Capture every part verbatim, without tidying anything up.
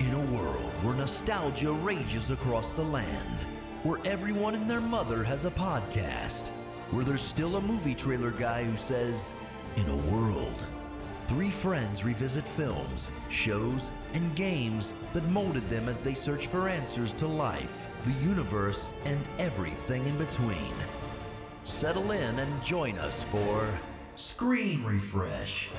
In a world where nostalgia rages across the land, where everyone and their mother has a podcast, where there's still a movie trailer guy who says, in a world, three friends revisit films, shows, and games that molded them as they search for answers to life, the universe, and everything in between. Settle in and join us for Screen Refresh.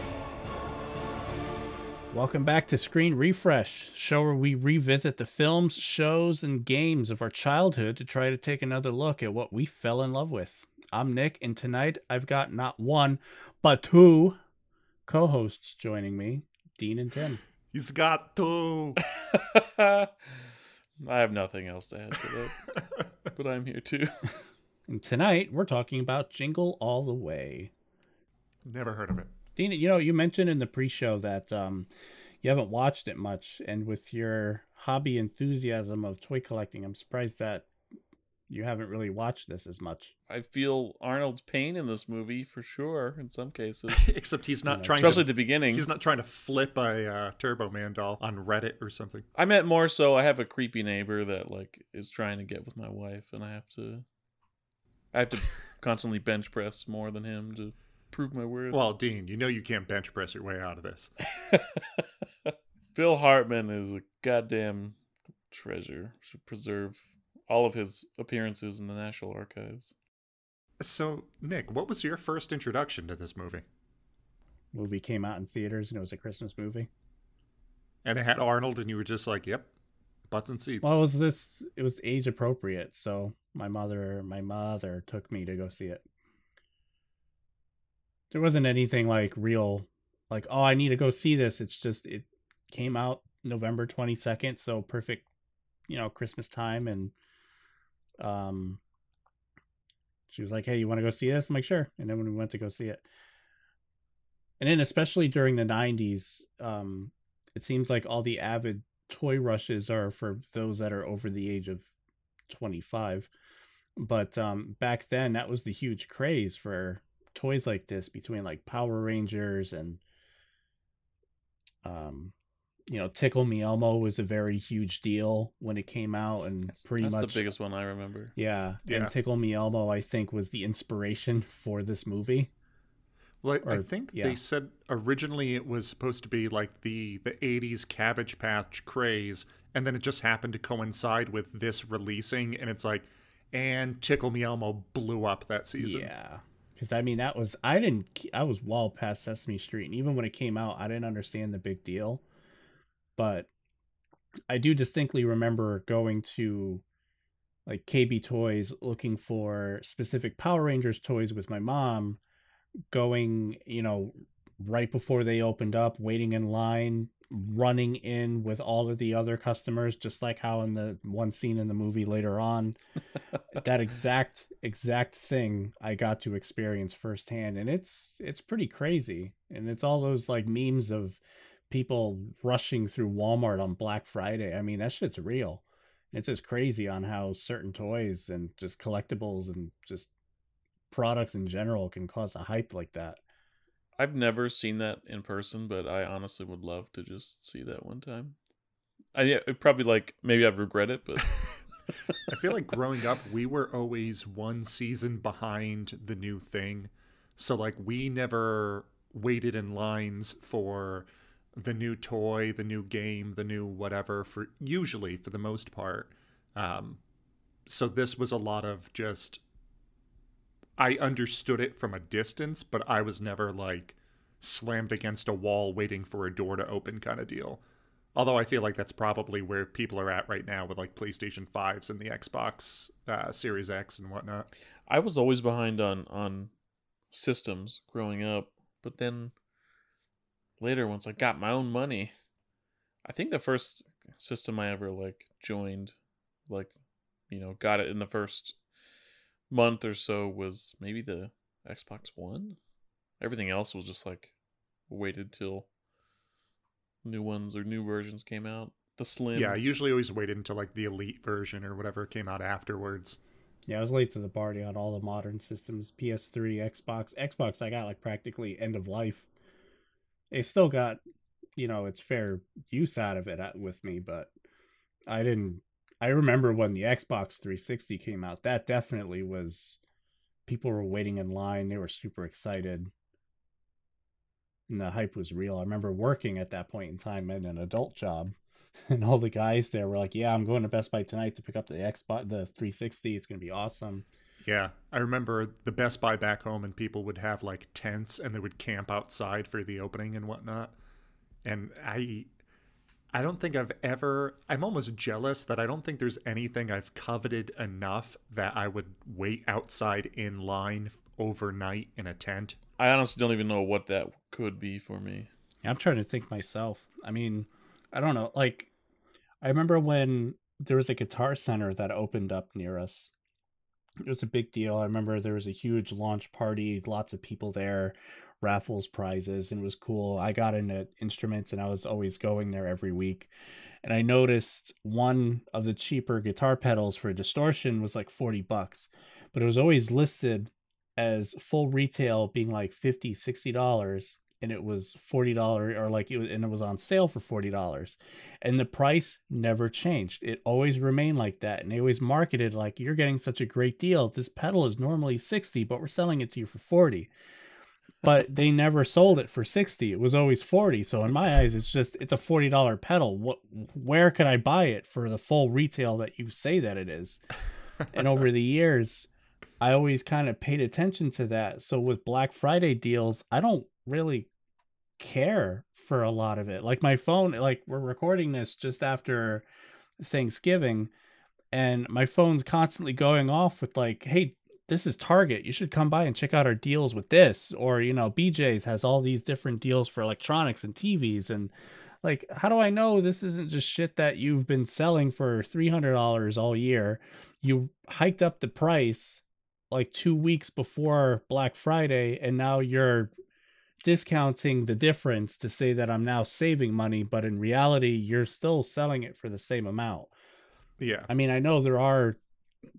Welcome back to Screen Refresh, show where we revisit the films, shows, and games of our childhood to try to take another look at what we fell in love with. I'm Nick, and tonight I've got not one, but two co-hosts joining me, Dean and Tim. He's got two. I have nothing else to add to that, but I'm here too. And tonight we're talking about Jingle All the Way. Never heard of it. Dean, you know, you mentioned in the pre-show that um, you haven't watched it much, and with your hobby enthusiasm of toy collecting, I'm surprised that you haven't really watched this as much. I feel Arnold's pain in this movie for sure, in some cases. Except he's not you know, trying, especially to, the beginning. He's not trying to flip a uh, Turbo Man doll on Reddit or something. I meant more so, I have a creepy neighbor that like is trying to get with my wife, and I have to, I have to constantly bench press more than him to prove my word. Well, Dean, you know you can't bench press your way out of this. Phil Hartman is a goddamn treasure. Should preserve all of his appearances in the National Archives. So, Nick, what was your first introduction to this movie? Movie came out in theaters and it was a Christmas movie. And it had Arnold, and you were just like, "Yep, butts and seats." Well, it was this? It was age appropriate, so my mother, my mother took me to go see it. There wasn't anything like real, like, oh, I need to go see this. It's just, it came out November twenty-second. So perfect, you know, Christmas time. And um, she was like, hey, you want to go see this? I'm like, sure. And then when we went to go see it. And then especially during the nineties, um, it seems like all the avid toy rushes are for those that are over the age of twenty-five. But um, back then that was the huge craze for toys like this, between like Power Rangers and um you know, Tickle Me Elmo was a very huge deal when it came out, and pretty that's much the biggest one I remember. Yeah, yeah. And Tickle Me Elmo, I think, was the inspiration for this movie. Well, I, or, I think yeah. they said originally it was supposed to be like the the eighties Cabbage Patch craze, and then it just happened to coincide with this releasing, and it's like, and Tickle Me Elmo blew up that season. Yeah. Because, I mean, that was, I didn't, I was well past Sesame Street. And even when it came out, I didn't understand the big deal. But I do distinctly remember going to, like, K B Toys, looking for specific Power Rangers toys with my mom, going, you know, right before they opened up, waiting in line, running in with all of the other customers, just like how in the one scene in the movie later on. That exact... exact thing I got to experience firsthand, and it's it's pretty crazy. And it's all those like memes of people rushing through Walmart on Black Friday. I mean, that shit's real. It's just crazy on how certain toys and just collectibles and just products in general can cause a hype like that. I've never seen that in person, but I honestly would love to just see that one time. I yeah, probably like maybe I'd regret it, but I feel like growing up, we were always one season behind the new thing. So, like, we never waited in lines for the new toy, the new game, the new whatever, for usually, for the most part. Um, so this was a lot of just, I understood it from a distance, but I was never, like, slammed against a wall waiting for a door to open kind of deal. Although I feel like that's probably where people are at right now with like PlayStation fives and the Xbox uh, Series X and whatnot. I was always behind on, on systems growing up, but then later once I got my own money, I think the first system I ever like joined, like, you know, got it in the first month or so was maybe the Xbox One. Everything else was just like waited till new ones or new versions came out. The Slims. Yeah, I usually always waited until like the Elite version or whatever came out afterwards. Yeah, I was late to the party on all the modern systems. P S three, Xbox. Xbox I got like practically end of life. They still got you know, it's fair use out of it with me, but I didn't. I remember when the Xbox three sixty came out, that definitely was, people were waiting in line. They were super excited. And the hype was real. I remember working at that point in time in an adult job, and all the guys there were like, yeah, I'm going to Best Buy tonight to pick up the Xbox, the three sixty. It's going to be awesome. Yeah. I remember the Best Buy back home, and people would have like tents and they would camp outside for the opening and whatnot. And I, I don't think I've ever, I'm almost jealous that I don't think there's anything I've coveted enough that I would wait outside in line overnight in a tent. I honestly don't even know what that could be for me. I'm trying to think myself. I mean, I don't know. Like, I remember when there was a Guitar Center that opened up near us. It was a big deal. I remember there was a huge launch party, lots of people there, raffles, prizes, and it was cool. I got into instruments, and I was always going there every week. And I noticed one of the cheaper guitar pedals for distortion was like forty bucks, but it was always listed as full retail being like fifty, sixty dollars, and it was forty dollars, or like it was, and it was on sale for forty dollars, and the price never changed. It always remained like that. And they always marketed like, you're getting such a great deal. This pedal is normally sixty, but we're selling it to you for forty. But they never sold it for sixty. It was always forty. So in my eyes, it's just, it's a forty dollar pedal. What, where can I buy it for the full retail that you say that it is? And over the years, I always kind of paid attention to that. So with Black Friday deals, I don't really care for a lot of it. Like my phone, like we're recording this just after Thanksgiving, and my phone's constantly going off with like, hey, this is Target. You should come by and check out our deals with this. Or, you know, B J's has all these different deals for electronics and T Vs. And like, how do I know this isn't just shit that you've been selling for three hundred dollars all year? You hiked up the price like two weeks before Black Friday, and now you're discounting the difference to say that I'm now saving money. But in reality, you're still selling it for the same amount. Yeah. I mean, I know there are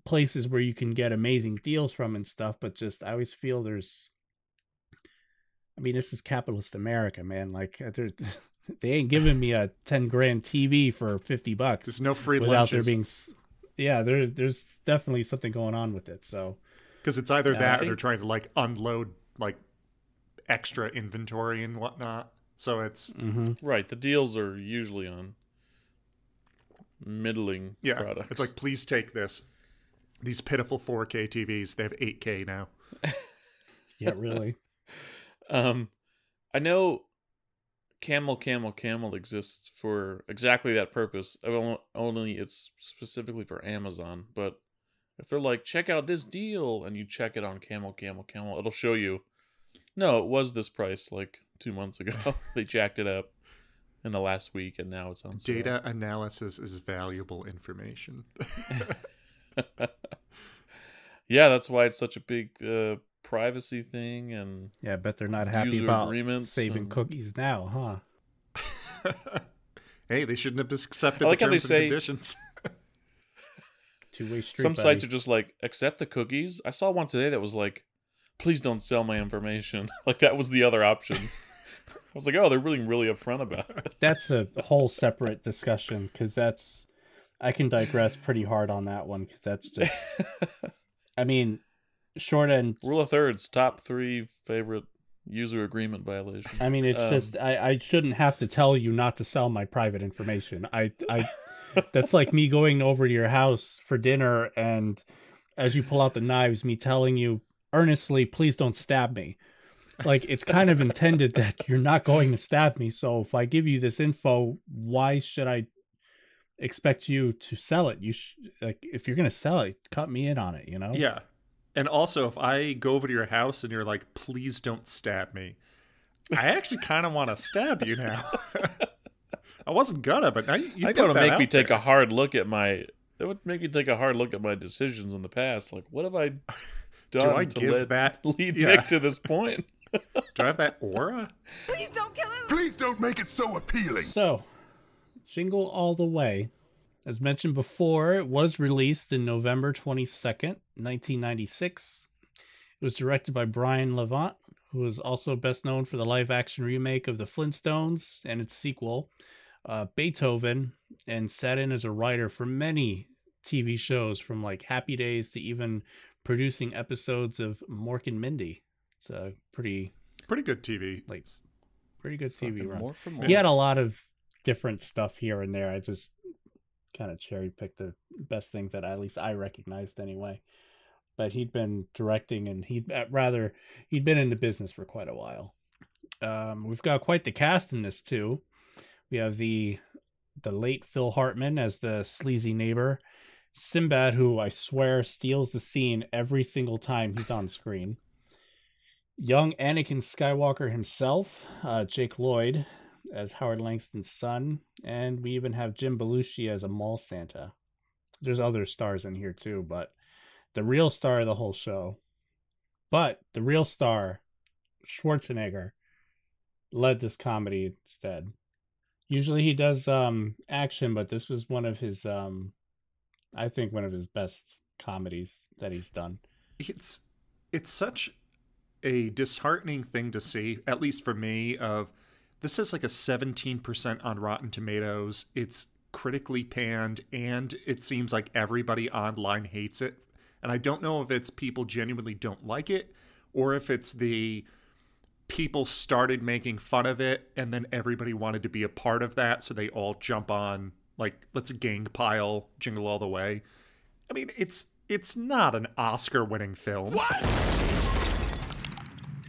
places where you can get amazing deals from and stuff, but just I always feel there's, I mean, this is capitalist America, man. Like they ain't giving me a ten grand T V for fifty bucks. There's no free without lunches. There being, yeah, there's there's definitely something going on with it. So because it's either uh, that think, or they're trying to like unload like extra inventory and whatnot. So it's mm-hmm. right. The deals are usually on middling yeah, products. It's like, please take this. These pitiful four K T Vs, they have eight K now. Yeah, really. um, I know Camel, Camel, Camel exists for exactly that purpose. Only it's specifically for Amazon. But if they're like, check out this deal, and you check it on Camel, Camel, Camel, it'll show you, no, it was this price like two months ago. They jacked it up in the last week, and now it's on sale. Data analysis is valuable information. Yeah, that's why it's such a big uh, privacy thing, and yeah, I bet they're not happy about saving and cookies now, huh? Hey, they shouldn't have accepted like the terms and say, conditions. Two-way street. Some buddy. Sites are just like, accept the cookies. I saw one today that was like, please don't sell my information. Like that was the other option. I was like, oh, they're really, really upfront about it. That's a whole separate discussion, because that's. I can digress pretty hard on that one, because that's just, I mean, short end. Rule of thirds, top three favorite user agreement violations. I mean, it's um, just, I, I shouldn't have to tell you not to sell my private information. I, I, that's like me going over to your house for dinner, and as you pull out the knives, me telling you earnestly, please don't stab me. Like, it's kind of intended that you're not going to stab me. So if I give you this info, why should I expect you to sell it? You sh- like if you're gonna sell it, cut me in on it, you know? Yeah. And also, if I go over to your house and you're like, please don't stab me, I actually kind of want to stab you now. I wasn't gonna, but now you, you I gotta make me there. take a hard look at my that would make me take a hard look at my decisions in the past. Like, what have I done? Do I to give let, that lead yeah. Nick to this point? Do I have that aura? Please don't kill us. Please don't make it so appealing. So Jingle All the Way, as mentioned before, it was released in November twenty-second, nineteen ninety-six. It was directed by Brian Levant, who is also best known for the live-action remake of The Flintstones and its sequel, uh, Beethoven, and sat in as a writer for many T V shows, from like Happy Days to even producing episodes of Mork and Mindy. It's a pretty... Pretty good T V. Like, pretty good T V run. More more. He had a lot of different stuff here and there. I just kind of cherry-picked the best things that I, at least I recognized anyway. But he'd been directing, and he'd rather he'd been in the business for quite a while. Um, we've got quite the cast in this too. We have the the late Phil Hartman as the sleazy neighbor, Sinbad, who I swear steals the scene every single time he's on screen. Young Anakin Skywalker himself, uh, Jake Lloyd as Howard Langston's son, and we even have Jim Belushi as a mall Santa. There's other stars in here too, but the real star of the whole show, but the real star, Schwarzenegger, led this comedy instead. Usually he does um, action, but this was one of his, um, I think, one of his best comedies that he's done. It's it's such a disheartening thing to see, at least for me, of this is like a seventeen percent on Rotten Tomatoes. It's critically panned, and it seems like everybody online hates it. And I don't know if it's people genuinely don't like it, or if it's the people started making fun of it and then everybody wanted to be a part of that, so they all jump on, like, let's gang pile Jingle All the Way. I mean, it's it's not an Oscar-winning film. What?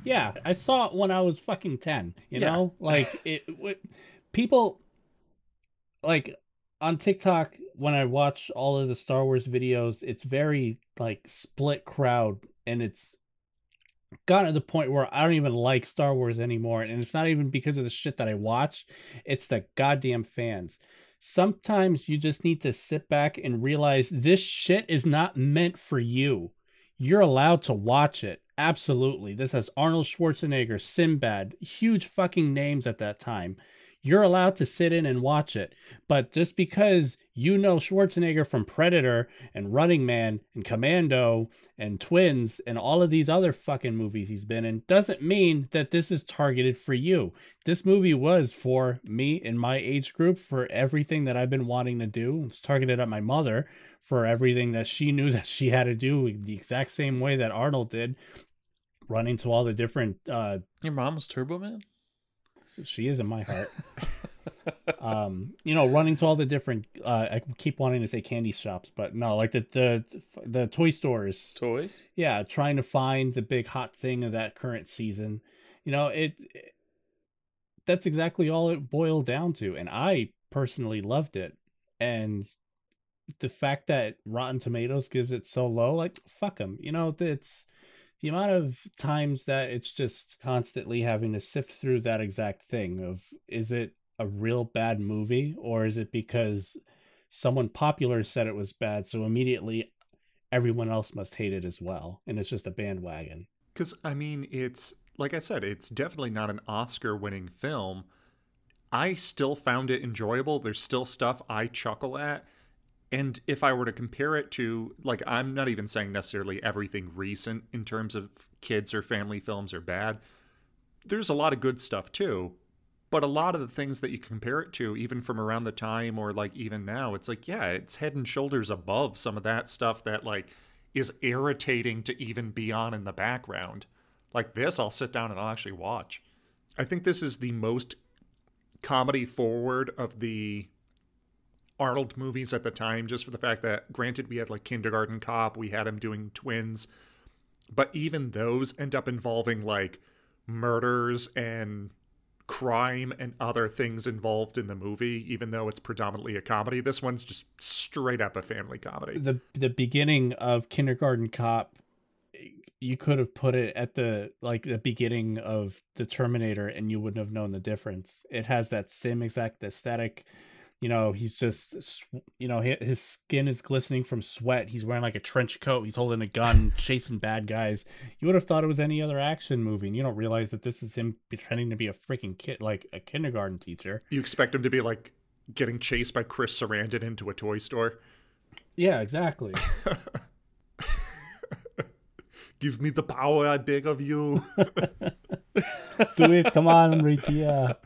Yeah, I saw it when I was fucking ten, you yeah. know? Like, it, it, people, like... on TikTok, when I watch all of the Star Wars videos, it's very like split crowd, and it's gotten to the point where I don't even like Star Wars anymore. And it's not even because of the shit that I watch. It's the goddamn fans. Sometimes you just need to sit back and realize this shit is not meant for you. You're allowed to watch it. Absolutely. This has Arnold Schwarzenegger, Sinbad, huge fucking names at that time. You're allowed to sit in and watch it. But just because you know Schwarzenegger from Predator and Running Man and Commando and Twins and all of these other fucking movies he's been in doesn't mean that this is targeted for you. This movie was for me and my age group, for everything that I've been wanting to do. It's targeted at my mother for everything that she knew that she had to do the exact same way that Arnold did, running to all the different... Uh, Your mom was Turbo Man? She is in my heart. um, you know, running to all the different, uh, I keep wanting to say candy shops, but no, like the, the, the toy stores. Toys? Yeah, trying to find the big hot thing of that current season. You know, it, it that's exactly all it boiled down to. And I personally loved it. And the fact that Rotten Tomatoes gives it so low, like, fuck them. You know, it's... the amount of times that it's just constantly having to sift through that exact thing of, is it a real bad movie, or is it because someone popular said it was bad, so immediately everyone else must hate it as well, and it's just a bandwagon? Because, I mean, it's, like I said, it's definitely not an Oscar-winning film. I still found it enjoyable. There's still stuff I chuckle at. And if I were to compare it to, like, I'm not even saying necessarily everything recent in terms of kids or family films are bad. There's a lot of good stuff, too. But a lot of the things that you compare it to, even from around the time or, like, even now, it's like, yeah, it's head and shoulders above some of that stuff that, like, is irritating to even be on in the background. Like this, I'll sit down and I'll actually watch. I think this is the most comedy forward of the... Arnold movies at the time, just for the fact that, granted, we had like Kindergarten Cop, we had him doing Twins, but even those end up involving like murders and crime and other things involved in the movie, even though it's predominantly a comedy. This one's just straight up a family comedy. The the beginning of Kindergarten Cop, you could have put it at the like the beginning of the Terminator and you wouldn't have known the difference. It has that same exact aesthetic. You know, he's just, you know, his skin is glistening from sweat. He's wearing like a trench coat. He's holding a gun, chasing bad guys. You would have thought it was any other action movie. And you don't realize that this is him pretending to be a freaking kid, like a kindergarten teacher. You expect him to be like getting chased by Chris Sarandon into a toy store. Yeah, exactly. Give me the power I beg of you. Do it. Come on, Rikia.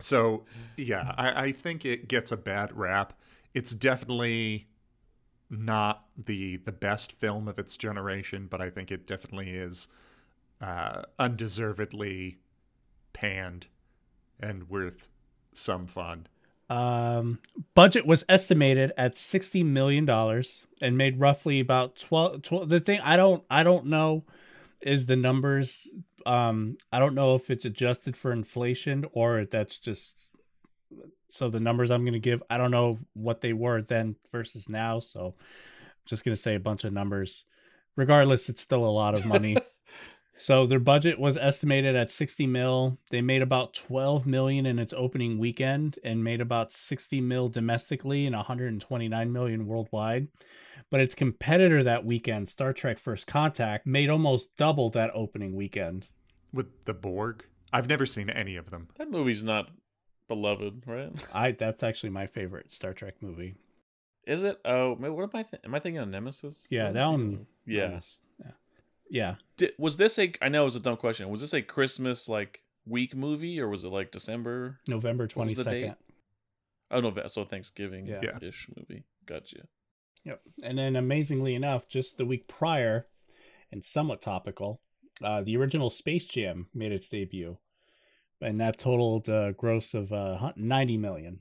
So, yeah, I, I think it gets a bad rap. It's definitely not the the best film of its generation, but I think it definitely is uh, undeservedly panned and worth some fun. Um, budget was estimated at sixty million dollars and made roughly about twelve, twelve. The thing I don't, I don't know is the numbers. Um, I don't know if it's adjusted for inflation or if that's just, so the numbers I'm going to give, I don't know what they were then versus now. So I'm just going to say a bunch of numbers. Regardless, it's still a lot of money. So their budget was estimated at sixty mil. They made about twelve million in its opening weekend and made about sixty mil domestically and one hundred twenty-nine million worldwide. But its competitor that weekend, Star Trek First Contact, made almost double that opening weekend. With the Borg? I've never seen any of them. That movie's not beloved, right? I that's actually my favorite Star Trek movie. Is it? Oh, what am I th- am I thinking of Nemesis? Yeah, that one. Yeah. Nemesis. Yeah. Did, was this a, I know it was a dumb question. Was this a Christmas like week movie or was it like December? November twenty-second. Oh, no. So Thanksgiving ish yeah. movie. Gotcha. Yep. And then amazingly enough, just the week prior and somewhat topical, uh, the original Space Jam made its debut. And that totaled a uh, gross of uh, ninety million.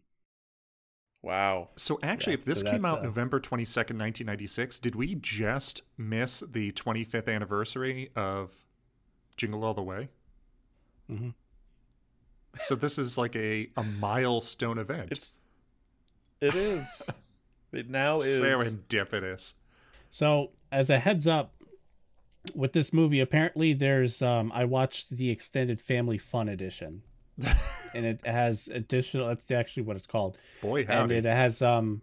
Wow. So actually, yeah, if this so came out uh, November twenty-second, nineteen ninety-six, did we just miss the twenty-fifth anniversary of Jingle All the Way? Mm-hmm. So this is like a, a milestone event. It's, it is. It now is. Serendipitous. So as a heads up, with this movie, apparently there's, um, I watched the Extended Family Fun Edition. And it has additional, that's actually what it's called. Boy, howdy. And it has um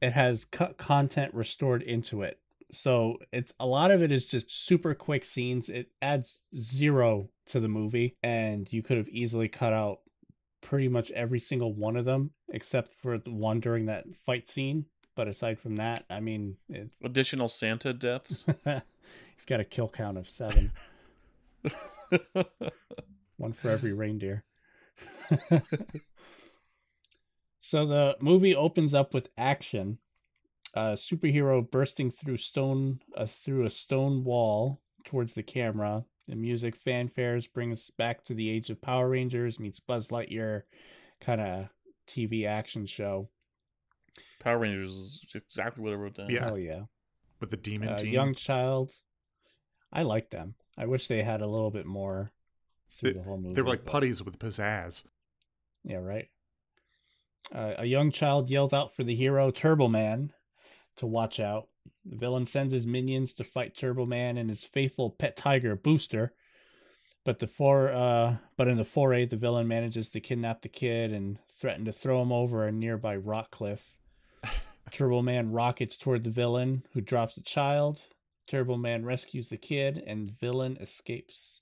it has co- content restored into it, so it's a lot of it is just super quick scenes. It adds zero to the movie, and you could have easily cut out pretty much every single one of them except for the one during that fight scene. But aside from that, I mean, it... additional Santa deaths. He's got a kill count of seven. One for every reindeer. So the movie opens up with action. A superhero bursting through stone uh, through a stone wall towards the camera. The music fanfares bring us back to the age of Power Rangers meets Buzz Lightyear kind of T V action show. Power Rangers is exactly what I wrote down. Yeah. Hell yeah. With the demon uh, team. Young child. I like them. I wish they had a little bit more through the whole movie. They were like putties with pizzazz. Yeah, right. Uh, a young child yells out for the hero, Turbo Man, to watch out. The villain sends his minions to fight Turbo Man and his faithful pet tiger, Booster. But the for, uh, but in the foray, the villain manages to kidnap the kid and threaten to throw him over a nearby rock cliff. Turbo Man rockets toward the villain, who drops the child. Turbo Man rescues the kid, and villain escapes.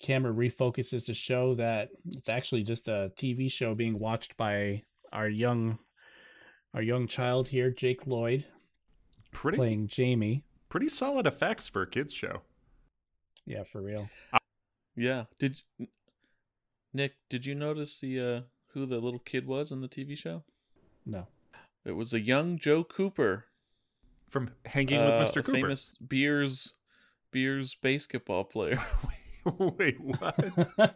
Camera refocuses to show that it's actually just a T V show being watched by our young our young child here, Jake Lloyd, pretty, playing Jamie. Pretty solid effects for a kids show. Yeah, for real. Yeah. Did Nick, did you notice the uh, who the little kid was in the T V show? No. It was a young Joe Cooper from Hanging uh, with Mister Cooper. Famous Beers Beers basketball player. Wait, what?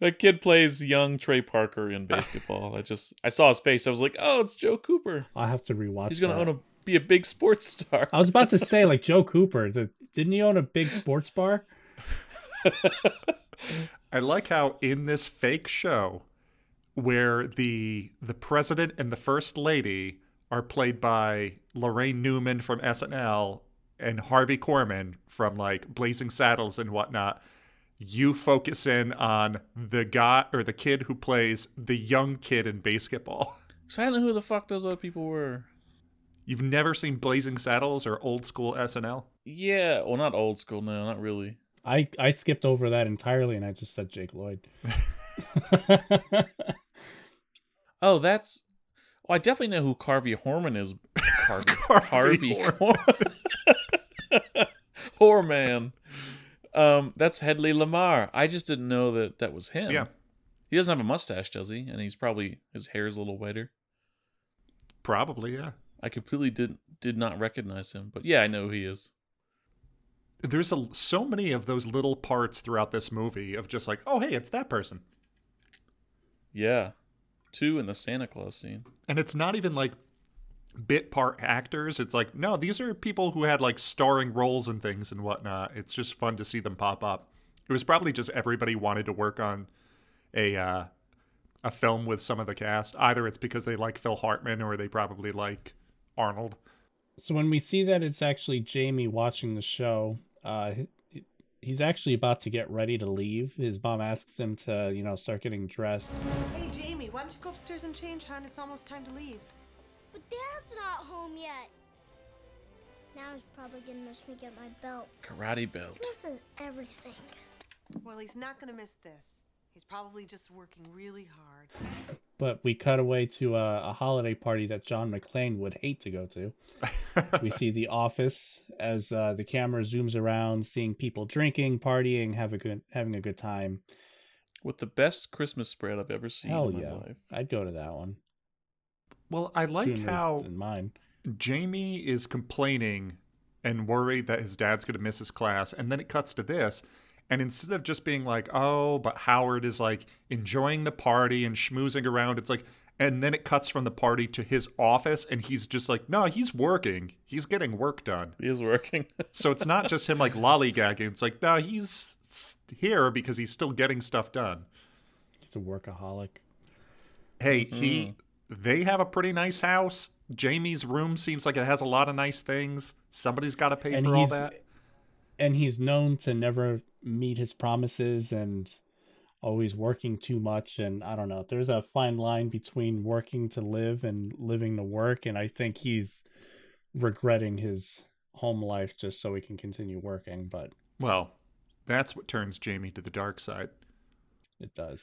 That kid plays young Trey Parker in basketball. I just, I saw his face. I was like, oh, it's Joe Cooper. I'll have to rewatch. He's gonna that. own a, be a big sports star. I was about to say, like Joe Cooper. The, didn't he own a big sports bar? I like how in this fake show, where the the president and the first lady are played by Lorraine Newman from S N L. And Harvey Korman from like Blazing Saddles and whatnot, you focus in on the guy or the kid who plays the young kid in basketball. So I don't know who the fuck those other people were. You've never seen Blazing Saddles or old school S N L? Yeah, well, not old school, no, not really. I, I skipped over that entirely and I just said Jake Lloyd. Oh, that's... Well, I definitely know who Harvey Korman is. Harvey, Harvey, Harvey Korman. Poor man. Um, that's Hedley Lamar. I just didn't know that that was him. Yeah. He doesn't have a mustache, does he? And he's probably, his hair's a little whiter. Probably, yeah. I completely did, did not recognize him. But yeah, I know who he is. There's a, so many of those little parts throughout this movie of just like, oh, hey, it's that person. Yeah. Two in the Santa Claus scene. And it's not even like bit part actors. It's like, no, these are people who had like starring roles and things and whatnot. It's just fun to see them pop up. It was probably just everybody wanted to work on a uh, a film with some of the cast. Either it's because they like Phil Hartman or they probably like Arnold. So when we see that it's actually Jamie watching the show, uh, he's actually about to get ready to leave. His mom asks him to, you know, start getting dressed. Hey, Jamie, why don't you go upstairs and change, hon? It's almost time to leave. But Dad's not home yet. Now he's probably going to miss me get my belt. Karate belt. This is everything. Well, he's not going to miss this. He's probably just working really hard. But we cut away to a, a holiday party that John McClane would hate to go to. We see the office as uh, the camera zooms around, seeing people drinking, partying, have a good, having a good time. With the best Christmas spread I've ever seen Hell in my yeah. life. I'd go to that one. Well, I like Sooner how mine. Jamie is complaining and worried that his dad's going to miss his class. And then it cuts to this. And instead of just being like, oh, but Howard is like enjoying the party and schmoozing around. It's like, and then it cuts from the party to his office. And he's just like, no, he's working. He's getting work done. He is working. So it's not just him like lollygagging. It's like, no, he's here because he's still getting stuff done. He's a workaholic. Hey, mm. he... They have a pretty nice house. Jamie's room seems like it has a lot of nice things. Somebody's got to pay and for all that. And he's known to never meet his promises and always working too much. And I don't know. There's a fine line between working to live and living to work. And I think he's regretting his home life just so he can continue working. But well, that's what turns Jamie to the dark side. It does.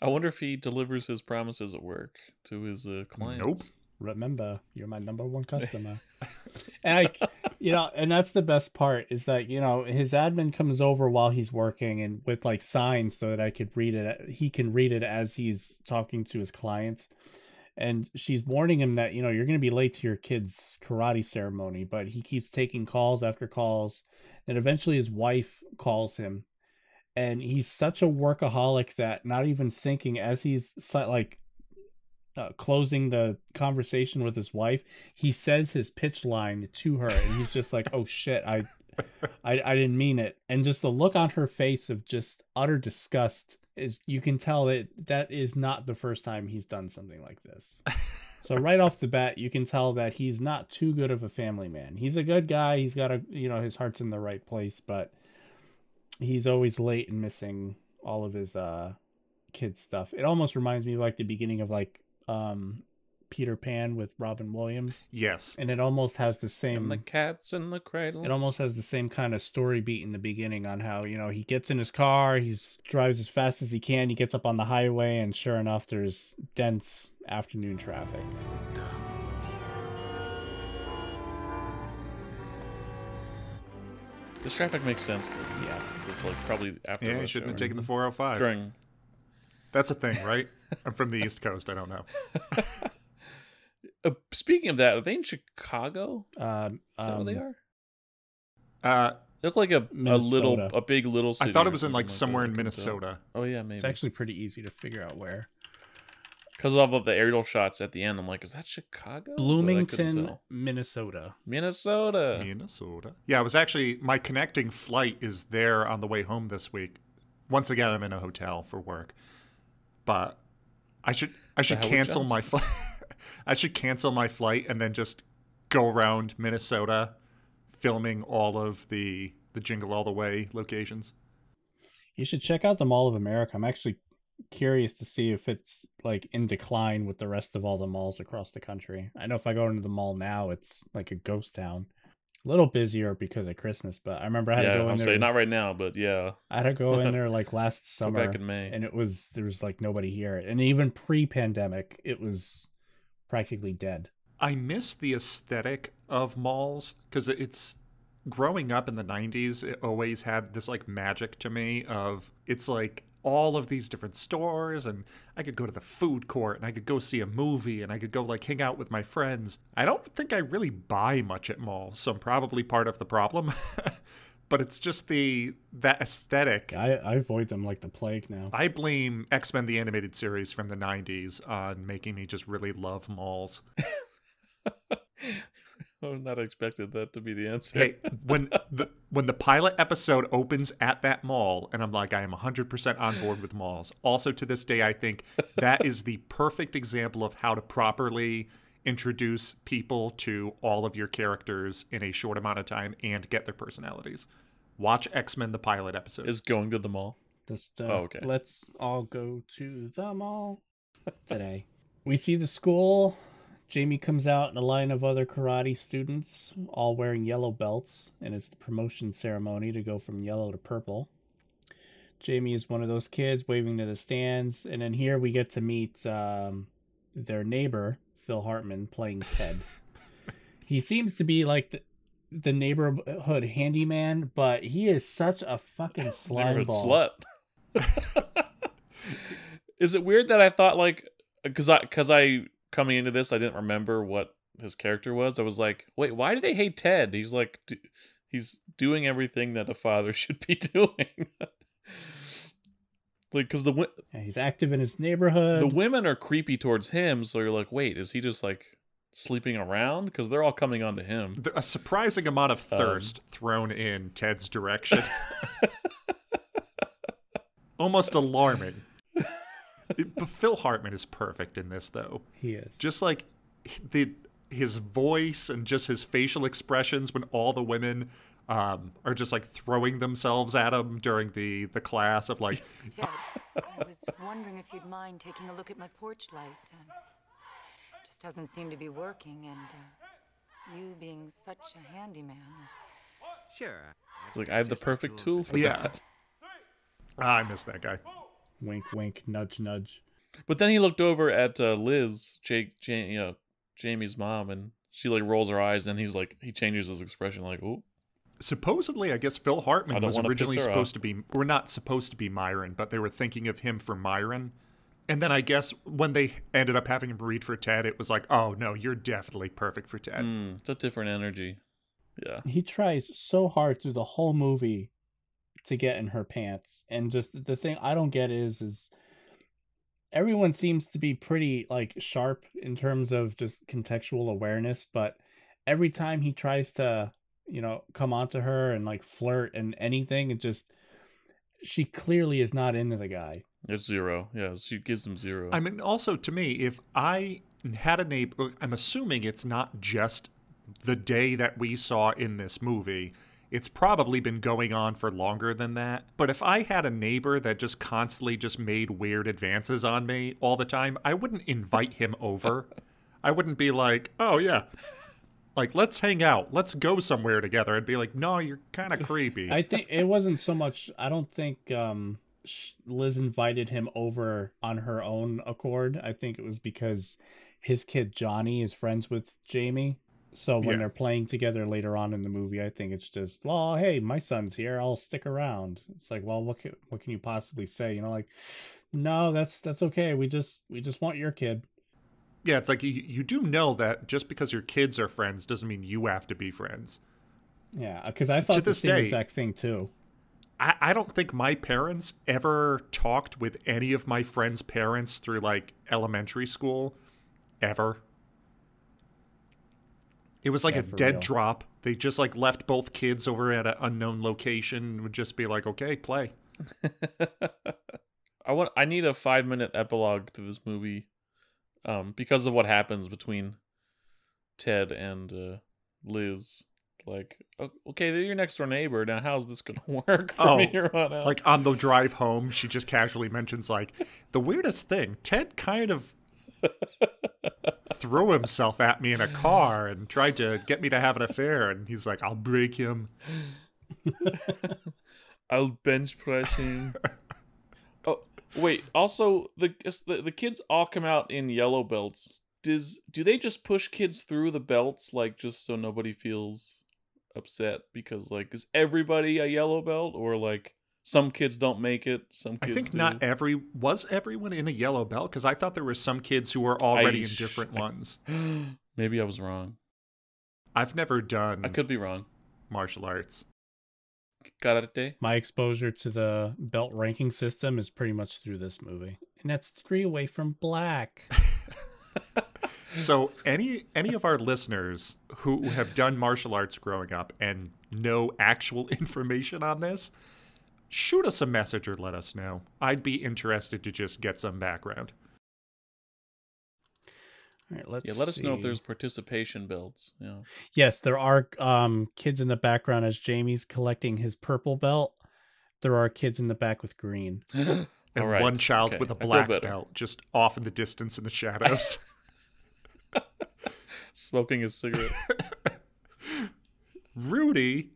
I wonder if he delivers his promises at work to his uh, clients. Nope. Remember, you're my number one customer. And I, you know, and that's the best part is that, you know, his admin comes over while he's working and with like signs so that I could read it. He can read it as he's talking to his clients. And she's warning him that, you know, you're going to be late to your kid's karate ceremony, but he keeps taking calls after calls. And eventually his wife calls him. And he's such a workaholic that not even thinking as he's like uh, closing the conversation with his wife, he says his pitch line to her. And he's just like, oh, shit, I, I I didn't mean it. And just the look on her face of just utter disgust is you can tell that that is not the first time he's done something like this. So right off the bat, you can tell that he's not too good of a family man. He's a good guy. He's got a, you know, his heart's in the right place, but he's always late and missing all of his uh kids stuff. It almost reminds me of like the beginning of like um Peter Pan with Robin Williams. Yes. And it almost has the same and the cats in the cradle. It almost has the same kind of story beat in the beginning on how, you know, he gets in his car, he drives as fast as he can, he gets up on the highway, and sure enough there's dense afternoon traffic. What the This traffic makes sense. Though. Yeah. It's like probably after Yeah, you shouldn't have taken the four oh five. During. That's a thing, right? I'm from the East Coast. I don't know. uh, speaking of that, are they in Chicago? Um, Is that um, where they are? Uh, they look like a, a little, a big little city. I thought it was in like, like somewhere in Minnesota. Minnesota. Oh, yeah, maybe. It's actually pretty easy to figure out where. Because of the aerial shots at the end, I'm like, is that Chicago? Bloomington, Minnesota. Minnesota. Minnesota. Yeah, I was actually, my connecting flight is there on the way home this week. Once again, I'm in a hotel for work. But I should I should cancel my flight. I should cancel my flight and then just go around Minnesota filming all of the, the Jingle All the Way locations. You should check out the Mall of America. I'm actually curious to see if it's like in decline with the rest of all the malls across the country. I know if I go into the mall now, it's like a ghost town. A little busier because of Christmas, but I remember I had yeah, to go I'm in there. Saying, not right now, but yeah. I had to go in there like last summer. Back in May. And it was, there was like nobody here. And even pre-pandemic, it was practically dead. I miss the aesthetic of malls because it's, growing up in the nineties, it always had this like magic to me of, it's like all of these different stores, and I could go to the food court, and I could go see a movie, and I could go like hang out with my friends. I don't think I really buy much at malls, so I'm probably part of the problem. But it's just the that aesthetic. I, I avoid them like the plague now. I blame X-Men the Animated Series from the nineties on making me just really love malls. I was not expecting that to be the answer. Hey, when the when the pilot episode opens at that mall, and I'm like, I am one hundred percent on board with malls. Also, to this day, I think that is the perfect example of how to properly introduce people to all of your characters in a short amount of time and get their personalities. Watch X-Men the pilot episode. Is going to the mall? Just, uh, oh, okay. Let's all go to the mall today. We see the school. Jamie comes out in a line of other karate students, all wearing yellow belts, and it's the promotion ceremony to go from yellow to purple. Jamie is one of those kids waving to the stands, and then here we get to meet um, their neighbor, Phil Hartman, playing Ted. He seems to be like the, the neighborhood handyman, but he is such a fucking slime ball. Slut. Is it weird that I thought, like, because I... Cause I coming into this, I didn't remember what his character was. I was like, wait, why do they hate Ted? He's like, do, he's doing everything that a father should be doing. Like, because the yeah, he's active in his neighborhood. The women are creepy towards him, so you're like, wait, is he just like sleeping around? Because they're all coming onto him. A surprising amount of thirst um, thrown in Ted's direction. Almost alarming. But Phil Hartman is perfect in this, though. He is. Just like the his voice and just his facial expressions when all the women um, are just like throwing themselves at him during the, the class of like... Dad, I was wondering if you'd mind taking a look at my porch light. Uh, it just doesn't seem to be working, and uh, you being such a handyman. Sure. It's like, I have the perfect tool for yeah. that. Yeah. I miss that guy. Wink, wink, nudge, nudge. But then he looked over at uh, Liz, Jake, Jam you know, Jamie's mom, and she like rolls her eyes, and he's like, he changes his expression, like, ooh. Supposedly, I guess Phil Hartman was originally supposed off. to be, we're not supposed to be Myron, but they were thinking of him for Myron. And then I guess when they ended up having him read for Ted, it was like, oh no, you're definitely perfect for Ted. Mm, it's a different energy. Yeah. He tries so hard through the whole movie to get in her pants, and just the thing I don't get is is everyone seems to be pretty like sharp in terms of just contextual awareness, but every time he tries to, you know, come onto her and like flirt and anything, it just, she clearly is not into the guy. It's zero. Yeah, she gives him zero. I mean, also to me, if I had a neighbor, I'm assuming it's not just the day that we saw in this movie. It's probably been going on for longer than that. But if I had a neighbor that just constantly just made weird advances on me all the time, I wouldn't invite him over. I wouldn't be like, oh, yeah, like, let's hang out. Let's go somewhere together. I'd be like, no, you're kind of creepy. I think it wasn't so much. I don't think um, Liz invited him over on her own accord. I think it was because his kid, Johnny, is friends with Jamie. So when yeah. they're playing together later on in the movie, I think it's just, well, hey, my son's here, I'll stick around. It's like, well, what can, what can you possibly say? You know, like, no, that's that's okay. We just we just want your kid. Yeah, it's like you, you do know that just because your kids are friends doesn't mean you have to be friends. Yeah, because I thought the same exact thing too. I, I don't think my parents ever talked with any of my friends' parents through like elementary school, ever. It was like yeah, a dead real. drop. They just like left both kids over at an unknown location and would just be like, okay, play. I want I need a five minute epilogue to this movie um, because of what happens between Ted and uh, Liz. Like, okay, they're your next door neighbor. Now, how's this going to work from oh, here on out? Like on the drive home, she just casually mentions like the weirdest thing. Ted kind of... threw himself at me in a car and tried to get me to have an affair, and he's like, I'll break him. I'll bench press him. Oh wait, also the, the the kids all come out in yellow belts. Does do they just push kids through the belts, like, just so nobody feels upset because, like, is everybody a yellow belt, or like some kids don't make it? Some kids I think do. Not every was everyone in a yellow belt, because I thought there were some kids who were already I, in different I, ones. Maybe I was wrong. I've never done. I could be wrong. Martial arts. Karate. My exposure to the belt ranking system is pretty much through this movie, and that's three away from black. So any any of our listeners who have done martial arts growing up and know actual information on this, shoot us a message or let us know. I'd be interested to just get some background. All right, let's yeah, let see. us know if there's participation builds. Yeah. Yes, there are um, kids in the background as Jamie's collecting his purple belt. There are kids in the back with green. And right. one child okay. with a black belt just off in the distance in the shadows. Smoking his cigarette. Rudy.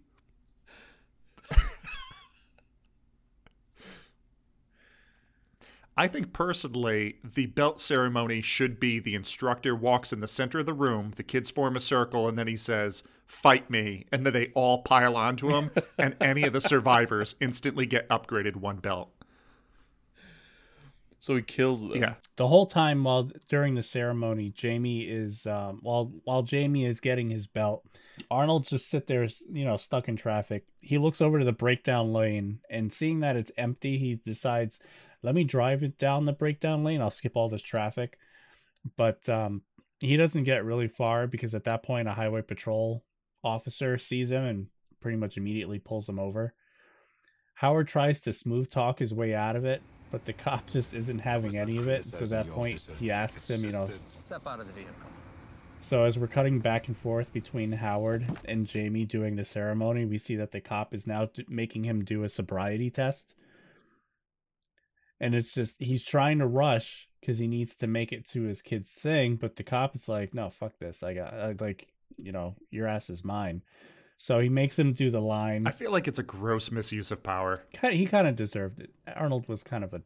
I think personally, the belt ceremony should be the instructor walks in the center of the room, the kids form a circle, and then he says, "Fight me," and then they all pile onto him, and any of the survivors instantly get upgraded one belt. So he kills them. Yeah. The whole time while during the ceremony, Jamie is um, while while Jamie is getting his belt, Arnold just sit there, you know, stuck in traffic. He looks over to the breakdown lane, and seeing that it's empty, he decides, let me drive it down the breakdown lane. I'll skip all this traffic. But um, he doesn't get really far, because at that point, a highway patrol officer sees him and pretty much immediately pulls him over. Howard tries to smooth talk his way out of it, but the cop just isn't having any of it. So at that point, he asks him, you know, step out of the vehicle. So as we're cutting back and forth between Howard and Jamie doing the ceremony, we see that the cop is now making him do a sobriety test. And it's just, he's trying to rush because he needs to make it to his kid's thing. But the cop is like, no, fuck this. I got, I, like, you know, your ass is mine. So he makes him do the line. I feel like it's a gross misuse of power. He kind of deserved it. Arnold was kind of a,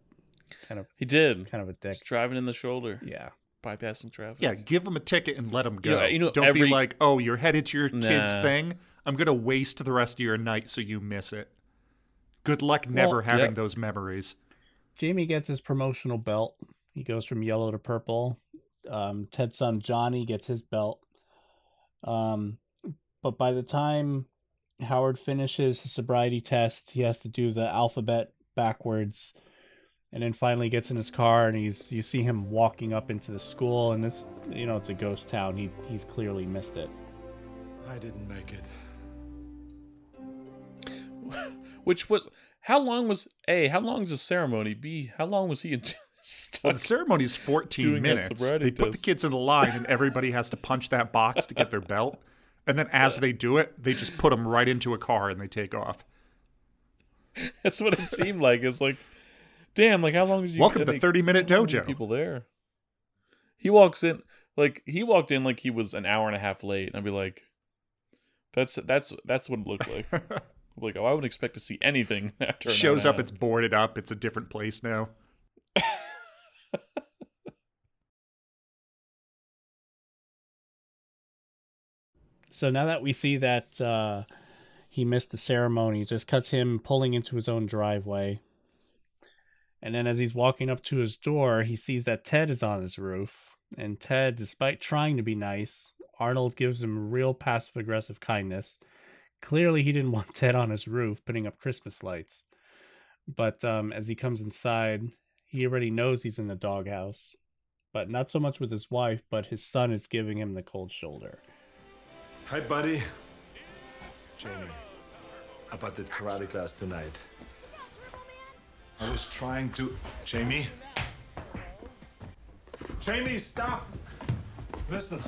kind of. He did. Kind of a dick. He's driving in the shoulder. Yeah. Bypassing traffic. Yeah. Give him a ticket and let him go. You know, you know, Don't every... be like, oh, you're headed to your nah. kid's thing. I'm going to waste the rest of your night so you miss it. Good luck never well, having yeah. those memories. Jamie gets his promotional belt. He goes from yellow to purple. Um, Ted's son Johnny gets his belt. Um, but by the time Howard finishes his sobriety test, he has to do the alphabet backwards, and then finally gets in his car. And he's you see him walking up into the school, and this you know it's a ghost town. He he's clearly missed it. I didn't make it. Which was. How long was A? How long is the ceremony? B? How long was he in? Well, the ceremony is fourteen minutes. They put the kids in the line, and everybody has to punch that box to get their belt. And then as they do it, they just put them right into a car and they take off. That's what it seemed like. It's like, damn! Like how long did you? Welcome to thirty-minute dojo. People there. He walks in like he walked in like he was an hour and a half late, and I'd be like, that's that's that's what it looked like. Like, oh, I wouldn't expect to see anything after. Shows up, it's boarded up, it's a different place now. So now that we see that uh, he missed the ceremony, it just cuts him pulling into his own driveway. And then as he's walking up to his door, he sees that Ted is on his roof. And Ted, despite trying to be nice, Arnold gives him real passive-aggressive kindness. Clearly, he didn't want Ted on his roof putting up Christmas lights. But um, as he comes inside, he already knows he's in the doghouse. But not so much with his wife, but his son is giving him the cold shoulder. Hi, buddy. Jamie, about the karate class tonight. I was trying to... Jamie? Jamie, stop! Listen,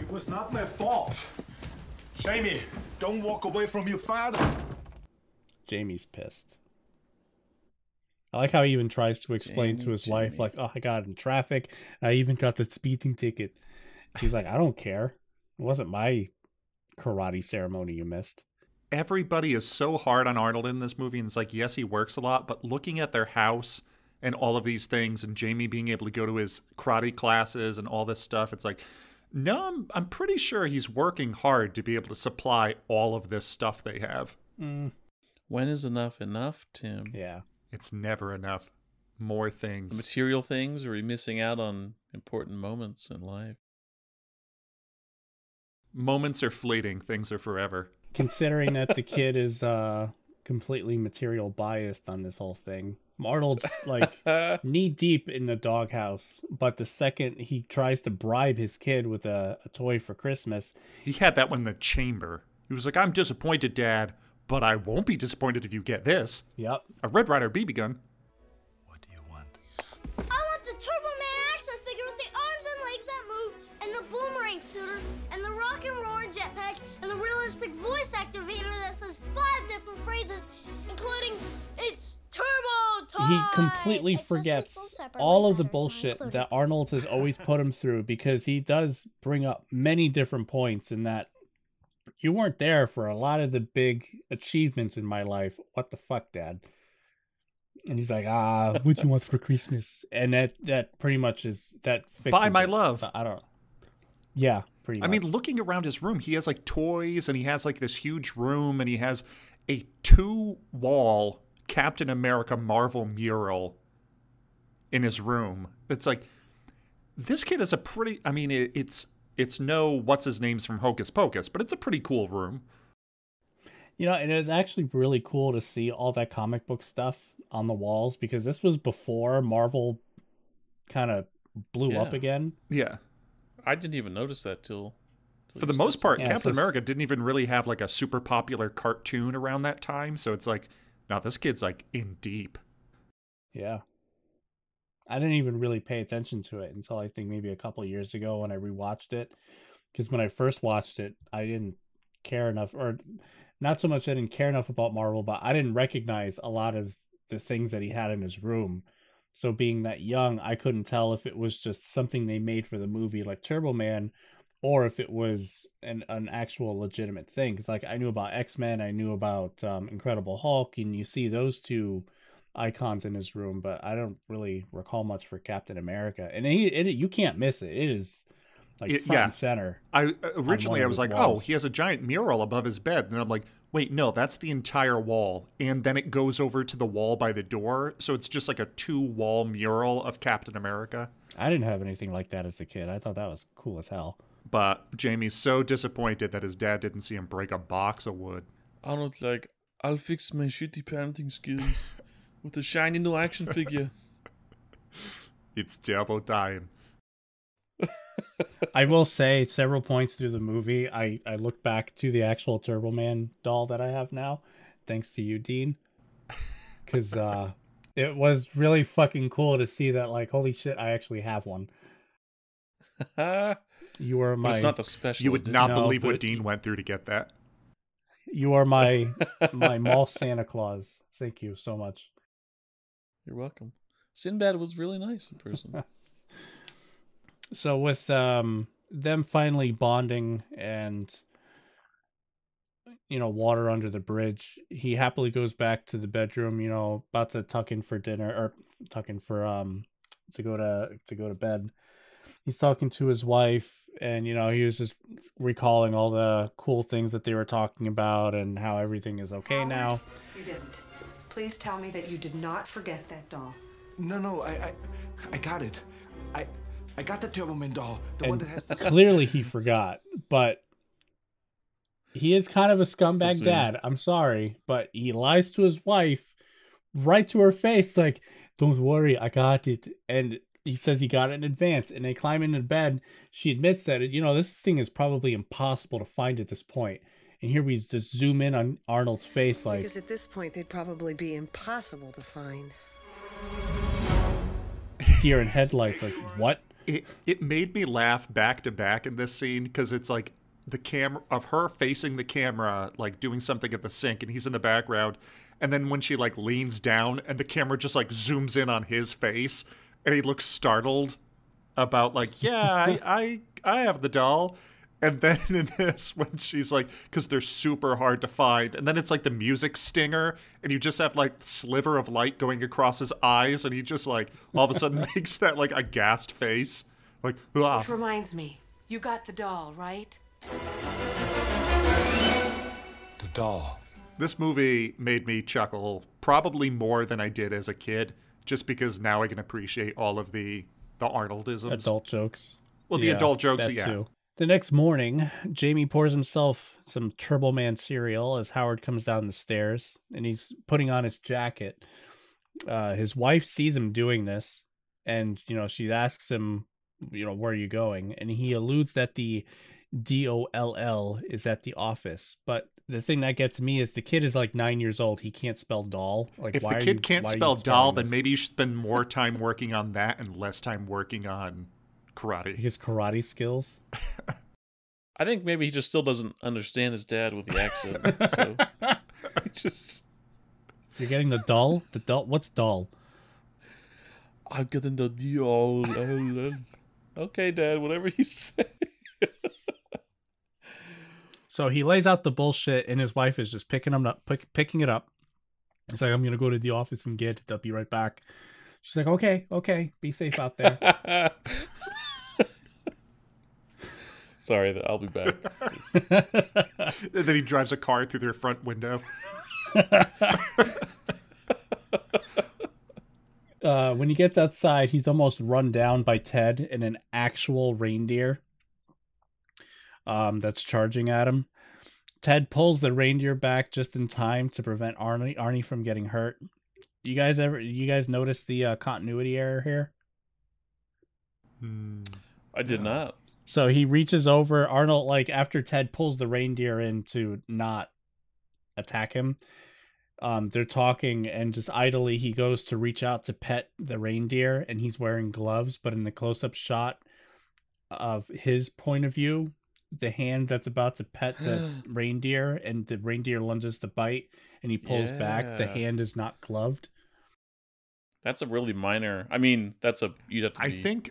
it was not my fault. Jamie, don't walk away from your father. Jamie's pissed. I like how he even tries to explain Jamie, to his Jamie. wife, like, oh, I got in traffic. I even got the speeding ticket. She's like, I don't care. It wasn't my karate ceremony you missed. Everybody is so hard on Arnold in this movie. And it's like, yes, he works a lot. But looking at their house and all of these things and Jamie being able to go to his karate classes and all this stuff, it's like, No, I'm, I'm pretty sure he's working hard to be able to supply all of this stuff they have. Mm. When is enough enough, Tim? Yeah. It's never enough. More things. The material things, or are you missing out on important moments in life? Moments are fleeting. Things are forever. Considering that the kid is uh, completely material biased on this whole thing. Arnold's like knee deep in the doghouse, but the second he tries to bribe his kid with a, a toy for Christmas, he had that one in the chamber. He was like, "I'm disappointed, Dad, but I won't be disappointed if you get this." Yep, a Red Ryder B B gun. What do you want? I want the Turbo Man action figure with the arms and legs that move, and the boomerang suitor, and the rock and roller jetpack, and the realistic voice activator that says five different phrases, including "It's Turbo Time!" He completely forgets all of the bullshit that Arnold has always put him through, because he does bring up many different points in that you weren't there for a lot of the big achievements in my life. What the fuck, Dad? And he's like, ah, what do you want for Christmas? And that, that pretty much is, that fixes Buy my it. love. I don't know. Yeah, pretty much. I mean, looking around his room, he has like toys, and he has like this huge room, and he has a two-wall Captain America Marvel mural in his room. It's like, this kid is a pretty, I mean, it, it's it's no what's his name's from Hocus Pocus, but it's a pretty cool room, you know. And it was actually really cool to see all that comic book stuff on the walls, because this was before Marvel kind of blew yeah. up again. Yeah, I didn't even notice that till for the most part. Yeah, Captain so America didn't even really have like a super popular cartoon around that time, so it's like, now this kid's like in deep. Yeah. I didn't even really pay attention to it until I think maybe a couple years ago when I rewatched it. Because when I first watched it, I didn't care enough, or not so much I didn't care enough about Marvel, but I didn't recognize a lot of the things that he had in his room. So being that young, I couldn't tell if it was just something they made for the movie like Turbo Man, or if it was an, an actual legitimate thing. Because like, I knew about X-Men, I knew about um, Incredible Hulk, and you see those two icons in his room, but I don't really recall much for Captain America. And he, it, you can't miss it. It is like it, front yeah. and center. I Originally, I was like, walls. oh, he has a giant mural above his bed. And I'm like, wait, no, that's the entire wall. And then it goes over to the wall by the door. So it's just like a two-wall mural of Captain America. I didn't have anything like that as a kid. I thought that was cool as hell. But Jamie's so disappointed that his dad didn't see him break a box of wood. Arnold's like, I'll fix my shitty parenting skills with a shiny new action figure. It's turbo time. I will say, several points through the movie, I, I look back to the actual Turbo Man doll that I have now, thanks to you, Dean. Because uh, it was really fucking cool to see that, like, holy shit, I actually have one. You are my. But it's not the special. You would not no, believe what Dean went through to get that. You are my my mall Santa Claus. Thank you so much. You're welcome. Sinbad was really nice in person. So with um them finally bonding and, you know, water under the bridge, he happily goes back to the bedroom. You know, about to tuck in for dinner or tuck in for um to go to to go to bed. He's talking to his wife, and, you know, he was just recalling all the cool things that they were talking about and how everything is okay Howard, now. You didn't. Please tell me that you did not forget that doll. No, no, I I, I got it. I I got the Turbo Man doll. The and one that has the... Clearly he forgot, but he is kind of a scumbag dad. I'm sorry, but he lies to his wife right to her face, like, don't worry, I got it. And he says he got it in advance, and they climb into bed. She admits that, you know, this thing is probably impossible to find at this point. And here we just zoom in on Arnold's face, like, because at this point they'd probably be impossible to find. Deer in headlights, like, what? It it made me laugh back to back in this scene, because it's like the camera of her facing the camera, like doing something at the sink, and he's in the background. And then when she like leans down, and the camera just like zooms in on his face. And he looks startled about, like, yeah, I, I I have the doll. And then in this, when she's like, because they're super hard to find. And then it's like the music stinger. And you just have, like, sliver of light going across his eyes. And he just, like, all of a sudden makes that, like, aghast face. Like, ah. Which reminds me, You got the doll, right? The doll. This movie made me chuckle probably more than I did as a kid, just because now I can appreciate all of the, the Arnoldisms. Adult jokes. Well, the yeah, adult jokes, yeah. Too. The next morning, Jamie pours himself some Turbo Man cereal as Howard comes down the stairs, and he's putting on his jacket. Uh, his wife sees him doing this, and, you know, she asks him, you know, where are you going? And he alludes that the D O L L is at the office. But the thing that gets me is the kid is like nine years old. He can't spell doll. Like, if why the kid you, can't spell doll, then maybe you should spend more time working on that and less time working on karate. His karate skills. I think maybe he just still doesn't understand his dad with the accent. So just you're getting the doll? The doll? What's doll? I'm getting the doll. Okay, Dad, whatever you say. So he lays out the bullshit, and his wife is just picking him up, pick, picking it up. It's like, I'm gonna go to the office and get it. They'll be right back. She's like, okay, okay, be safe out there. Sorry, I'll be back. Then he drives a car through their front window. uh, when he gets outside, he's almost run down by Ted and an actual reindeer um, that's charging at him. Ted pulls the reindeer back just in time to prevent Arnie, Arnie from getting hurt. You guys ever? You guys notice the uh, continuity error here? Mm, I did no. not. So he reaches over Arnold, like after Ted pulls the reindeer in to not attack him. Um, they're talking, and just idly he goes to reach out to pet the reindeer, and he's wearing gloves. But in the close-up shot of his point of view, the hand that's about to pet the reindeer, and the reindeer lunges to bite, and he pulls yeah. back. The hand is not gloved. That's a really minor. I mean, that's a you'd have to. I be think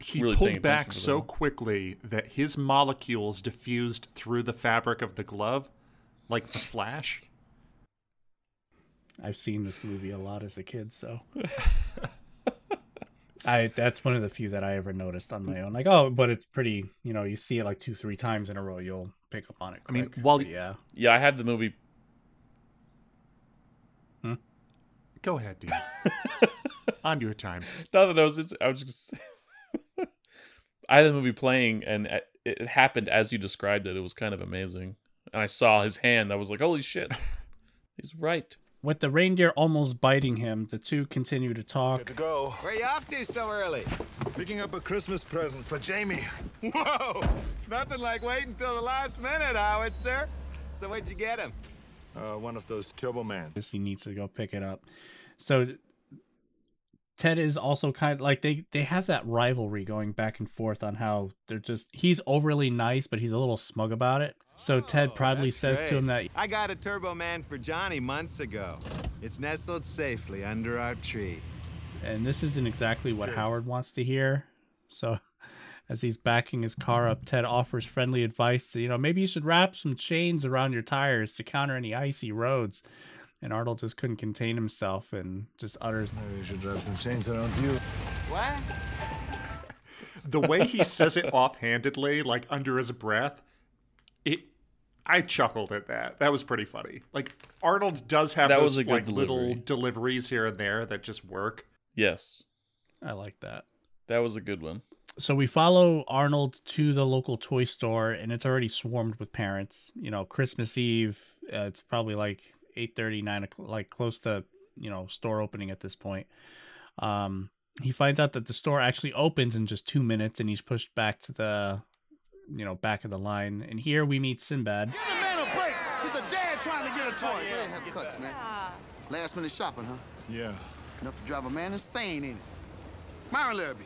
he really pulled back so quickly that his molecules diffused through the fabric of the glove, like the Flash. I've seen this movie a lot as a kid, so. I that's one of the few that I ever noticed on my own. Like, oh, but it's pretty, you know, you see it like two, three times in a row, you'll pick up on it quick. I mean, while but yeah. Yeah, I had the movie. Hmm? Go ahead, dude. On your time. Now that I was, it's, I was just I had the movie playing, and it happened as you described it. It was kind of amazing. And I saw his hand. I was like, holy shit. He's right. With the reindeer almost biting him, the two continue to talk. Good to go. Where you off to so early? Picking up a Christmas present for Jamie. Whoa! Nothing like waiting till the last minute, Howard, sir. So what'd you get him? Uh, one of those Turbo Mans. He needs to go pick it up. So Ted is also kind of like they they have that rivalry going back and forth on how they're just he's overly nice, but he's a little smug about it. So Ted proudly oh, says great. to him that I got a Turbo Man for Johnny months ago. It's nestled safely under our tree. And this isn't exactly what Good. Howard wants to hear. So as he's backing his car up, Ted offers friendly advice that, you know, maybe you should wrap some chains around your tires to counter any icy roads. And Arnold just couldn't contain himself and just utters, maybe you should wrap some chains around you. What? The way he says it offhandedly, like under his breath, It, I chuckled at that. That was pretty funny. Like, Arnold does have that those like, delivery. little deliveries here and there that just work. Yes. I like that. That was a good one. So we follow Arnold to the local toy store, and it's already swarmed with parents. You know, Christmas Eve, uh, it's probably like eight thirty, nine o'clock, like close to, you know, store opening at this point. Um, he finds out that the store actually opens in just two minutes, and he's pushed back to the... you know, back of the line. And here we meet Sinbad. Give the man a break. He's a dad trying to get a toy. Oh, yeah, have get cuts, man. Yeah. Last minute shopping, huh? Yeah. Enough to drive a man insane, ain't it? Myron Larrabee.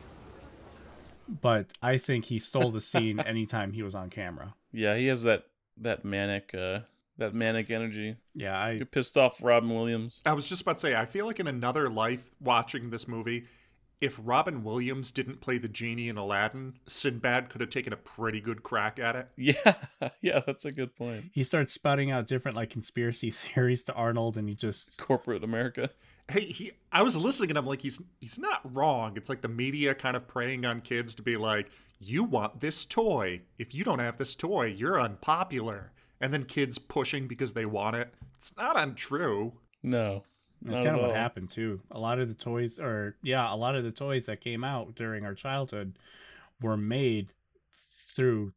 But I think he stole the scene anytime he was on camera. Yeah, he has that that manic uh that manic energy. Yeah, I You're pissed off Robin Williams. I was just about to say, I feel like in another life watching this movie, if Robin Williams didn't play the genie in Aladdin, Sinbad could have taken a pretty good crack at it. Yeah, yeah, that's a good point. He starts spouting out different like conspiracy theories to Arnold, and he just corporate America. Hey, he. I was listening, and I'm like, he's he's not wrong. It's like the media kind of preying on kids to be like, you want this toy. If you don't have this toy, you're unpopular. And then kids pushing because they want it. It's not untrue. No. That's kind of what happened, too. A lot of the toys or yeah, a lot of the toys that came out during our childhood were made through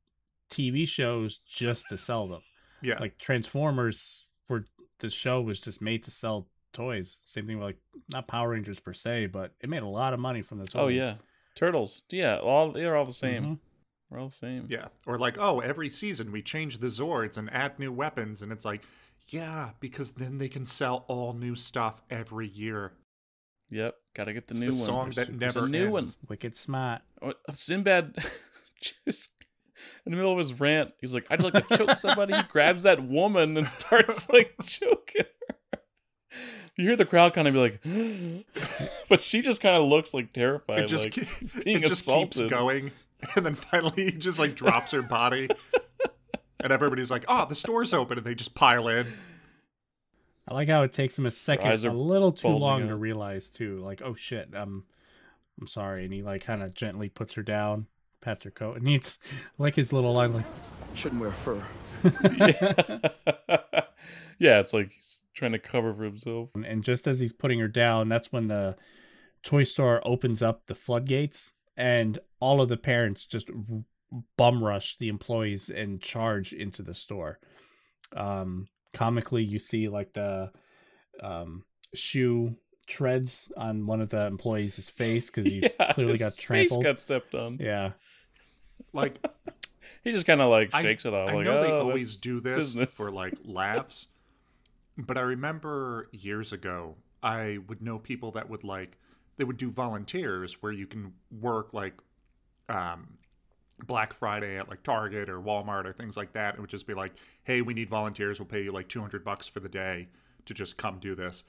T V shows just to sell them. Yeah. Like Transformers were, the show was just made to sell toys. Same thing with, like, not Power Rangers per se, but it made a lot of money from the toys. Oh, yeah. Turtles. Yeah. All, they're all the same. Mm-hmm. We're all the same. Yeah. Or like, oh, every season we change the Zords and add new weapons. And it's like, yeah, because then they can sell all new stuff every year. Yep. Got to get the it's new the one. Song there's, that never new ends. One. Wicked smart. Sinbad, just in the middle of his rant, he's like, I'd like to choke somebody. He grabs that woman and starts like choking her. You hear the crowd kind of be like, but she just kind of looks like terrified. It just, like, keeps, being it just keeps going. And then finally he just, like, drops her body. And everybody's like, oh, the store's open. And they just pile in. I like how it takes them a second, a little too long out. To realize, too. Like, oh, shit, um, I'm sorry. And he, like, kind of gently puts her down, pats her coat. And he's, like, his little line, like, shouldn't wear fur. Yeah. Yeah, it's like he's trying to cover for himself. And just as he's putting her down, that's when the toy store opens up the floodgates. And all of the parents just bum rush the employees and charge into the store. Um, comically, you see like the um, shoe treads on one of the employees' face because he yeah, clearly got trampled. His face got stepped on. Yeah. Like, he just kind of like shakes I, it off. I like, know oh, they always do this business. For like laughs. But I remember years ago, I would know people that would like, they would do volunteers where you can work like um, Black Friday at like Target or Walmart or things like that. It would just be like, hey, we need volunteers. We'll pay you like two hundred bucks for the day to just come do this.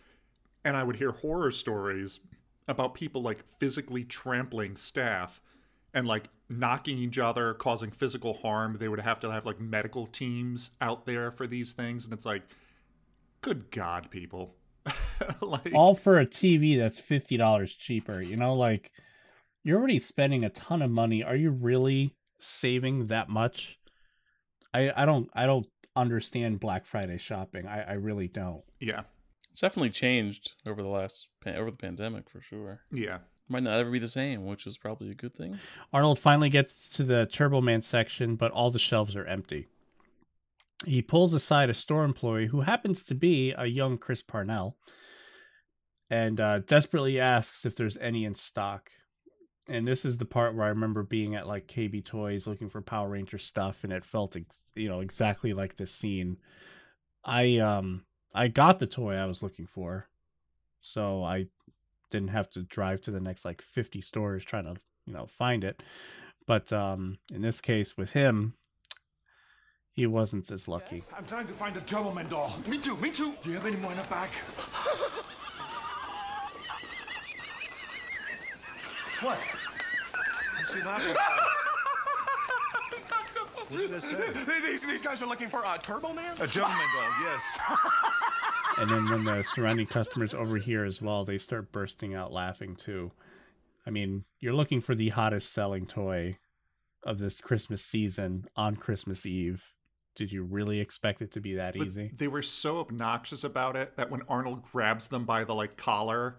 And I would hear horror stories about people like physically trampling staff and like knocking each other, causing physical harm. They would have to have like medical teams out there for these things. And it's like, good God, people. Like, all for a T V that's fifty dollars cheaper, you know, like you're already spending a ton of money. Are you really saving that much? I, I don't I don't understand Black Friday shopping. I, I really don't. Yeah. It's definitely changed over the last over the pandemic for sure. Yeah. Might not ever be the same, which is probably a good thing. Arnold finally gets to the Turbo Man section, but all the shelves are empty. He pulls aside a store employee who happens to be a young Chris Parnell and uh, desperately asks if there's any in stock. And this is the part where I remember being at like K B Toys looking for Power Ranger stuff. And it felt, you know, exactly like this scene. I, um, I got the toy I was looking for. So I didn't have to drive to the next like fifty stores trying to, you know, find it. But um, in this case with him, he wasn't as lucky. Yes, I'm trying to find a Turbo Man doll. Me too, me too. Do you have any more in the back? What? I see that one. What did I say? These, these guys are looking for a Turbo Man? A Turbo Man doll, yes. And then when the surrounding customers overhear as well, they start bursting out laughing too. I mean, you're looking for the hottest selling toy of this Christmas season on Christmas Eve. Did you really expect it to be that but easy? They were so obnoxious about it that when Arnold grabs them by the like collar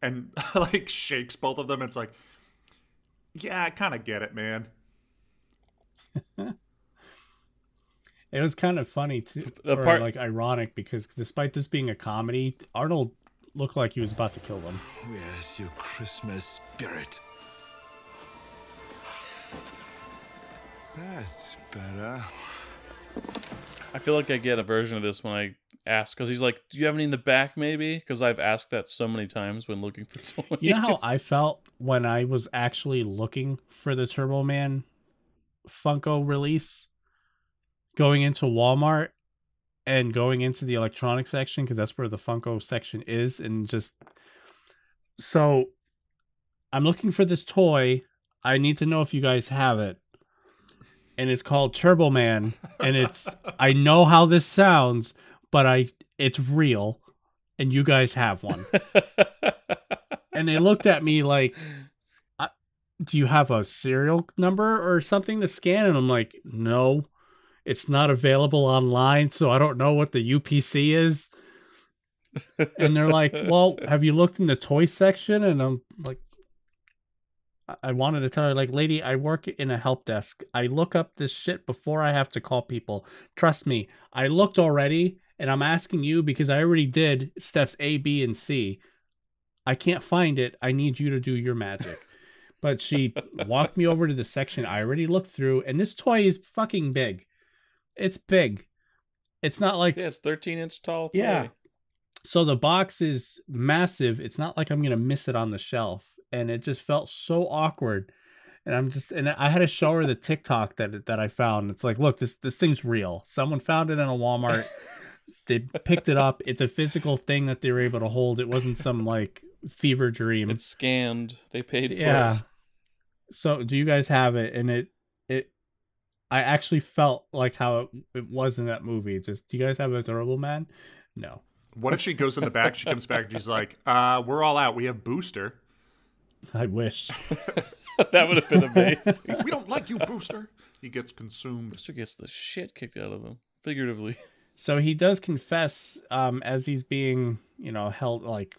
and like shakes both of them, it's like, yeah, I kind of get it, man. It was kind of funny too, the part, or like ironic, because despite this being a comedy, Arnold looked like he was about to kill them. Where's your Christmas spirit? That's better. I feel like I get a version of this when I ask, because he's like, do you have any in the back maybe? Because I've asked that so many times when looking for someone. You know how I felt when I was actually looking for the Turbo Man Funko release? Going into Walmart and going into the electronics section, because that's where the Funko section is. And just, so I'm looking for this toy. I need to know if you guys have it. And it's called Turbo Man, and it's, I know how this sounds, but I, it's real, and you guys have one. And they looked at me like, I, do you have a serial number or something to scan? And I'm like, no, it's not available online, so I don't know what the U P C is. And they're like, well, have you looked in the toy section? And I'm like, I wanted to tell her, like, lady, I work in a help desk. I look up this shit before I have to call people. Trust me, I looked already, and I'm asking you because I already did steps A, B, and C. I can't find it. I need you to do your magic. But she walked me over to the section I already looked through, and this toy is fucking big. It's big. It's not like... Yeah, it's thirteen inch tall toy. Yeah. So the box is massive. It's not like I'm going to miss it on the shelf. And it just felt so awkward. And I'm just, and I had to show her the TikTok that that I found. It's like, look, this this thing's real. Someone found it in a Walmart. They picked it up. It's a physical thing that they were able to hold. It wasn't some like fever dream. It's scanned. They paid for yeah. it. Yeah. So do you guys have it? And it it I actually felt like how it, it was in that movie. Just, do you guys have a durable man? No. What if she goes in the back, she comes back and she's like, uh, we're all out. We have Booster. I wish. That would have been amazing. We don't like you, Booster. He gets consumed. Booster gets the shit kicked out of him, figuratively. So he does confess um, as he's being, you know, held, like,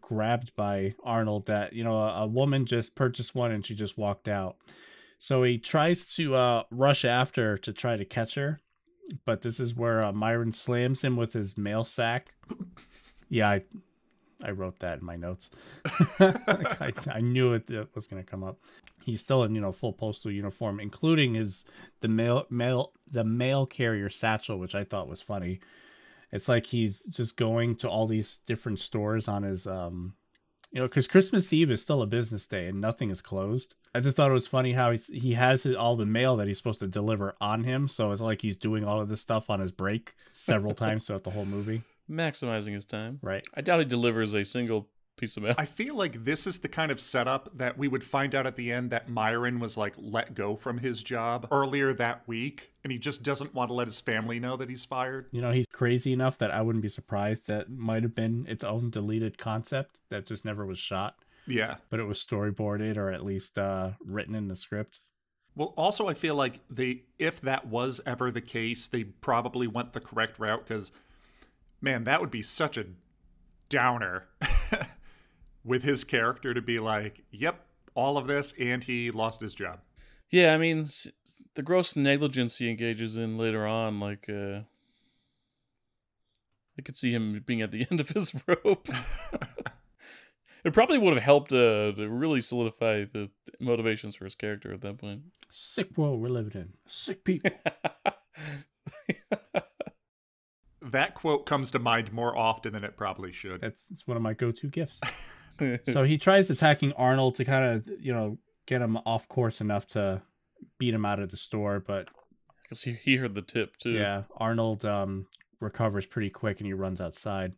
grabbed by Arnold that, you know, a, a woman just purchased one and she just walked out. So he tries to uh, rush after to try to catch her. But this is where uh, Myron slams him with his mail sack. Yeah, I... I wrote that in my notes. Like I, I knew it, it was going to come up. He's still in, you know, full postal uniform, including his the mail mail the mail carrier satchel, which I thought was funny. It's like he's just going to all these different stores on his, um, you know, because Christmas Eve is still a business day and nothing is closed. I just thought it was funny how he's, he has his, all the mail that he's supposed to deliver on him, so it's like he's doing all of this stuff on his break several times throughout the whole movie. Maximizing his time. Right. I doubt he delivers a single piece of mail. I feel like this is the kind of setup that we would find out at the end that Myron was like let go from his job earlier that week, and he just doesn't want to let his family know that he's fired. You know, he's crazy enough that I wouldn't be surprised that might have been its own deleted concept that just never was shot. Yeah. But it was storyboarded or at least uh, written in the script. Well, also, I feel like they, if that was ever the case, they probably went the correct route because... Man, that would be such a downer with his character to be like, yep, all of this, and he lost his job. Yeah, I mean, the gross negligence he engages in later on, like, uh, I could see him being at the end of his rope. It probably would have helped uh, to really solidify the motivations for his character at that point. Sick world we're living in. Sick people. That quote comes to mind more often than it probably should. That's it's one of my go-to gifts. So he tries attacking Arnold to kind of, you know, get him off course enough to beat him out of the store. But because he, he heard the tip, too. Yeah, Arnold um, recovers pretty quick and he runs outside.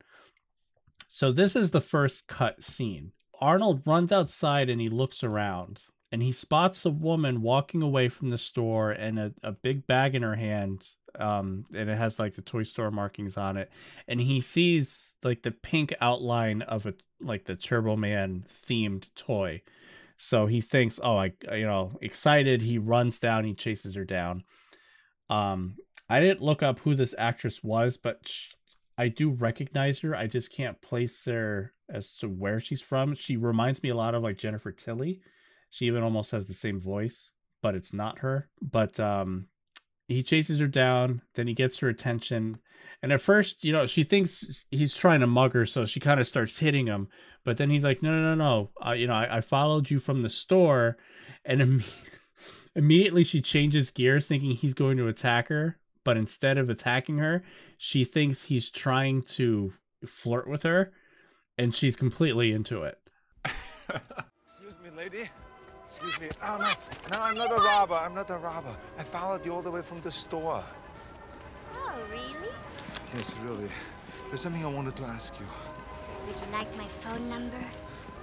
So this is the first cut scene. Arnold runs outside and he looks around. And he spots a woman walking away from the store and a, a big bag in her hand. Um, and it has like the toy store markings on it, and he sees like the pink outline of a like the Turbo Man themed toy. So he thinks, oh, I you know, excited. He runs down. He chases her down. Um, I didn't look up who this actress was, but she, I do recognize her. I just can't place her as to where she's from. She reminds me a lot of like Jennifer Tilly. She even almost has the same voice, but it's not her. But um. He chases her down, then he gets her attention. And at first, you know, she thinks he's trying to mug her, so she kind of starts hitting him. But then he's like, no, no, no, no. Uh, you know, I, I followed you from the store. And Im- immediately she changes gears, thinking he's going to attack her. But instead of attacking her, she thinks he's trying to flirt with her. And she's completely into it. Excuse me, lady. Excuse me. Oh, no. No, I'm not a robber. I'm not a robber. I followed you all the way from the store. Oh, really? Yes, really. There's something I wanted to ask you. Would you like my phone number?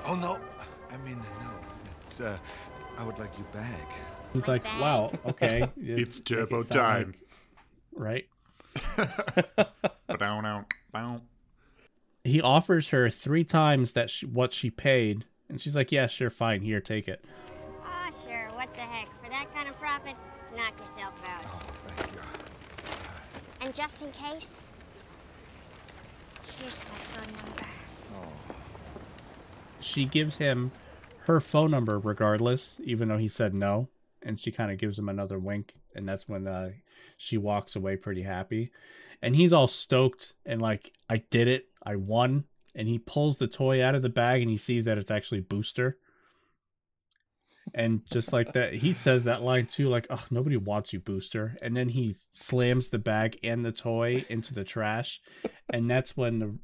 Oh, no. I mean, no. It's, uh, I would like you back. It's like, back. Wow, okay. It's turbo it time. Like, right? He offers her three times that she, what she paid, and she's like, yeah, sure, fine. Here, take it. what the heck? For that kind of profit, knock yourself out. Oh, thank you. And just in case, here's my phone number. Oh. She gives him her phone number regardless, even though he said no. And she kind of gives him another wink. And that's when uh, she walks away pretty happy. And he's all stoked and like, I did it. I won. And he pulls the toy out of the bag and he sees that it's actually Booster. And just like that, he says that line too, like, oh, nobody wants you, Booster. And then he slams the bag and the toy into the trash. And that's when the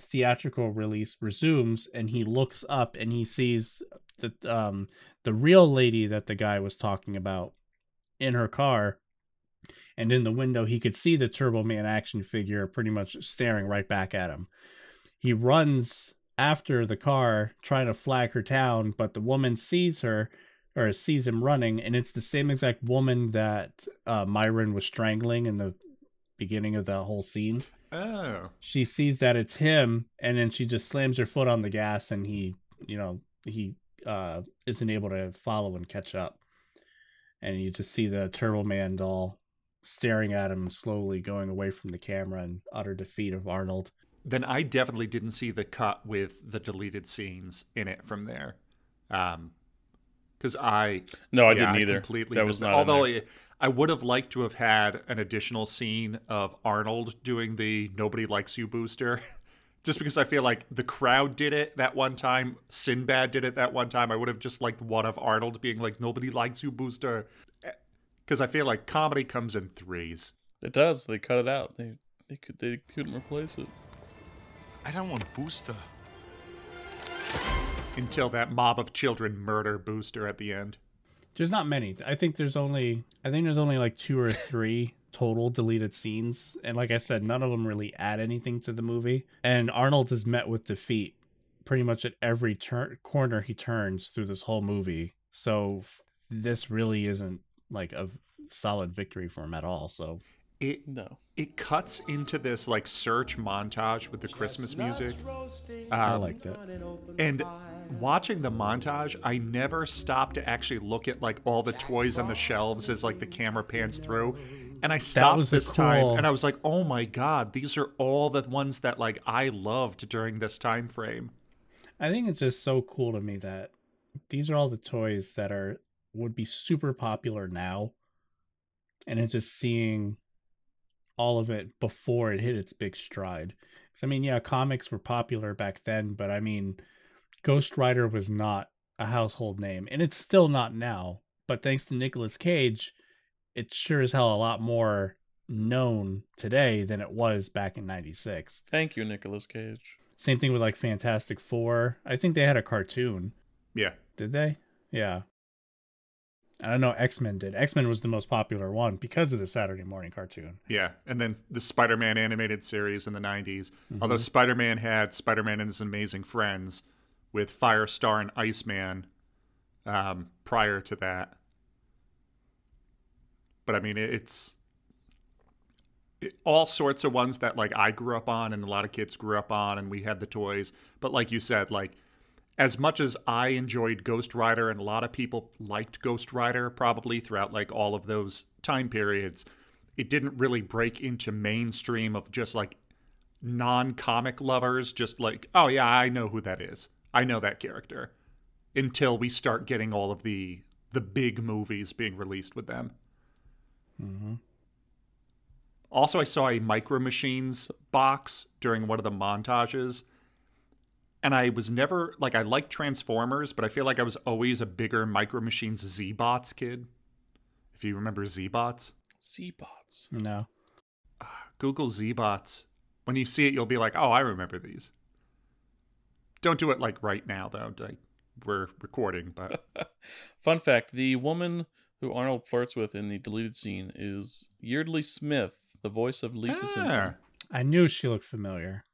theatrical release resumes, and he looks up and he sees the um the real lady that the guy was talking about in her car, and in the window he could see the Turbo Man action figure pretty much staring right back at him. He runs after the car trying to flag her down, but the woman sees her or sees him running, and it's the same exact woman that uh Myron was strangling in the beginning of the whole scene. Oh. She sees that it's him, and then she just slams her foot on the gas, and he, you know, he uh, isn't able to follow and catch up. And you just see the Turbo Man doll staring at him, slowly going away from the camera in utter defeat of Arnold. Then I definitely didn't see the cut with the deleted scenes in it from there. Um, because I... No, I yeah, didn't either. I completely that was not Although... In there. I, I would have liked to have had an additional scene of Arnold doing the Nobody Likes You, Booster, just because I feel like the crowd did it that one time. Sinbad did it that one time. I would have just liked one of Arnold being like, Nobody Likes You, Booster, because I feel like comedy comes in threes. It does. They cut it out. They, they, could, they couldn't replace it. I don't want Booster. Until that mob of children murder Booster at the end. There's not many. I think there's only I think there's only like two or three total deleted scenes. And like I said, none of them really add anything to the movie. And Arnold is met with defeat pretty much at every turn corner he turns through this whole movie. So this really isn't like a solid victory for him at all. So it no. It cuts into this like search montage with the Christmas music. Um, I liked it. And watching the montage, I never stopped to actually look at like all the toys on the shelves as like the camera pans through. And I stopped this cool... time and I was like, oh my God, these are all the ones that like I loved during this time frame. I think it's just so cool to me that these are all the toys that are would be super popular now. And it's just seeing all of it before it hit its big stride. Because I mean, yeah, comics were popular back then, but I mean, Ghost Rider was not a household name, and it's still not now. But thanks to Nicolas Cage, it's sure as hell a lot more known today than it was back in ninety-six. Thank you, Nicolas Cage. Same thing with like Fantastic Four. I think they had a cartoon. Yeah. Did they? Yeah. I don't know, X-Men did. X-Men was the most popular one because of the Saturday morning cartoon. Yeah, and then the Spider-Man animated series in the nineties. Mm-hmm. Although Spider-Man had Spider-Man and His Amazing Friends, with Firestar and Iceman um, prior to that. But I mean, it's it, all sorts of ones that like I grew up on and a lot of kids grew up on, and we had the toys. But like you said, like as much as I enjoyed Ghost Rider and a lot of people liked Ghost Rider probably throughout like all of those time periods, it didn't really break into mainstream of just like non-comic lovers, just like, oh yeah, I know who that is. I know that character, until we start getting all of the the big movies being released with them. Mm-hmm. Also, I saw a Micro Machines box during one of the montages, and I was never like I like Transformers, but I feel like I was always a bigger Micro Machines Z-Bots kid. If you remember Z-Bots, Z-Bots. No. Uh, Google Z-Bots. When you see it, you'll be like, "Oh, I remember these." Don't do it like right now, though. Like we're recording, but fun fact: the woman who Arnold flirts with in the deleted scene is Yeardley Smith, the voice of Lisa ah, Simpson. I knew she looked familiar.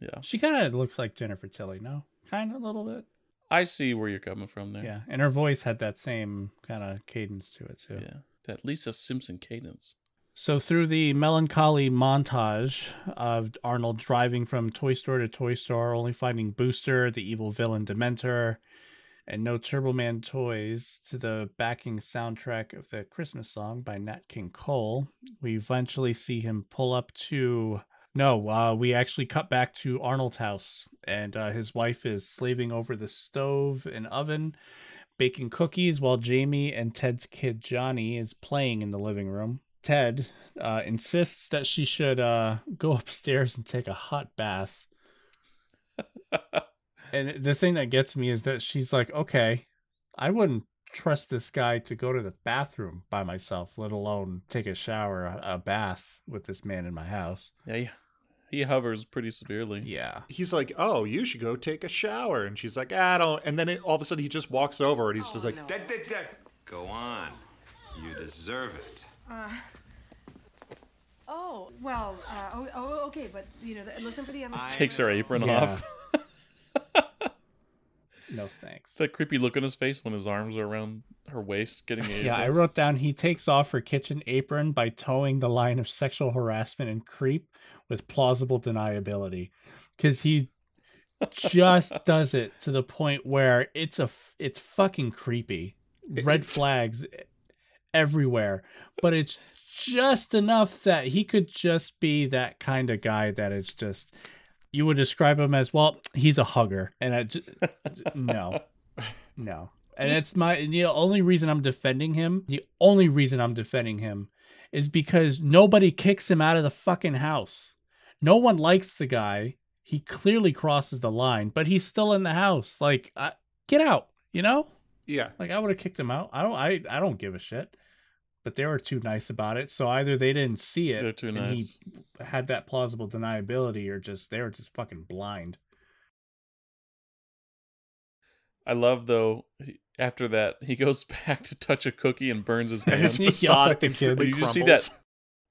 Yeah, she kind of looks like Jennifer Tilly. No, kind of a little bit. I see where you're coming from there. Yeah, and her voice had that same kind of cadence to it too. Yeah, that Lisa Simpson cadence. So through the melancholy montage of Arnold driving from toy store to toy store, only finding Booster, the evil villain Dementor, and No Turbo Man Toys to the backing soundtrack of the Christmas song by Nat King Cole. We eventually see him pull up to... No, uh, we actually cut back to Arnold's house, and uh, his wife is slaving over the stove and oven, baking cookies while Jamie and Ted's kid Johnny is playing in the living room. Ted uh, insists that she should uh, go upstairs and take a hot bath. And the thing that gets me is that she's like, okay, I wouldn't trust this guy to go to the bathroom by myself, let alone take a shower, a bath with this man in my house. Yeah, yeah. He hovers pretty severely. Yeah. He's like, oh, you should go take a shower. And she's like, I don't. And then it, all of a sudden he just walks over and he's oh, just like, no. da, da, da. Go on. You deserve it. Uh, oh, well, uh, oh, oh, okay. But, you know, listen for the other. She takes her apron yeah. off. No thanks. That creepy look on his face when his arms are around her waist getting the apron. Yeah, I wrote down he takes off her kitchen apron by towing the line of sexual harassment and creep with plausible deniability, because he just does it to the point where it's a it's fucking creepy. Red it's... flags everywhere, but it's just enough that he could just be that kind of guy that is just... You would describe him as, well, he's a hugger. And I just, no, no. And it's my, the only reason I'm defending him, the only reason I'm defending him is because nobody kicks him out of the fucking house. No one likes the guy. He clearly crosses the line, but he's still in the house. Like, I, get out, you know? Yeah. Like, I would have kicked him out. I don't, I, I don't give a shit. But they were too nice about it, so either they didn't see it, they're too and nice. He had that plausible deniability, or just they were just fucking blind. I love though. After that, he goes back to touch a cookie and burns his hand. His facade instantly crumbles. You just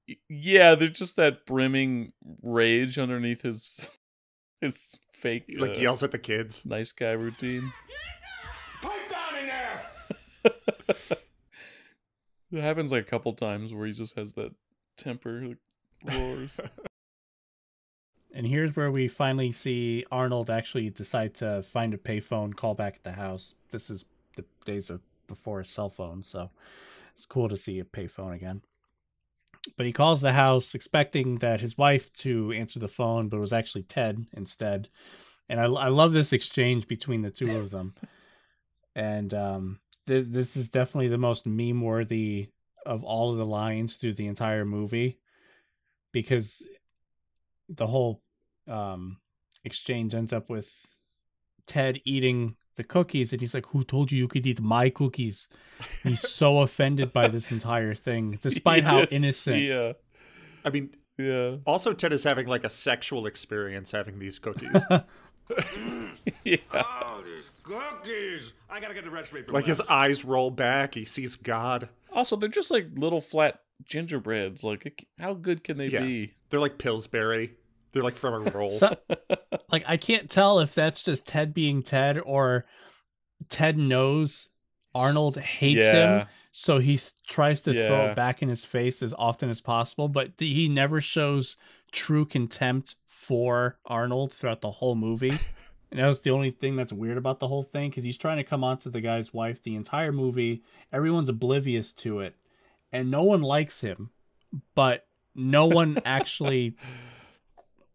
see that? Yeah, there's just that brimming rage underneath his his fake. He, like uh, yells at the kids. Nice guy routine. Pipe down in there. It happens like a couple times where he just has that temper, like, roars. And here's where we finally see Arnold actually decide to find a payphone, call back at the house. This is the days of before his cell phone, so it's cool to see a payphone again. But he calls the house expecting that his wife to answer the phone, but it was actually Ted instead. And I, I love this exchange between the two of them. And, um... This this is definitely the most meme-worthy of all of the lines through the entire movie, because the whole um, exchange ends up with Ted eating the cookies, and he's like, who told you you could eat my cookies? And he's so offended by this entire thing, despite yes, how innocent. Yeah. I mean, yeah. Also, Ted is having like a sexual experience having these cookies. Mm. Yeah. Oh, these cookies! I gotta get the recipe. Like, his eyes roll back. He sees God. Also, they're just like little flat gingerbreads. Like, how good can they yeah. be? They're like Pillsbury. They're like from a roll. So, like, I can't tell if that's just Ted being Ted, or Ted knows Arnold hates yeah. him, so he tries to yeah. throw it back in his face as often as possible. But he never shows true contempt for Arnold throughout the whole movie, and that was the only thing that's weird about the whole thing, because he's trying to come on to the guy's wife the entire movie. Everyone's oblivious to it, and no one likes him, but no one actually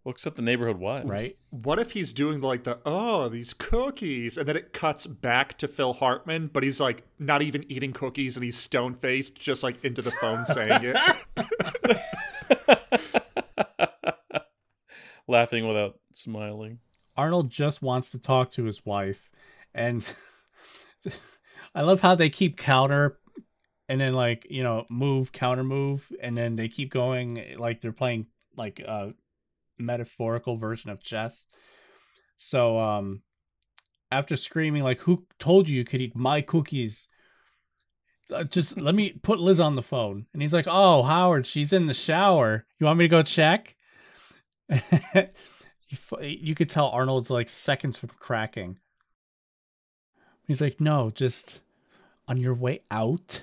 well, except the neighborhood wives. Right? What if he's doing like the oh these cookies, and then it cuts back to Phil Hartman, but he's like not even eating cookies, and he's stone faced, just like into the phone saying it. Laughing without smiling. Arnold just wants to talk to his wife, and I love how they keep counter and then, like, you know, move, counter move, and then they keep going like they're playing like a metaphorical version of chess. So um after screaming like, who told you you could eat my cookies? Just let me put Liz on the phone. And he's like, oh, Howard, she's in the shower. You want me to go check? you, you could tell Arnold's like seconds from cracking. He's like, no, just on your way out,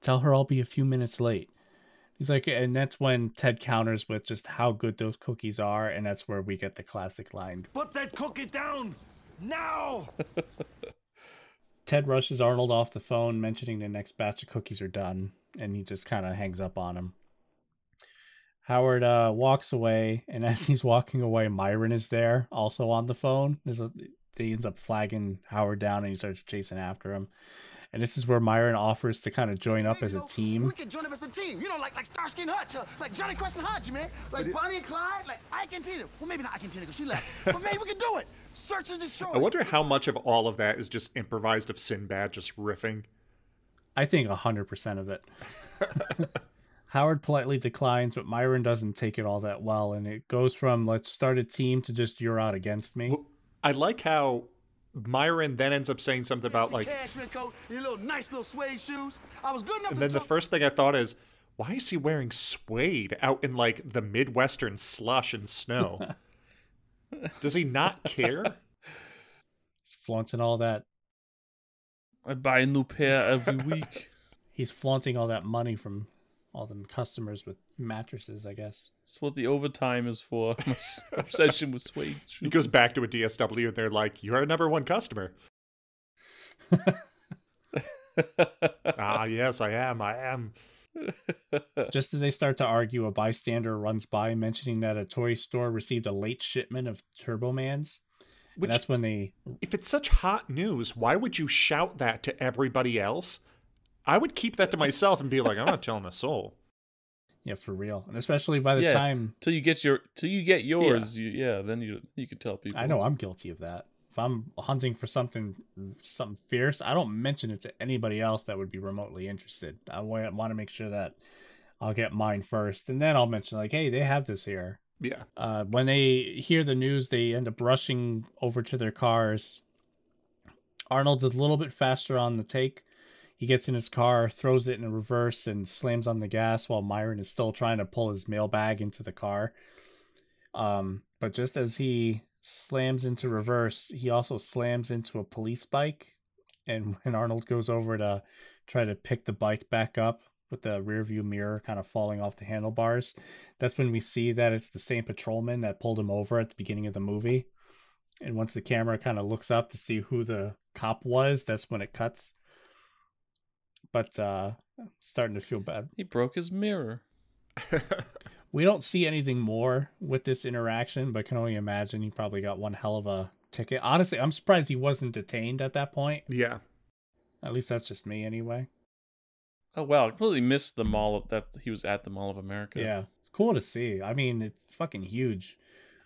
tell her I'll be a few minutes late. He's like, and that's when Ted counters with just how good those cookies are, and that's where we get the classic line. Put that cookie down now. Ted rushes Arnold off the phone, mentioning the next batch of cookies are done, and he just kind of hangs up on him. Howard uh, walks away, and as he's walking away, Myron is there, also on the phone. There's a, he ends up flagging Howard down, and he starts chasing after him. And this is where Myron offers to kind of join up as a team. We can join up as a team, you know, like like Starsky and Hutch, uh, like Johnny Quest and Hutch, man, like Bonnie and Clyde, like Ike and Tina. Well, maybe not Ike and Tina because she left, but maybe we can do it. Search and destroy. I wonder how much of all of that is just improvised of Sinbad just riffing. I think a hundred percent of it. Howard politely declines, but Myron doesn't take it all that well, and it goes from let's start a team to just you're out against me. Well, I like how Myron then ends up saying something about like cashmere coat, your little nice little suede shoes. I was good enough. And then the first thing I thought is, why is he wearing suede out in like the Midwestern slush and snow? Does he not care? He's flaunting all that. I buy a new pair every week. He's flaunting all that money from all them customers with mattresses, I guess. That's what the overtime is for. My obsession with suede shoes. He goes back to a D S W and they're like, you're our number one customer. Ah, yes, I am. I am. Just as they start to argue, a bystander runs by mentioning that a toy store received a late shipment of Turbomans. Which, and that's when they... If it's such hot news, why would you shout that to everybody else? I would keep that to myself and be like, I'm not telling a soul. Yeah, for real. And especially by the yeah, time till you get your till you get yours, yeah, you, yeah then you you can tell people. I know I'm guilty of that. If I'm hunting for something something fierce, I don't mention it to anybody else that would be remotely interested. I want to make sure that I'll get mine first, and then I'll mention like, hey, they have this here. Yeah. Uh, when they hear the news, they end up rushing over to their cars. Arnold's a little bit faster on the take. He gets in his car, throws it in reverse, and slams on the gas while Myron is still trying to pull his mailbag into the car. Um, but just as he slams into reverse, he also slams into a police bike. And when Arnold goes over to try to pick the bike back up with the rearview mirror kind of falling off the handlebars, that's when we see that it's the same patrolman that pulled him over at the beginning of the movie. And once the camera kind of looks up to see who the cop was, that's when it cuts. But uh, I'm starting to feel bad. He broke his mirror. We don't see anything more with this interaction, but can only imagine he probably got one hell of a ticket. Honestly, I'm surprised he wasn't detained at that point. Yeah. At least that's just me anyway. Oh, wow. I completely missed the mall of that. He was at the Mall of America. Yeah. It's cool to see. I mean, it's fucking huge.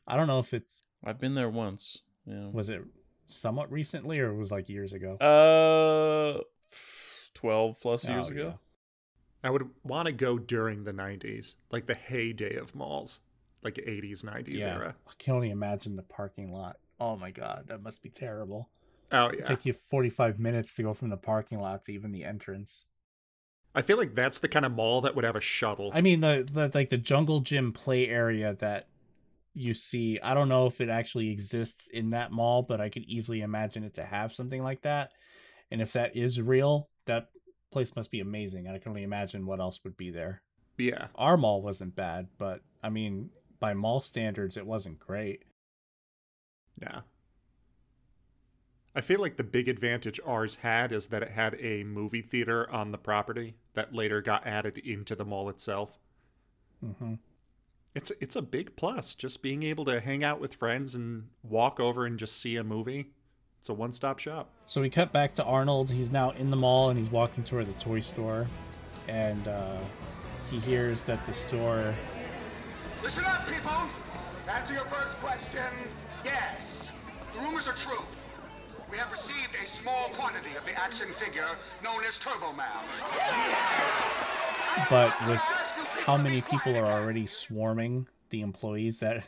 I don't know if it's... I've been there once. Yeah. Was it somewhat recently or it was like years ago? Uh... twelve plus years oh, ago. Yeah. I would want to go during the nineties, like the heyday of malls, like eighties, nineties yeah. era. I can only imagine the parking lot. Oh my God, that must be terrible. Oh, yeah. It'd take you forty-five minutes to go from the parking lot to even the entrance. I feel like that's the kind of mall that would have a shuttle. I mean, the, the like the Jungle Gym play area that you see, I don't know if it actually exists in that mall, but I could easily imagine it to have something like that. And if that is real, that place must be amazing, and I can only imagine what else would be there. Yeah. Our mall wasn't bad, but, I mean, by mall standards, it wasn't great. Yeah. I feel like the big advantage ours had is that it had a movie theater on the property that later got added into the mall itself. Mm-hmm. It's, it's a big plus, just being able to hang out with friends and walk over and just see a movie. It's a one-stop shop. So we cut back to Arnold. He's now in the mall, and he's walking toward the toy store. And uh, he hears that the store... Listen up, people! Answer your first question, yes. The rumors are true. We have received a small quantity of the action figure known as Turbo Man. But with how many people are already swarming the employees that...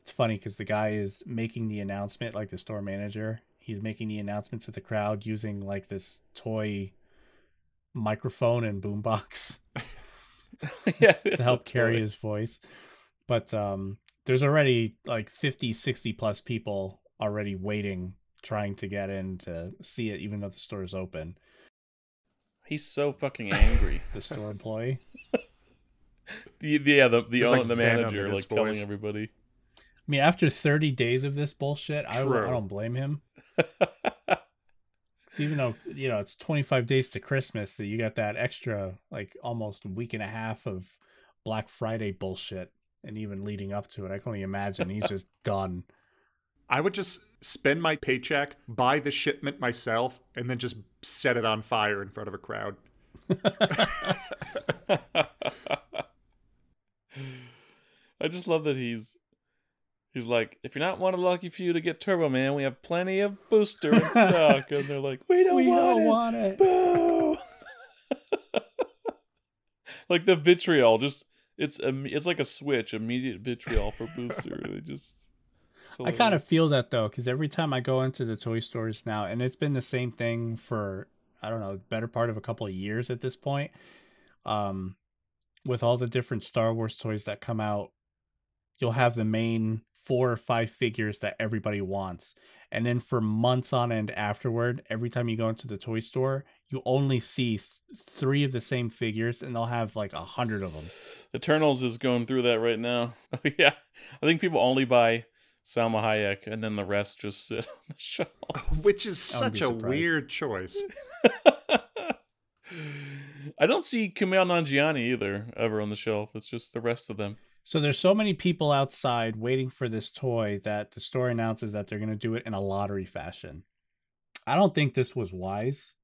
It's funny because the guy is making the announcement, like the store manager. He's making the announcement to the crowd using like this toy microphone and boombox yeah, to help carry his voice. But um, there's already like fifty, sixty plus people already waiting, trying to get in to see it, even though the store is open. He's so fucking angry. The store employee. Yeah, the the, like the manager like voice. Telling everybody. I mean, after thirty days of this bullshit, I, I don't blame him. So even though, you know, it's twenty-five days to Christmas, so you got that extra, like, almost week and a half of Black Friday bullshit. And even leading up to it, I can only imagine he's just done. I would just spend my paycheck, buy the shipment myself, and then just set it on fire in front of a crowd. I just love that he's he's like, if you're not one of the lucky few to get Turbo Man, we have plenty of booster in stock. And they're like, we don't, we want, don't it. want it. Boo! Like the vitriol, just it's it's like a switch, immediate vitriol for booster. They just. I kind of feel that though, because every time I go into the toy stores now, and it's been the same thing for, I don't know, the better part of a couple of years at this point, um, with all the different Star Wars toys that come out, you'll have the main four or five figures that everybody wants. And then for months on end afterward, every time you go into the toy store, you only see th three of the same figures, and they'll have like a hundred of them. Eternals is going through that right now. Oh, yeah. I think people only buy Salma Hayek, and then the rest just sit on the shelf. Which is such a weird choice. I don't see Kumail Nanjiani either ever on the shelf. It's just the rest of them. So there's so many people outside waiting for this toy that the store announces that they're going to do it in a lottery fashion. I don't think this was wise,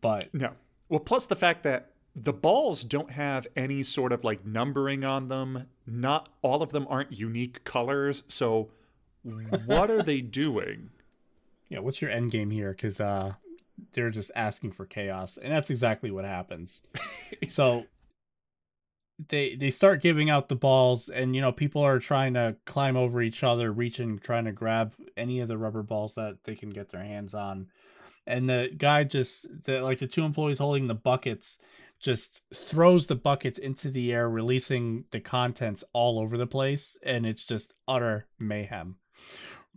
but... No. Well, plus the fact that the balls don't have any sort of like numbering on them. Not all of them aren't unique colors, so... What are they doing? Yeah, what's your end game here? Because uh, they're just asking for chaos, and that's exactly what happens. So they they start giving out the balls, and you know, people are trying to climb over each other, reaching, trying to grab any of the rubber balls that they can get their hands on. And the guy just the, like the two employees holding the buckets just throws the buckets into the air, releasing the contents all over the place, and it's just utter mayhem.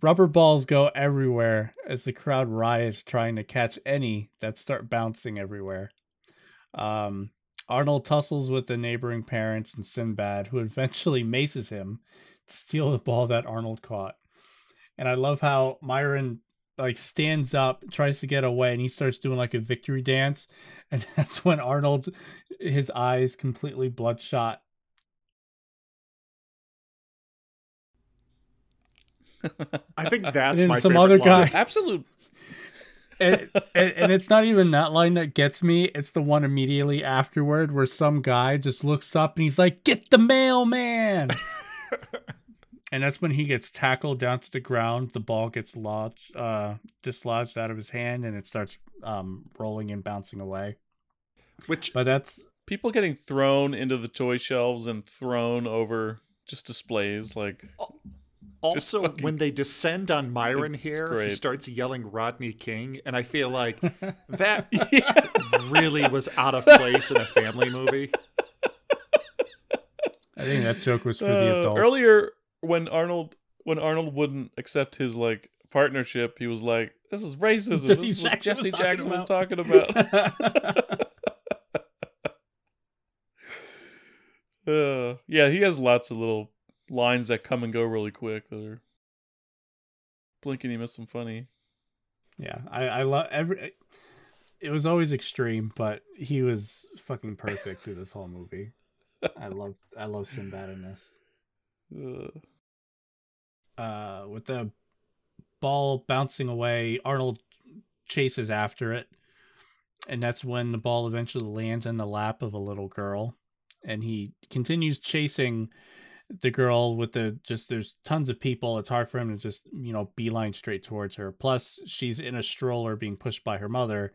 Rubber balls go everywhere as the crowd riots, trying to catch any that start bouncing everywhere. Um, Arnold tussles with the neighboring parents and Sinbad, who eventually maces him to steal the ball that Arnold caught. And I love how Myron like stands up, tries to get away, and he starts doing like a victory dance. And that's when Arnold, his eyes completely bloodshot. I think that's and my some favorite other guy. Absolute. and, and, and it's not even that line that gets me. It's the one immediately afterward where some guy just looks up and he's like, get the mailman. And that's when he gets tackled down to the ground. The ball gets lodged, uh, dislodged out of his hand, and it starts um, rolling and bouncing away. Which, but that's people getting thrown into the toy shelves and thrown over just displays. Like, also fucking... when they descend on Myron, it's here, great. He starts yelling Rodney King, and I feel like that yeah. really was out of place in a family movie. I think that joke was for uh, the adults earlier. When Arnold, when Arnold wouldn't accept his like partnership, he was like, "This is racism. This is what Jesse Jackson was talking about." uh, yeah, he has lots of little lines that come and go really quick that are blinking. You miss some funny. Yeah, I, I love every. It was always extreme, but he was fucking perfect through this whole movie. I love, I love Sinbad in this. Uh. Uh, with the ball bouncing away, Arnold chases after it, and that's when the ball eventually lands in the lap of a little girl, and he continues chasing the girl with the just there's tons of people. It's hard for him to just, you know, beeline straight towards her. Plus, she's in a stroller being pushed by her mother,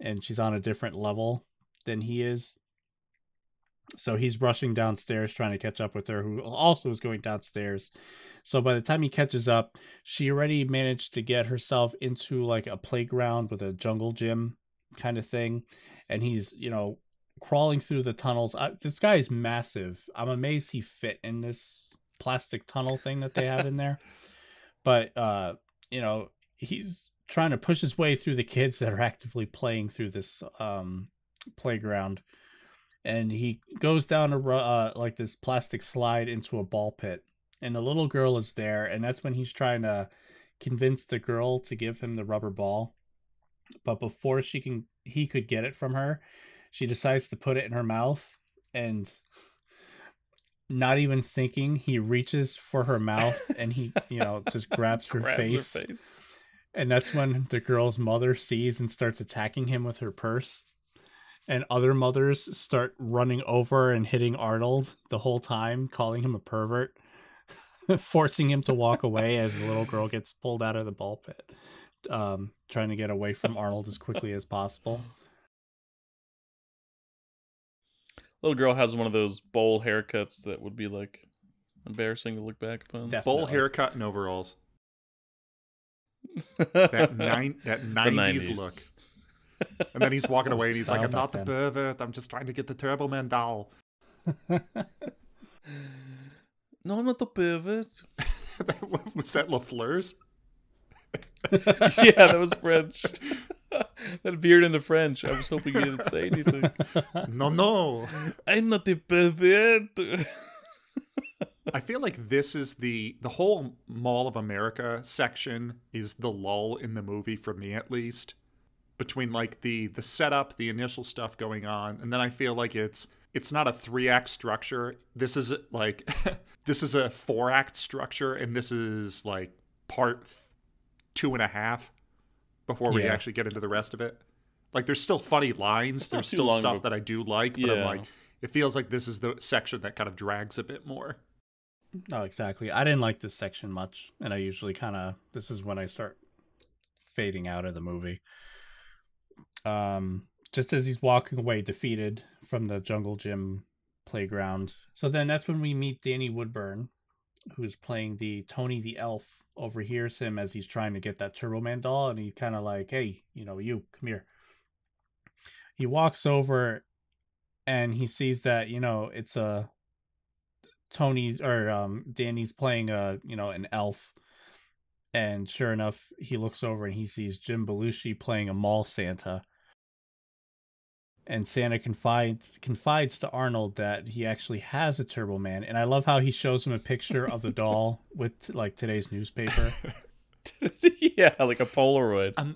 and she's on a different level than he is. So he's rushing downstairs trying to catch up with her, who also is going downstairs. So by the time he catches up, she already managed to get herself into like a playground with a jungle gym kind of thing. And he's, you know, crawling through the tunnels. I, this guy is massive. I'm amazed he fit in this plastic tunnel thing that they have in there. But, uh, you know, he's trying to push his way through the kids that are actively playing through this um, playground. And he goes down a, uh, like this plastic slide into a ball pit. And the little girl is there. And that's when he's trying to convince the girl to give him the rubber ball. But before she can, he could get it from her, she decides to put it in her mouth, and not even thinking, he reaches for her mouth and he, you know, just grabs her, grabs face. her face. And that's when the girl's mother sees and starts attacking him with her purse. And other mothers start running over and hitting Arnold the whole time, calling him a pervert, forcing him to walk away as the little girl gets pulled out of the ball pit, um, trying to get away from Arnold as quickly as possible. Little girl has one of those bowl haircuts that would be like embarrassing to look back upon. Definitely. Bowl haircut and overalls. That nine, that nineties look. And then he's walking away and he's like, I'm not the pervert. I'm just trying to get the Turbo Man doll. No, I'm not the pervert. Was that LaFleur's? Yeah, that was French. That beard in the French. I was hoping you didn't say anything. No, no. I'm not the pervert. I feel like this is the the whole Mall of America section is the lull in the movie for me, at least. Between like the the setup, the initial stuff going on, and then I feel like it's it's not a three act structure. This is like this is a four act structure, and this is like part two and a half before we yeah. actually get into the rest of it. Like there's still funny lines, it's there's still stuff that I do like, but yeah. I'm like, it feels like this is the section that kind of drags a bit more. No, exactly. I didn't like this section much, and I usually kind of this is when I start fading out of the movie. Um, just as he's walking away defeated from the jungle gym playground. So then that's when we meet Danny Woodburn, who's playing the Tony the Elf, overhears him as he's trying to get that Turbo Man doll. And he kind of like, hey, you know, you come here. He walks over and he sees that, you know, it's a Tony's or um, Danny's playing, a, you know, an elf. And sure enough, he looks over and he sees Jim Belushi playing a mall Santa. And Santa confides confides to Arnold that he actually has a Turbo Man. And I love how he shows him a picture of the doll with like today's newspaper. Yeah, like a Polaroid. I'm,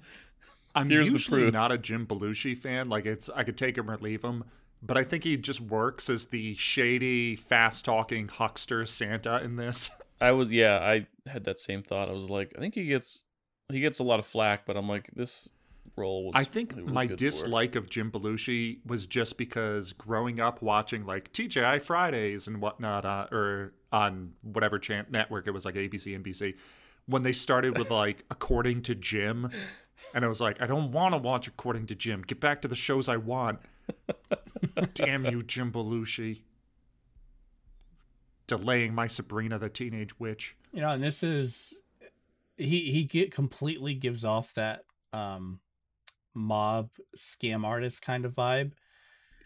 I'm usually not a Jim Belushi fan. Like it's, I could take him or leave him. But I think he just works as the shady, fast-talking huckster Santa in this. I was, yeah, I had that same thought. I was like, I think he gets he gets a lot of flack, but I'm like, this role was I think was my dislike of Jim Belushi was just because growing up watching like T G I Fridays and whatnot, uh, or on whatever channel network, it was like A B C, N B C, when they started with like According to Jim, and I was like, I don't want to watch According to Jim. Get back to the shows I want. Damn you, Jim Belushi. Delaying my Sabrina the Teenage Witch, you know, and this is he he get completely gives off that um mob scam artist kind of vibe,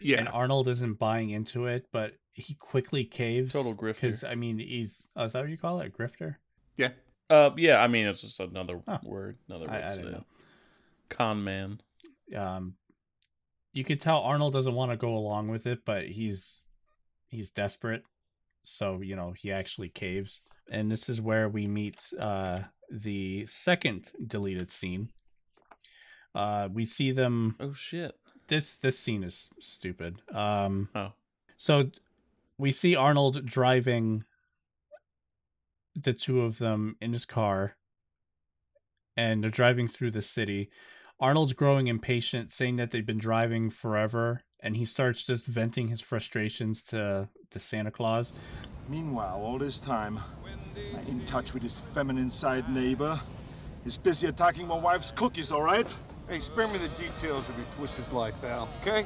yeah. And Arnold isn't buying into it, but he quickly caves. Total grifter. Because I mean, he's oh, is that what you call it, a grifter? Yeah, uh, yeah. I mean, it's just another oh. word, another word. I, I don't know. Con man. Um, you could tell Arnold doesn't want to go along with it, but he's he's desperate. So, you know, he actually caves. And this is where we meet uh, the second deleted scene. Uh, we see them. Oh, shit. This this scene is stupid. Um, oh. So we see Arnold driving the two of them in his car. And they're driving through the city. Arnold's growing impatient, saying that they've been driving forever. And he starts just venting his frustrations to the Santa Claus. Meanwhile, all this time, in touch with his feminine side neighbor, is busy attacking my wife's cookies, all right? Hey, spare me the details of your twisted life, Al, okay?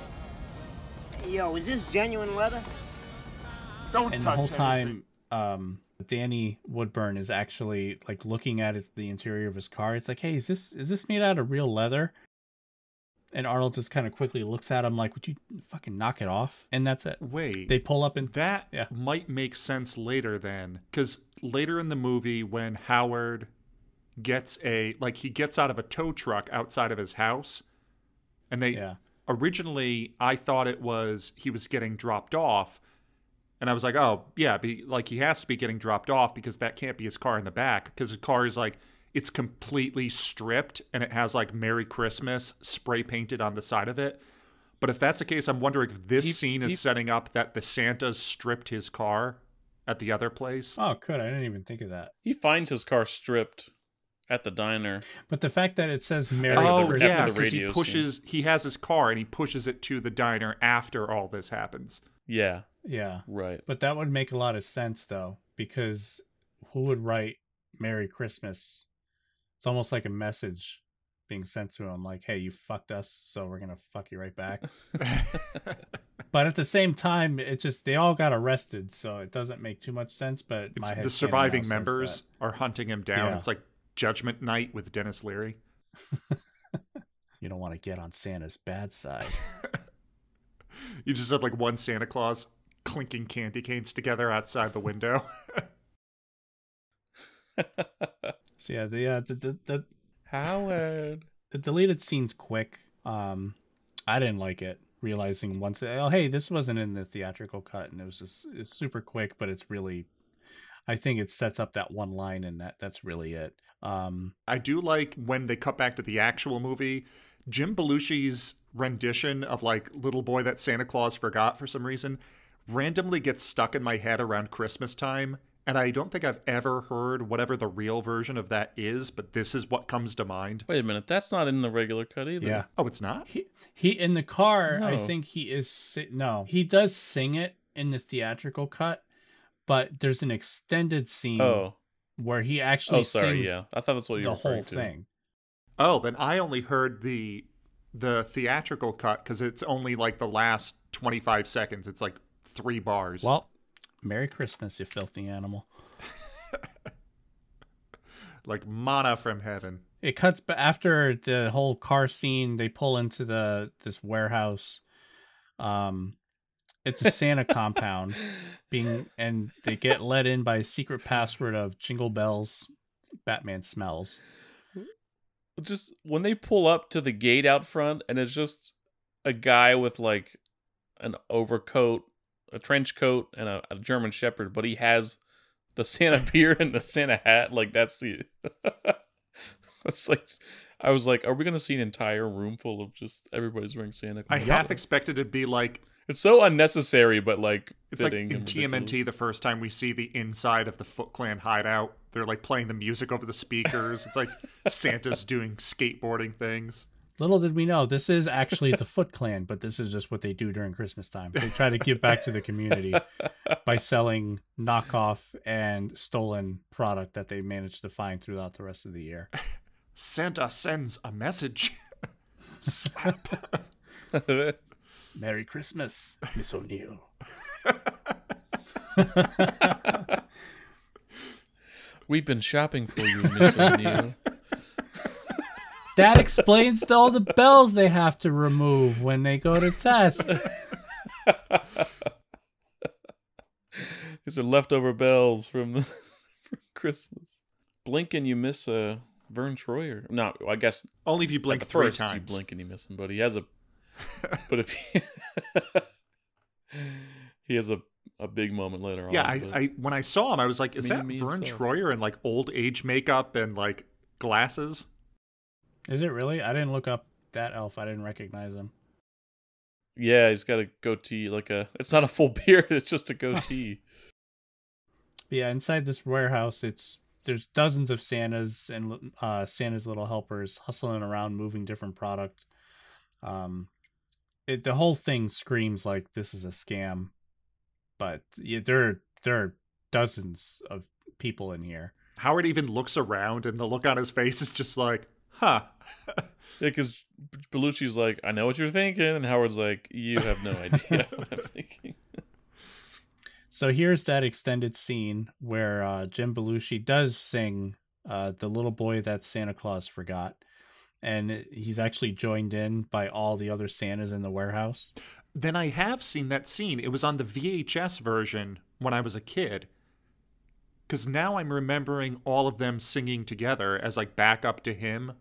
Yo, is this genuine leather? Don't touch it. And the whole time, um, Danny Woodburn is actually, like, looking at his, the interior of his car. It's like, hey, is this is this made out of real leather? And Arnold just kind of quickly looks at him like, would you fucking knock it off? And that's it. Wait. They pull up and... That yeah. might make sense later then. Because later in the movie when Howard gets a... Like, he gets out of a tow truck outside of his house. And they... Yeah. Originally, I thought it was he was getting dropped off. And I was like, oh, yeah. Be, like, he has to be getting dropped off because that can't be his car in the back. Because his car is like... it's completely stripped and it has like Merry Christmas spray painted on the side of it. But if that's the case, I'm wondering if this he, scene is he, setting up that the Santa's stripped his car at the other place. Oh, good. I didn't even think of that. He finds his car stripped at the diner. But the fact that it says Merry Christmas. Oh, yeah, because he pushes, scene. he has his car and he pushes it to the diner after all this happens. Yeah. Yeah. Right. But that would make a lot of sense, though, because who would write Merry Christmas? It's almost like a message being sent to him, like, hey, you fucked us, so we're gonna fuck you right back. But at the same time, it just, they all got arrested, so it doesn't make too much sense. But it's, my the surviving members are hunting him down. Yeah. It's like Judgment Night with Dennis Leary. You don't want to get on Santa's bad side. You just have like one Santa Claus clinking candy canes together outside the window. So yeah, the uh, the, the, the Howard. The deleted scene's quick. Um, I didn't like it. Realizing once, oh hey, this wasn't in the theatrical cut, and it was just, it's super quick, but it's really, I think it sets up that one line, and that that's really it. Um, I do like when they cut back to the actual movie. Jim Belushi's rendition of like Little Boy That Santa Claus Forgot for some reason randomly gets stuck in my head around Christmas time. And I don't think I've ever heard whatever the real version of that is, but this is what comes to mind. Wait a minute. That's not in the regular cut either. Yeah. Oh, it's not? He, he in the car, no. I think he is. No, he does sing it in the theatrical cut, but there's an extended scene oh. where he actually oh, sorry, sings yeah. I thought that's what you the were whole to. thing. Oh, then I only heard the, the theatrical cut because it's only like the last twenty-five seconds. It's like three bars. Well, Merry Christmas, you filthy animal. Like mana from heaven. It cuts, but after the whole car scene, they pull into the this warehouse. Um, it's a Santa compound, being, and they get let in by a secret password of Jingle Bells, Batman Smells. Just when they pull up to the gate out front, and it's just a guy with like an overcoat, a trench coat, and a, a German Shepherd, but he has the Santa beard and the Santa hat. Like, that's the... It's like, I was like, are we going to see an entire room full of just everybody's wearing Santa clothes? I half expected it to be like... It's so unnecessary, but like... It's like in T M N T, the first time we see the inside of the Foot Clan hideout. They're like playing the music over the speakers. It's like Santa's doing skateboarding things. Little did we know, this is actually the Foot Clan, but this is just what they do during Christmas time. They try to give back to the community by selling knockoff and stolen product that they managed to find throughout the rest of the year. Santa sends a message. Slap. Merry Christmas, Miss O'Neill. We've been shopping for you, Miss O'Neill. That explains all the bells they have to remove when they go to test. These are leftover bells from, the, from Christmas. Blink and you miss uh, Vern Troyer. No, I guess only if you blink three first, times. You blink and you miss him, but he has a. But if he, he has a a big moment later yeah, on. Yeah, I, I when I saw him, I was like, is me, that me Vern himself. Troyer in like old age makeup and like glasses? Is it really? I didn't look up that elf. I didn't recognize him. Yeah, he's got a goatee, like a... It's not a full beard. It's just a goatee. Yeah, inside this warehouse, it's there's dozens of Santas and uh, Santa's little helpers hustling around, moving different product. Um, it, the whole thing screams like this is a scam, but yeah, there there are dozens of people in here. Howard even looks around, and the look on his face is just like, huh. Yeah, because Belushi's like, I know what you're thinking, and Howard's like, you have no idea what I'm thinking. So here's that extended scene where uh, Jim Belushi does sing uh, The Little Boy That Santa Claus Forgot, and he's actually joined in by all the other Santas in the warehouse. Then I have seen that scene. It was on the V H S version when I was a kid. Because now I'm remembering all of them singing together as like back up to him.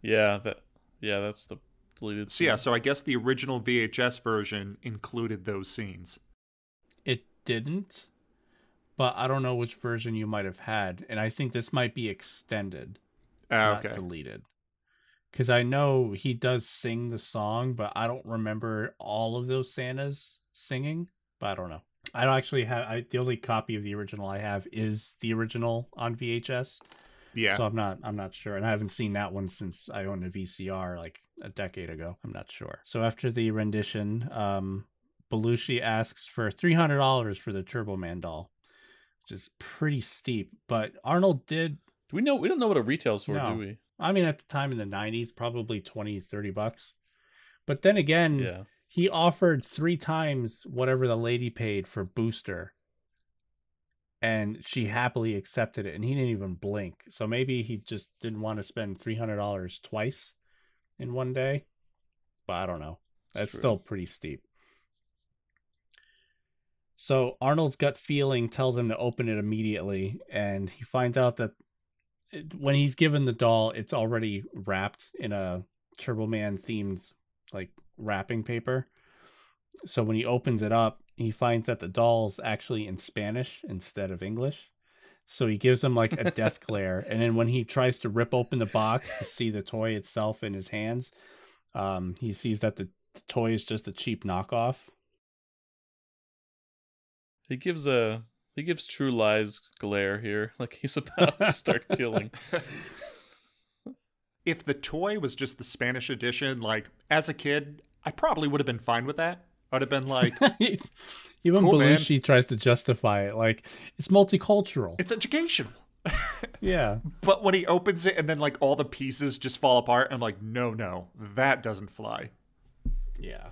Yeah, that yeah, that's the deleted scene. So yeah, so I guess the original V H S version included those scenes. It didn't, but I don't know which version you might have had. And I think this might be extended, oh, not okay. deleted. Because I know he does sing the song, but I don't remember all of those Santas singing. But I don't know. I don't actually have... I, the only copy of the original I have is the original on V H S. Yeah. So I'm not I'm not sure. And I haven't seen that one since I owned a V C R like a decade ago. I'm not sure. So after the rendition, um, Belushi asks for three hundred dollars for the Turbo Man doll, which is pretty steep. But Arnold did... Do we know... We don't know what it retails for, no. do we? I mean, at the time in the nineties, probably twenty, thirty bucks. But then again... Yeah. He offered three times whatever the lady paid for Booster, and she happily accepted it, and he didn't even blink. So maybe he just didn't want to spend three hundred dollars twice in one day, but I don't know. That's, That's still pretty steep. So Arnold's gut feeling tells him to open it immediately, and he finds out that when he's given the doll, it's already wrapped in a Turbo Man-themed, like, wrapping paper. So when he opens it up, he finds that the doll's actually in Spanish instead of English. So he gives him like a death glare, and then when he tries to rip open the box to see the toy itself in his hands, um he sees that the, the toy is just a cheap knockoff. He gives a he gives True Lies glare here, like he's about to start killing. If the toy was just the Spanish edition, like, as a kid, I probably would have been fine with that. I would have been like... Even cool, Belushi man. Tries to justify it. Like, it's multicultural. It's educational. Yeah. But when he opens it and then, like, all the pieces just fall apart, I'm like, no, no, that doesn't fly. Yeah.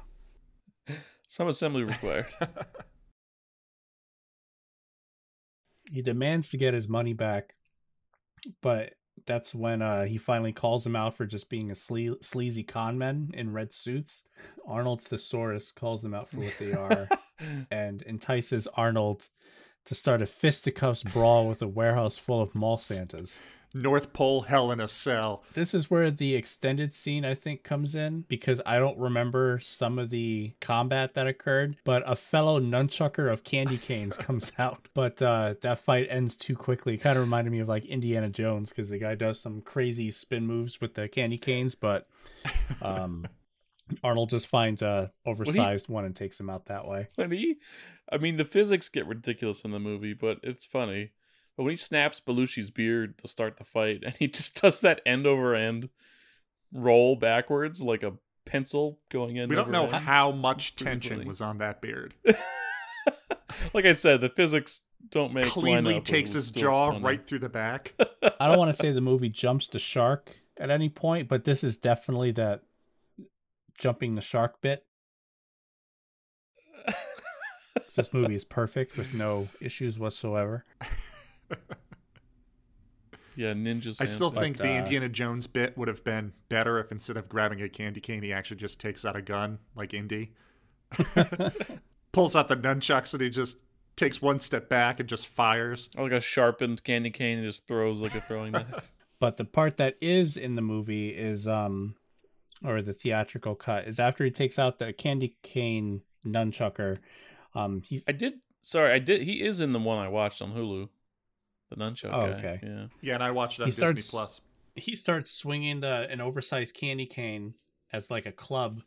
Some assembly required. He demands to get his money back, but... That's when uh, he finally calls him out for just being a sle sleazy con men in red suits. Arnold Thesaurus calls them out for what they are and entices Arnold to start a fisticuffs brawl with a warehouse full of mall Santas. North Pole hell in a cell. This is where the extended scene, I think, comes in, because I don't remember some of the combat that occurred, but a fellow nunchucker of candy canes comes out. But uh, that fight ends too quickly. It kind of reminded me of like Indiana Jones, because the guy does some crazy spin moves with the candy canes, but um, Arnold just finds a oversized he, one and takes him out that way. When he, I mean, the physics get ridiculous in the movie, but it's funny. But when he snaps Belushi's beard to start the fight, and he just does that end over end roll backwards like a pencil going in. We don't know end. how much tension was on that beard. Like I said, the physics don't make cleanly line up, takes his jaw funny. right through the back. I don't want to say the movie jumps the shark at any point, but this is definitely that jumping the shark bit. This movie is perfect with no issues whatsoever. Yeah, ninjas. I still think but, the uh, Indiana Jones bit would have been better if instead of grabbing a candy cane, he actually just takes out a gun like Indy. Pulls out the nunchucks and he just takes one step back and just fires. Or like a sharpened candy cane and just throws like a throwing knife. But the part that is in the movie is, um, or the theatrical cut, is after he takes out the candy cane nunchucker. Um, he's... I did. Sorry, I did. He is in the one I watched on Hulu. The nunchuck oh, guy. Okay. Yeah. Yeah, and I watched it on he Disney starts, Plus. He starts swinging the an oversized candy cane as like a club,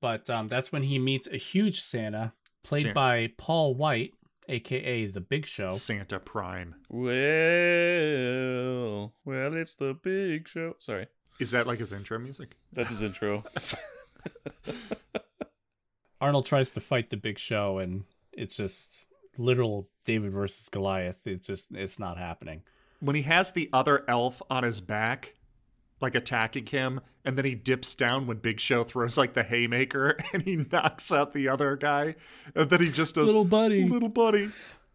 but um, that's when he meets a huge Santa played Santa. by Paul White, aka The Big Show. Santa Prime. Well, well, it's The Big Show. Sorry. Is that like his intro music? That's his intro. Arnold tries to fight The Big Show, and it's just literal David versus Goliath. It's just, it's not happening. When he has the other elf on his back, like attacking him, and then he dips down when Big Show throws like the haymaker and he knocks out the other guy, and then he just does little buddy, little buddy.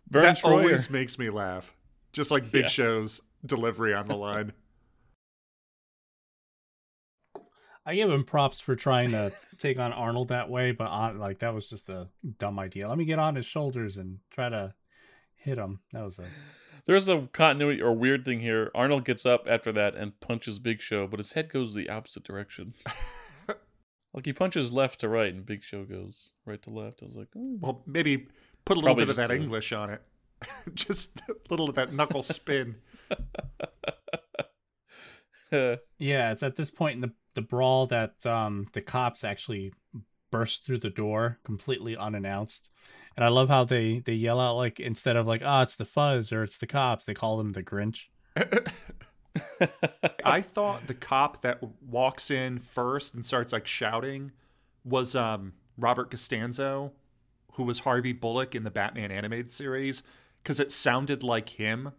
Vern that Troyer. Always makes me laugh. Just like Big yeah. Show's delivery on the line. I give him props for trying to take on Arnold that way, but on, like that was just a dumb idea. Let me get on his shoulders and try to hit him. That was a. There's a continuity or weird thing here. Arnold gets up after that and punches Big Show, but his head goes the opposite direction. Like he punches left to right, and Big Show goes right to left. I was like, oh. Well, maybe put a little Probably bit of that English on it. Just a little of that knuckle spin. Yeah, it's at this point in the, the brawl that um, the cops actually burst through the door completely unannounced. And I love how they, they yell out, like, instead of like, oh, it's the fuzz or it's the cops, they call them the Grinch. I thought the cop that walks in first and starts like shouting was um, Robert Costanzo, who was Harvey Bullock in the Batman animated series, because it sounded like him.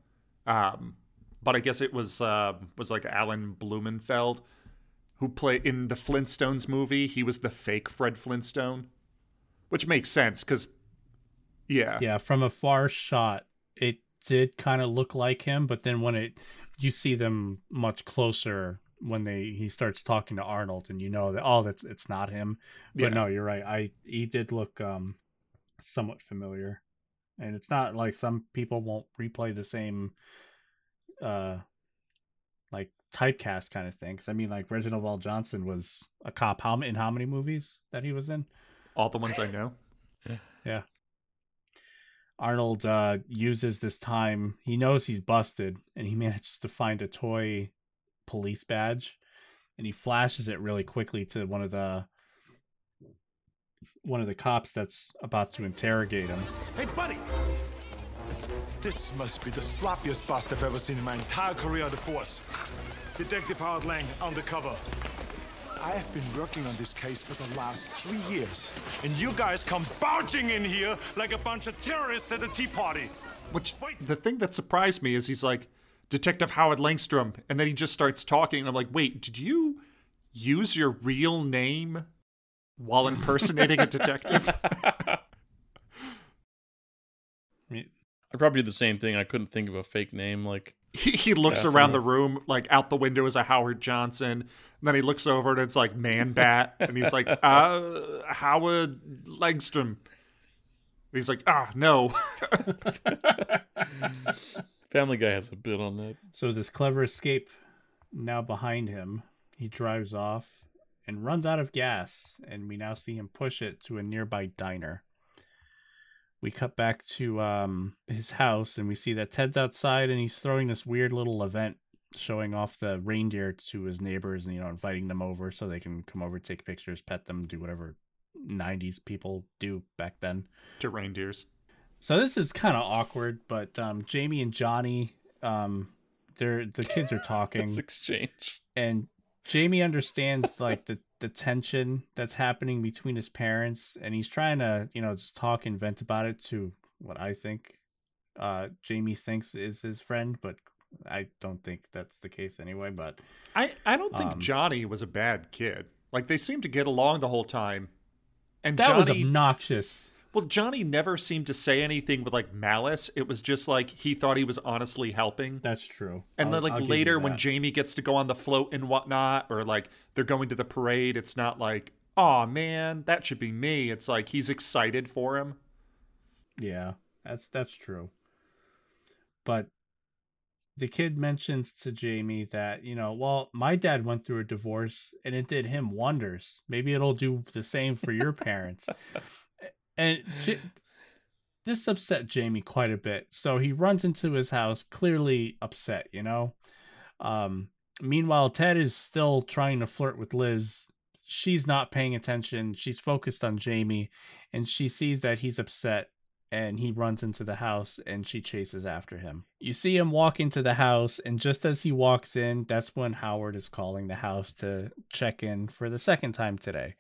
Um, but I guess it was uh, was like Alan Blumenfeld, who played in the Flintstones movie. He was the fake Fred Flintstone, which makes sense because, yeah, yeah. From a far shot, it did kind of look like him, but then when it you see them much closer when they he starts talking to Arnold, and you know that oh, that's it's not him. But yeah. No, you're right. I he did look um. somewhat familiar, and it's not like some people won't replay the same uh like typecast kind of thing, because I mean, like, Reginald Val Johnson was a cop how in how many movies that he was in? All the ones I know. Yeah. Arnold uh uses this time. He knows he's busted, and he manages to find a toy police badge, and he flashes it really quickly to one of the one of the cops that's about to interrogate him. Hey, buddy! This must be the sloppiest bust I've ever seen in my entire career on the force. Detective Howard Lang, undercover. I've been working on this case for the last three years, and you guys come bouncing in here like a bunch of terrorists at a tea party. Which, the thing that surprised me is he's like, Detective Howard Langstrom, and then he just starts talking, and I'm like, wait, did you use your real name while impersonating a detective? I mean, I'd probably do the same thing. I couldn't think of a fake name. Like he, he looks around him. The room, like out the window is a Howard Johnson, and then he looks over and it's like Man Bat, and he's like, uh, Howard Langstrom. And he's like, ah, no. Family Guy has a bit on that. So this clever escape now behind him, he drives off and runs out of gas, and we now see him push it to a nearby diner. We cut back to um, his house, and we see that Ted's outside, and he's throwing this weird little event showing off the reindeer to his neighbors, and, you know, inviting them over so they can come over, take pictures, pet them, do whatever nineties people do back then to reindeers. So this is kind of awkward, but um, Jamie and Johnny, um, they're the kids are talking. This exchange. And Jamie understands, like, the, the tension that's happening between his parents, and he's trying to, you know, just talk and vent about it to what I think uh, Jamie thinks is his friend, but I don't think that's the case anyway. But I, I don't think um, Johnny was a bad kid. Like, they seemed to get along the whole time. And that Johnny, was obnoxious. Well, Johnny never seemed to say anything with, like, malice. It was just, like, he thought he was honestly helping. That's true. And I'll, then, like, I'll later when Jamie gets to go on the float and whatnot, or, like, they're going to the parade, it's not like, oh man, that should be me. It's like he's excited for him. Yeah, that's that's true. But the kid mentions to Jamie that, you know, well, my dad went through a divorce, and it did him wonders. Maybe it'll do the same for your parents. And this upset Jamie quite a bit. So he runs into his house, clearly upset, you know? Um, meanwhile, Ted is still trying to flirt with Liz. She's not paying attention. She's focused on Jamie, and she sees that he's upset, and he runs into the house, and she chases after him. You see him walk into the house, and just as he walks in, that's when Howard is calling the house to check in for the second time today.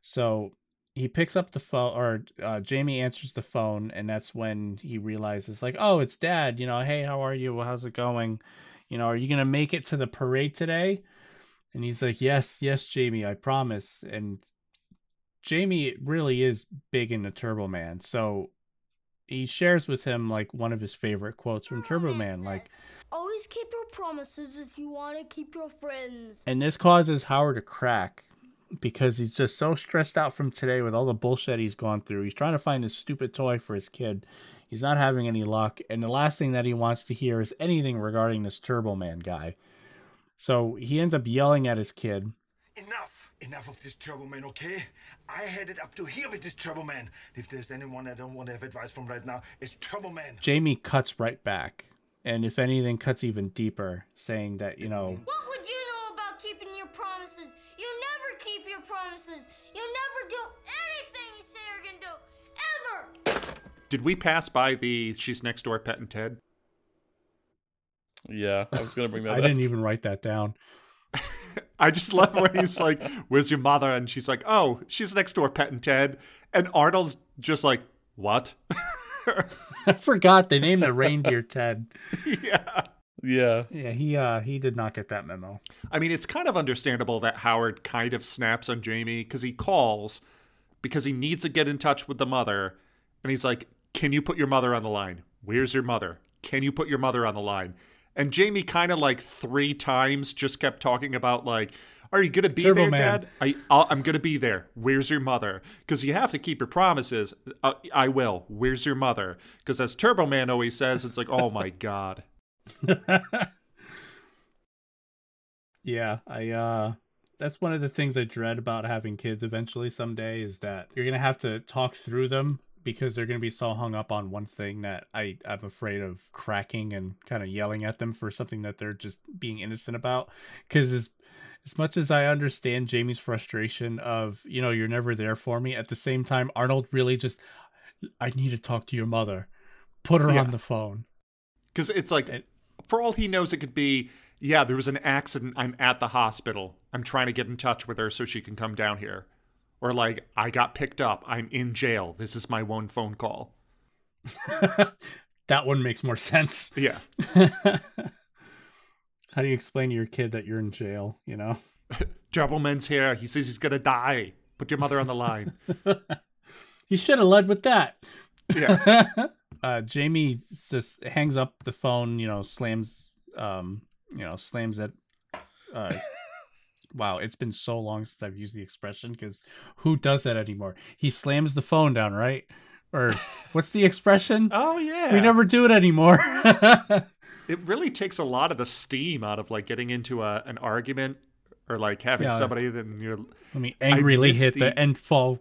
So he picks up the phone, or uh, Jamie answers the phone, and that's when he realizes, like, oh, it's Dad. You know, hey, how are you? Well, how's it going? You know, are you going to make it to the parade today? And he's like, yes, yes, Jamie, I promise. And Jamie really is big into Turbo Man. So he shares with him, like, one of his favorite quotes from Turbo Man, like, always keep your promises if you want to keep your friends. And this causes Howard to crack, because he's just so stressed out from today with all the bullshit he's gone through. He's trying to find his stupid toy for his kid. He's not having any luck. And the last thing that he wants to hear is anything regarding this Turbo Man guy. So he ends up yelling at his kid. Enough! Enough of this Turbo Man, okay? I had it up to here with this Turbo Man. If there's anyone I don't want to have advice from right now, it's Turbo Man. Jamie cuts right back, and if anything, cuts even deeper, saying that, you know... What would you know about keeping your promises? You never keep your promises. You never do anything you say you're going to do, ever. Did we pass by the She's Next Door Pet and Ted? Yeah, I was going to bring that up. I didn't even write that down. I just love when he's like, where's your mother? And she's like, oh, she's next door, Pet and Ted. And Arnold's just like, what? I forgot they named the reindeer Ted. Yeah. Yeah. Yeah, he uh, he did not get that memo. I mean, it's kind of understandable that Howard kind of snaps on Jamie because he calls because he needs to get in touch with the mother. And he's like, can you put your mother on the line? Where's your mother? Can you put your mother on the line? And Jamie kind of like three times just kept talking about like, are you going to be Turbo there, man. Dad? I, I'll, I'm going to be there. Where's your mother? Because you have to keep your promises. Uh, I will. Where's your mother? Because as Turbo Man always says, it's like, oh, my God. Yeah, I uh, that's one of the things I dread about having kids eventually someday is that you're going to have to talk through them. Because they're going to be so hung up on one thing that I, I'm afraid of cracking and kind of yelling at them for something that they're just being innocent about. Because as, as much as I understand Jamie's frustration of, you know, you're never there for me, at the same time, Arnold really just, I need to talk to your mother. Put her yeah. on the phone. Because it's like, and, for all he knows, it could be, yeah, there was an accident. I'm at the hospital. I'm trying to get in touch with her so she can come down here. Or like, I got picked up. I'm in jail. This is my one phone call. That one makes more sense. Yeah. How do you explain to your kid that you're in jail, you know? Troubleman's here. He says he's going to die. Put your mother on the line. He should have led with that. Yeah. uh, Jamie just hangs up the phone, you know, slams, um, you know, slams it. Uh, Wow, it's been so long since I've used the expression because who does that anymore? He slams the phone down, right? Or what's the expression? Oh, yeah. We never do it anymore. It really takes a lot of the steam out of like getting into a, an argument or like having yeah. somebody that you're... Let me angrily hit the, the end fall.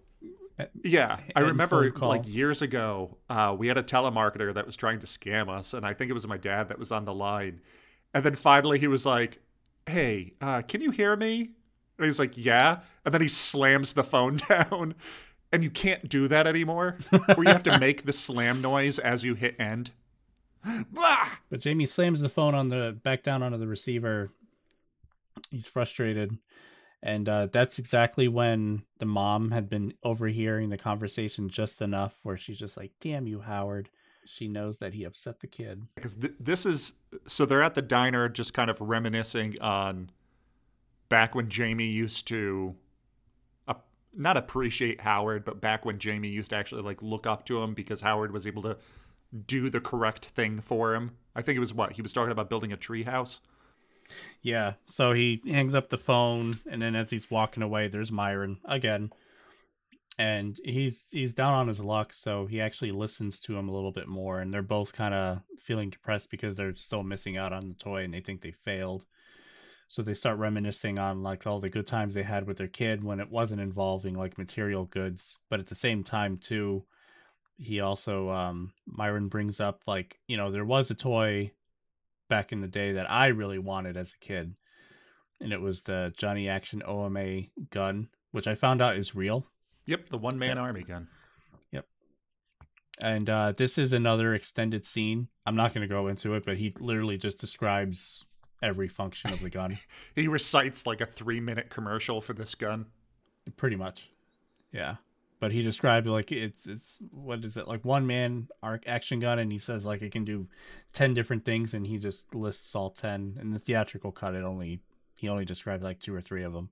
Yeah, end I remember like years ago, uh, we had a telemarketer that was trying to scam us. And I think it was my dad that was on the line. And then finally he was like, hey, uh, can you hear me? And he's like, yeah. And then he slams the phone down. And you can't do that anymore. Or you have to make the slam noise as you hit end. Blah! But Jamie slams the phone on the back down onto the receiver. He's frustrated. And uh, that's exactly when the mom had been overhearing the conversation just enough where she's just like, damn you, Howard. She knows that he upset the kid. Because th this is, so they're at the diner just kind of reminiscing on back when Jamie used to, uh, not appreciate Howard, but back when Jamie used to actually like look up to him because Howard was able to do the correct thing for him. I think it was what? He was talking about building a tree house. Yeah, so he hangs up the phone and then as he's walking away, there's Myron again. And he's he's down on his luck, so he actually listens to him a little bit more. And they're both kind of feeling depressed because they're still missing out on the toy and they think they failed. So they start reminiscing on like all the good times they had with their kid when it wasn't involving like material goods. But at the same time, too, he also, um, Myron brings up like, you know, there was a toy back in the day that I really wanted as a kid. And it was the Johnny Action O M A gun, which I found out is real. Yep, the one-man yep. army gun. Yep. And uh, this is another extended scene. I'm not going to go into it, but he literally just describes every function of the gun. He recites like a three-minute commercial for this gun. Pretty much. Yeah. But he described like it's, it's what is it, like one-man arc action gun, and he says like it can do ten different things, and he just lists all ten. In the theatrical cut, it only he only described like two or three of them.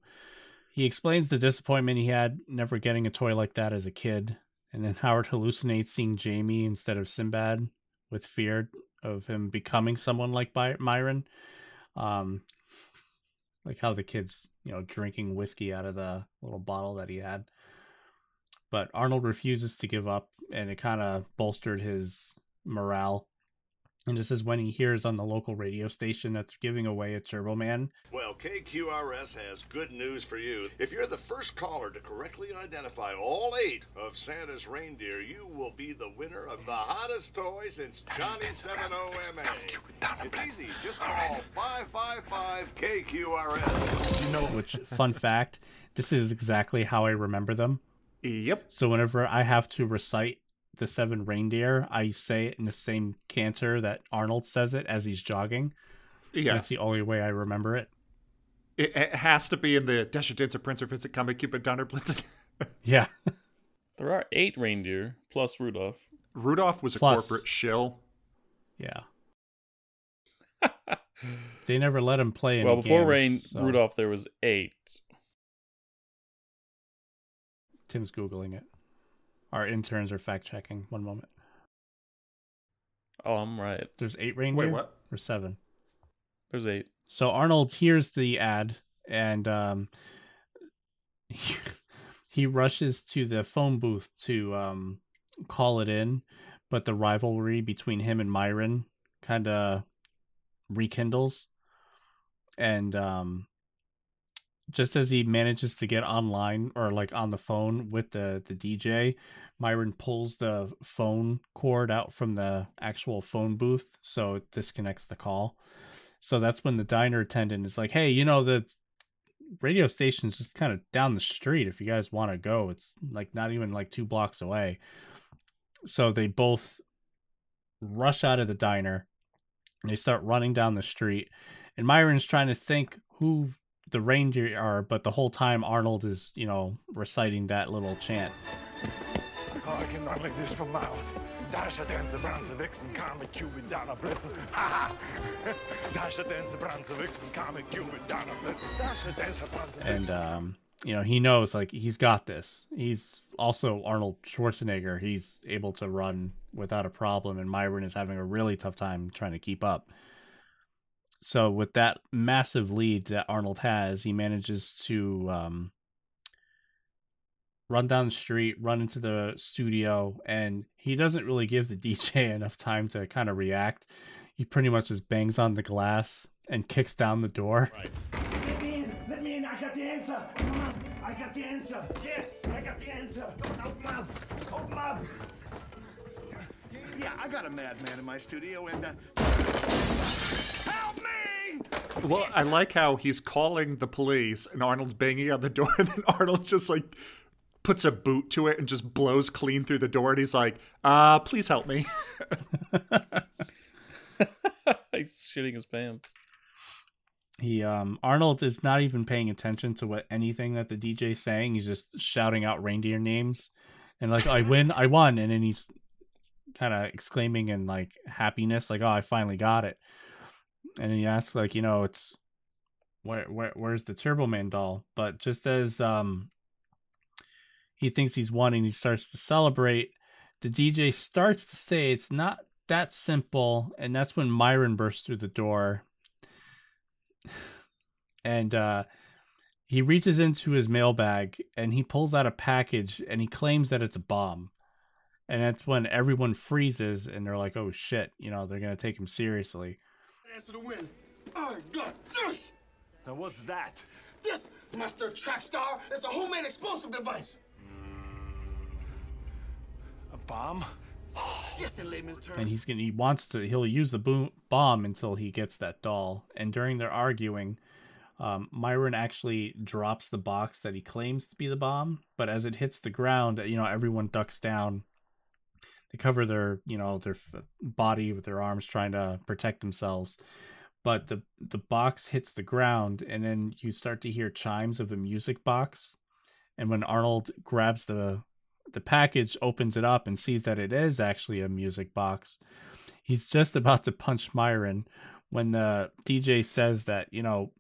He explains the disappointment he had never getting a toy like that as a kid. And then Howard hallucinates seeing Jamie instead of Sinbad with fear of him becoming someone like By Myron. Um, like how the kid's, you know, drinking whiskey out of the little bottle that he had. But Arnold refuses to give up, and it kind of bolstered his morale. And this is when he hears on the local radio station that's giving away a Turbo Man. Well, K Q R S has good news for you. If you're the first caller to correctly identify all eight of Santa's reindeer, you will be the winner of the hottest toy since Johnny seven oh M A. It's easy. Just call five five five K Q R S. You know, which, fun fact, this is exactly how I remember them. Yep. So whenever I have to recite the seven reindeer, I say it in the same canter that Arnold says it as he's jogging. Yeah. That's the only way I remember it. It, it has to be in the Dasher, Dancer, Prancer, Vincent, Comet, Cupid, Donner, Blitzen. Yeah. There are eight reindeer, plus Rudolph. Rudolph was plus. a corporate shill. Yeah. They never let him play any Well, before games, Rain so. Rudolph, there was eight. Tim's Googling it. Our interns are fact-checking. One moment. Oh, I'm right. There's eight reindeer? Wait, what? Or seven? There's eight. So Arnold hears the ad, and um, he, he rushes to the phone booth to um, call it in, but the rivalry between him and Myron kind of rekindles. And um, just as he manages to get online or like on the phone with the, the D J, Myron pulls the phone cord out from the actual phone booth, so it disconnects the call. So that's when the diner attendant is like, hey, you know, the radio station's just kind of down the street. If you guys want to go, it's like not even like two blocks away. So they both rush out of the diner and they start running down the street. And Myron's trying to think who the reindeer are, but the whole time Arnold is, you know, reciting that little chant. Oh, I can run like this for miles. Dasher, Dancer, Prancer, Vixen, Comet, Cupid, Donner, Blitzen. Ha ha! Dasher, Dancer, Prancer, Vixen, Comet, Cupid, Donner, Blitzen. Dasher, Dancer, Prancer, Vixen. And, um, you know, he knows, like, he's got this. He's also Arnold Schwarzenegger. He's able to run without a problem, and Myron is having a really tough time trying to keep up. So with that massive lead that Arnold has, he manages to um, run down the street, run into the studio, and he doesn't really give the D J enough time to kind of react. He pretty much just bangs on the glass and kicks down the door. Right. Let me in, let me in, I got the answer. Come on, I got the answer. Yes, I got the answer. Come on, open up, open up. Yeah, I got a madman in my studio, and... Uh... Well, I like how he's calling the police and Arnold's banging on the door, and then Arnold just like puts a boot to it and just blows clean through the door, and he's like, uh, please help me. He's shitting his pants. He um Arnold is not even paying attention to what anything that the D J's saying. He's just shouting out reindeer names and like, I win, I won, and then he's kinda exclaiming in like happiness, like, oh, I finally got it. And he asks, like, you know, it's where, where, where's the Turbo Man doll? But just as um, he thinks he's won and he starts to celebrate, the D J starts to say it's not that simple. And that's when Myron bursts through the door. And uh, he reaches into his mailbag and he pulls out a package and he claims that it's a bomb. And that's when everyone freezes and they're like, oh, shit, you know, they're going to take him seriously. Answer to win. I got this. Now what's that? This, Master Trackstar, is a homemade explosive device. A bomb? Yes, in layman's terms. And he's gonna, he wants to, he'll use the boom, bomb until he gets that doll. And during their arguing, um, Myron actually drops the box that he claims to be the bomb. But as it hits the ground, you know, everyone ducks down. They cover their, you know, their body with their arms, trying to protect themselves. But the the box hits the ground, and then you start to hear chimes of the music box. And when Arnold grabs the the package, opens it up, and sees that it is actually a music box, he's just about to punch Myron when the D J says that, you know,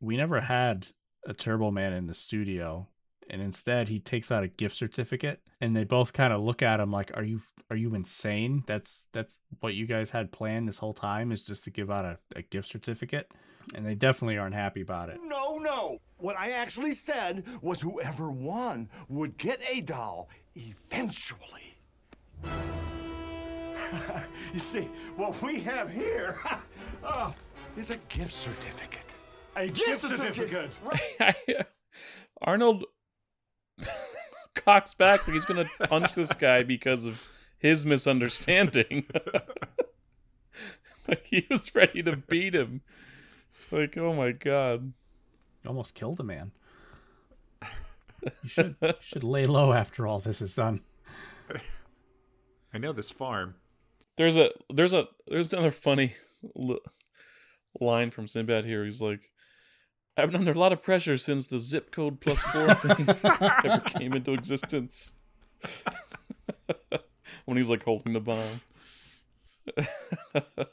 we never had a Turbo Man in the studio. And instead, he takes out a gift certificate, and they both kind of look at him like, "Are you are you insane? That's that's what you guys had planned this whole time, is just to give out a, a gift certificate?" And they definitely aren't happy about it. No, no. What I actually said was whoever won would get a doll eventually. You see, what we have here uh, is a gift certificate. A gift, gift certificate. certificate. Right. Arnold cocks back that he's going to punch this guy because of his misunderstanding. Like, he was ready to beat him. Like, oh my God. Almost killed a man. You should, you should lay low after all this is done. I know this farm. There's a there's a there's another funny l line from Sinbad here. He's like, I've been under a lot of pressure since the zip code plus four thing ever came into existence. When he's like holding the bomb.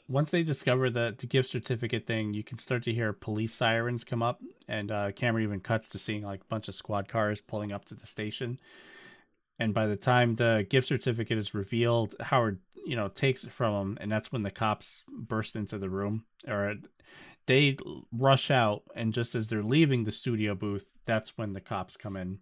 Once they discover the, the gift certificate thing, you can start to hear police sirens come up, and uh, camera even cuts to seeing like a bunch of squad cars pulling up to the station. And by the time the gift certificate is revealed, Howard, you know, takes it from him, and that's when the cops burst into the room, or they rush out. And just as they're leaving the studio booth, that's when the cops come in.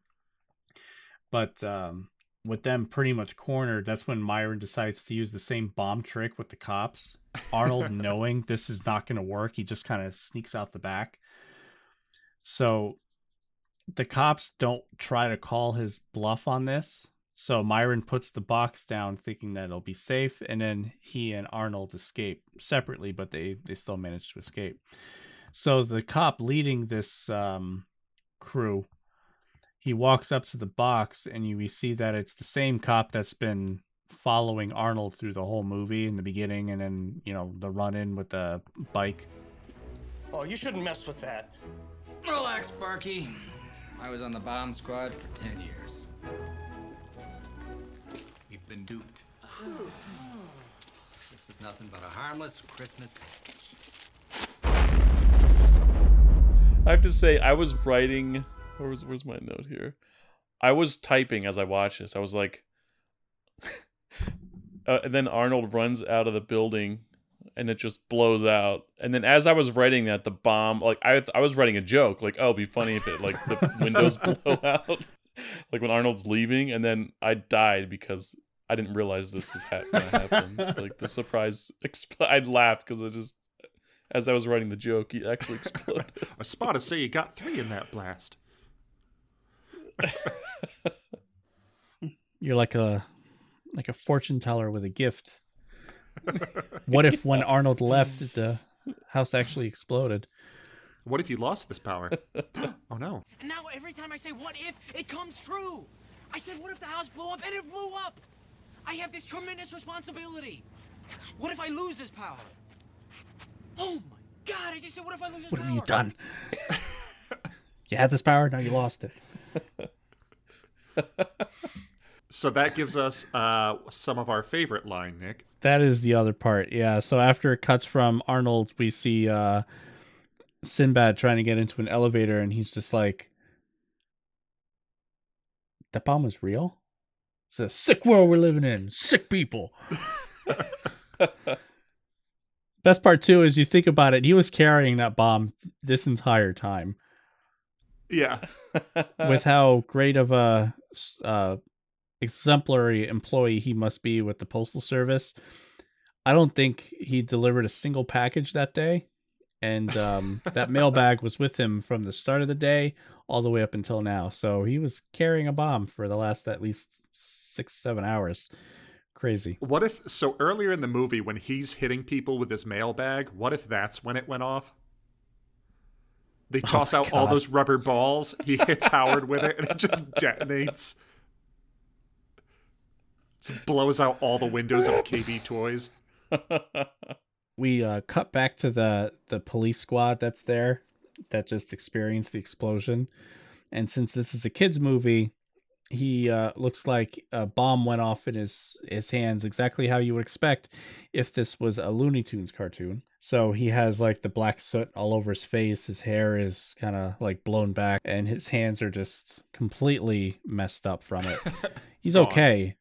But um, with them pretty much cornered, that's when Myron decides to use the same bomb trick with the cops. Arnold, knowing this is not going to work, he just kind of sneaks out the back. So the cops don't try to call his bluff on this. So Myron puts the box down thinking that it'll be safe. And then he and Arnold escape separately, but they, they still manage to escape. So the cop leading this um, crew, he walks up to the box, and you we see that it's the same cop that's been following Arnold through the whole movie in the beginning. And then, you know, the run in with the bike. Oh, you shouldn't mess with that. Relax, Barky. I was on the bomb squad for ten years. We've been duped. Ooh. This is nothing but a harmless Christmas package. I have to say, I was writing... Where was, where's my note here? I was typing as I watched this. I was like... uh, and then Arnold runs out of the building, and it just blows out. And then as I was writing that, the bomb, like I, I was writing a joke, like, oh, it'd be funny if it, like, the windows blow out, like when Arnold's leaving. And then I died because I didn't realize this was ha gonna happen. Like the surprise, I'd laughed because I just, as I was writing the joke, he actually exploded. I spotted, so you got three in that blast. You're like a, like a fortune teller with a gift. What if when Arnold left, the house actually exploded? What if you lost this power? Oh no. And now every time I say what if, it comes true. I said what if the house blew up, and it blew up. I have this tremendous responsibility. What if I lose this power? Oh my God, I just said what if I lose this power? What have you done? You had this power, now you lost it. So that gives us uh, some of our favorite line, Nick. That is the other part, yeah. So after it cuts from Arnold, we see uh, Sinbad trying to get into an elevator, and he's just like, that bomb was real? It's a sick world we're living in. Sick people. Best part, too, is you think about it, he was carrying that bomb this entire time. Yeah. With how great of a... Uh, exemplary employee he must be with the postal service. I don't think he delivered a single package that day, and um that mailbag was with him from the start of the day all the way up until now. So he was carrying a bomb for the last at least six, seven hours. Crazy. What if, so earlier in the movie when he's hitting people with his mailbag, what if that's when it went off? They toss oh out God. all those rubber balls, he hits Howard with it, and it just detonates. Blows out all the windows of K B Toys. We uh, cut back to the, the police squad that's there that just experienced the explosion. And since this is a kid's movie, he uh, looks like a bomb went off in his, his hands, exactly how you would expect if this was a Looney Tunes cartoon. So he has like the black soot all over his face. His hair is kind of like blown back, and his hands are just completely messed up from it. He's okay.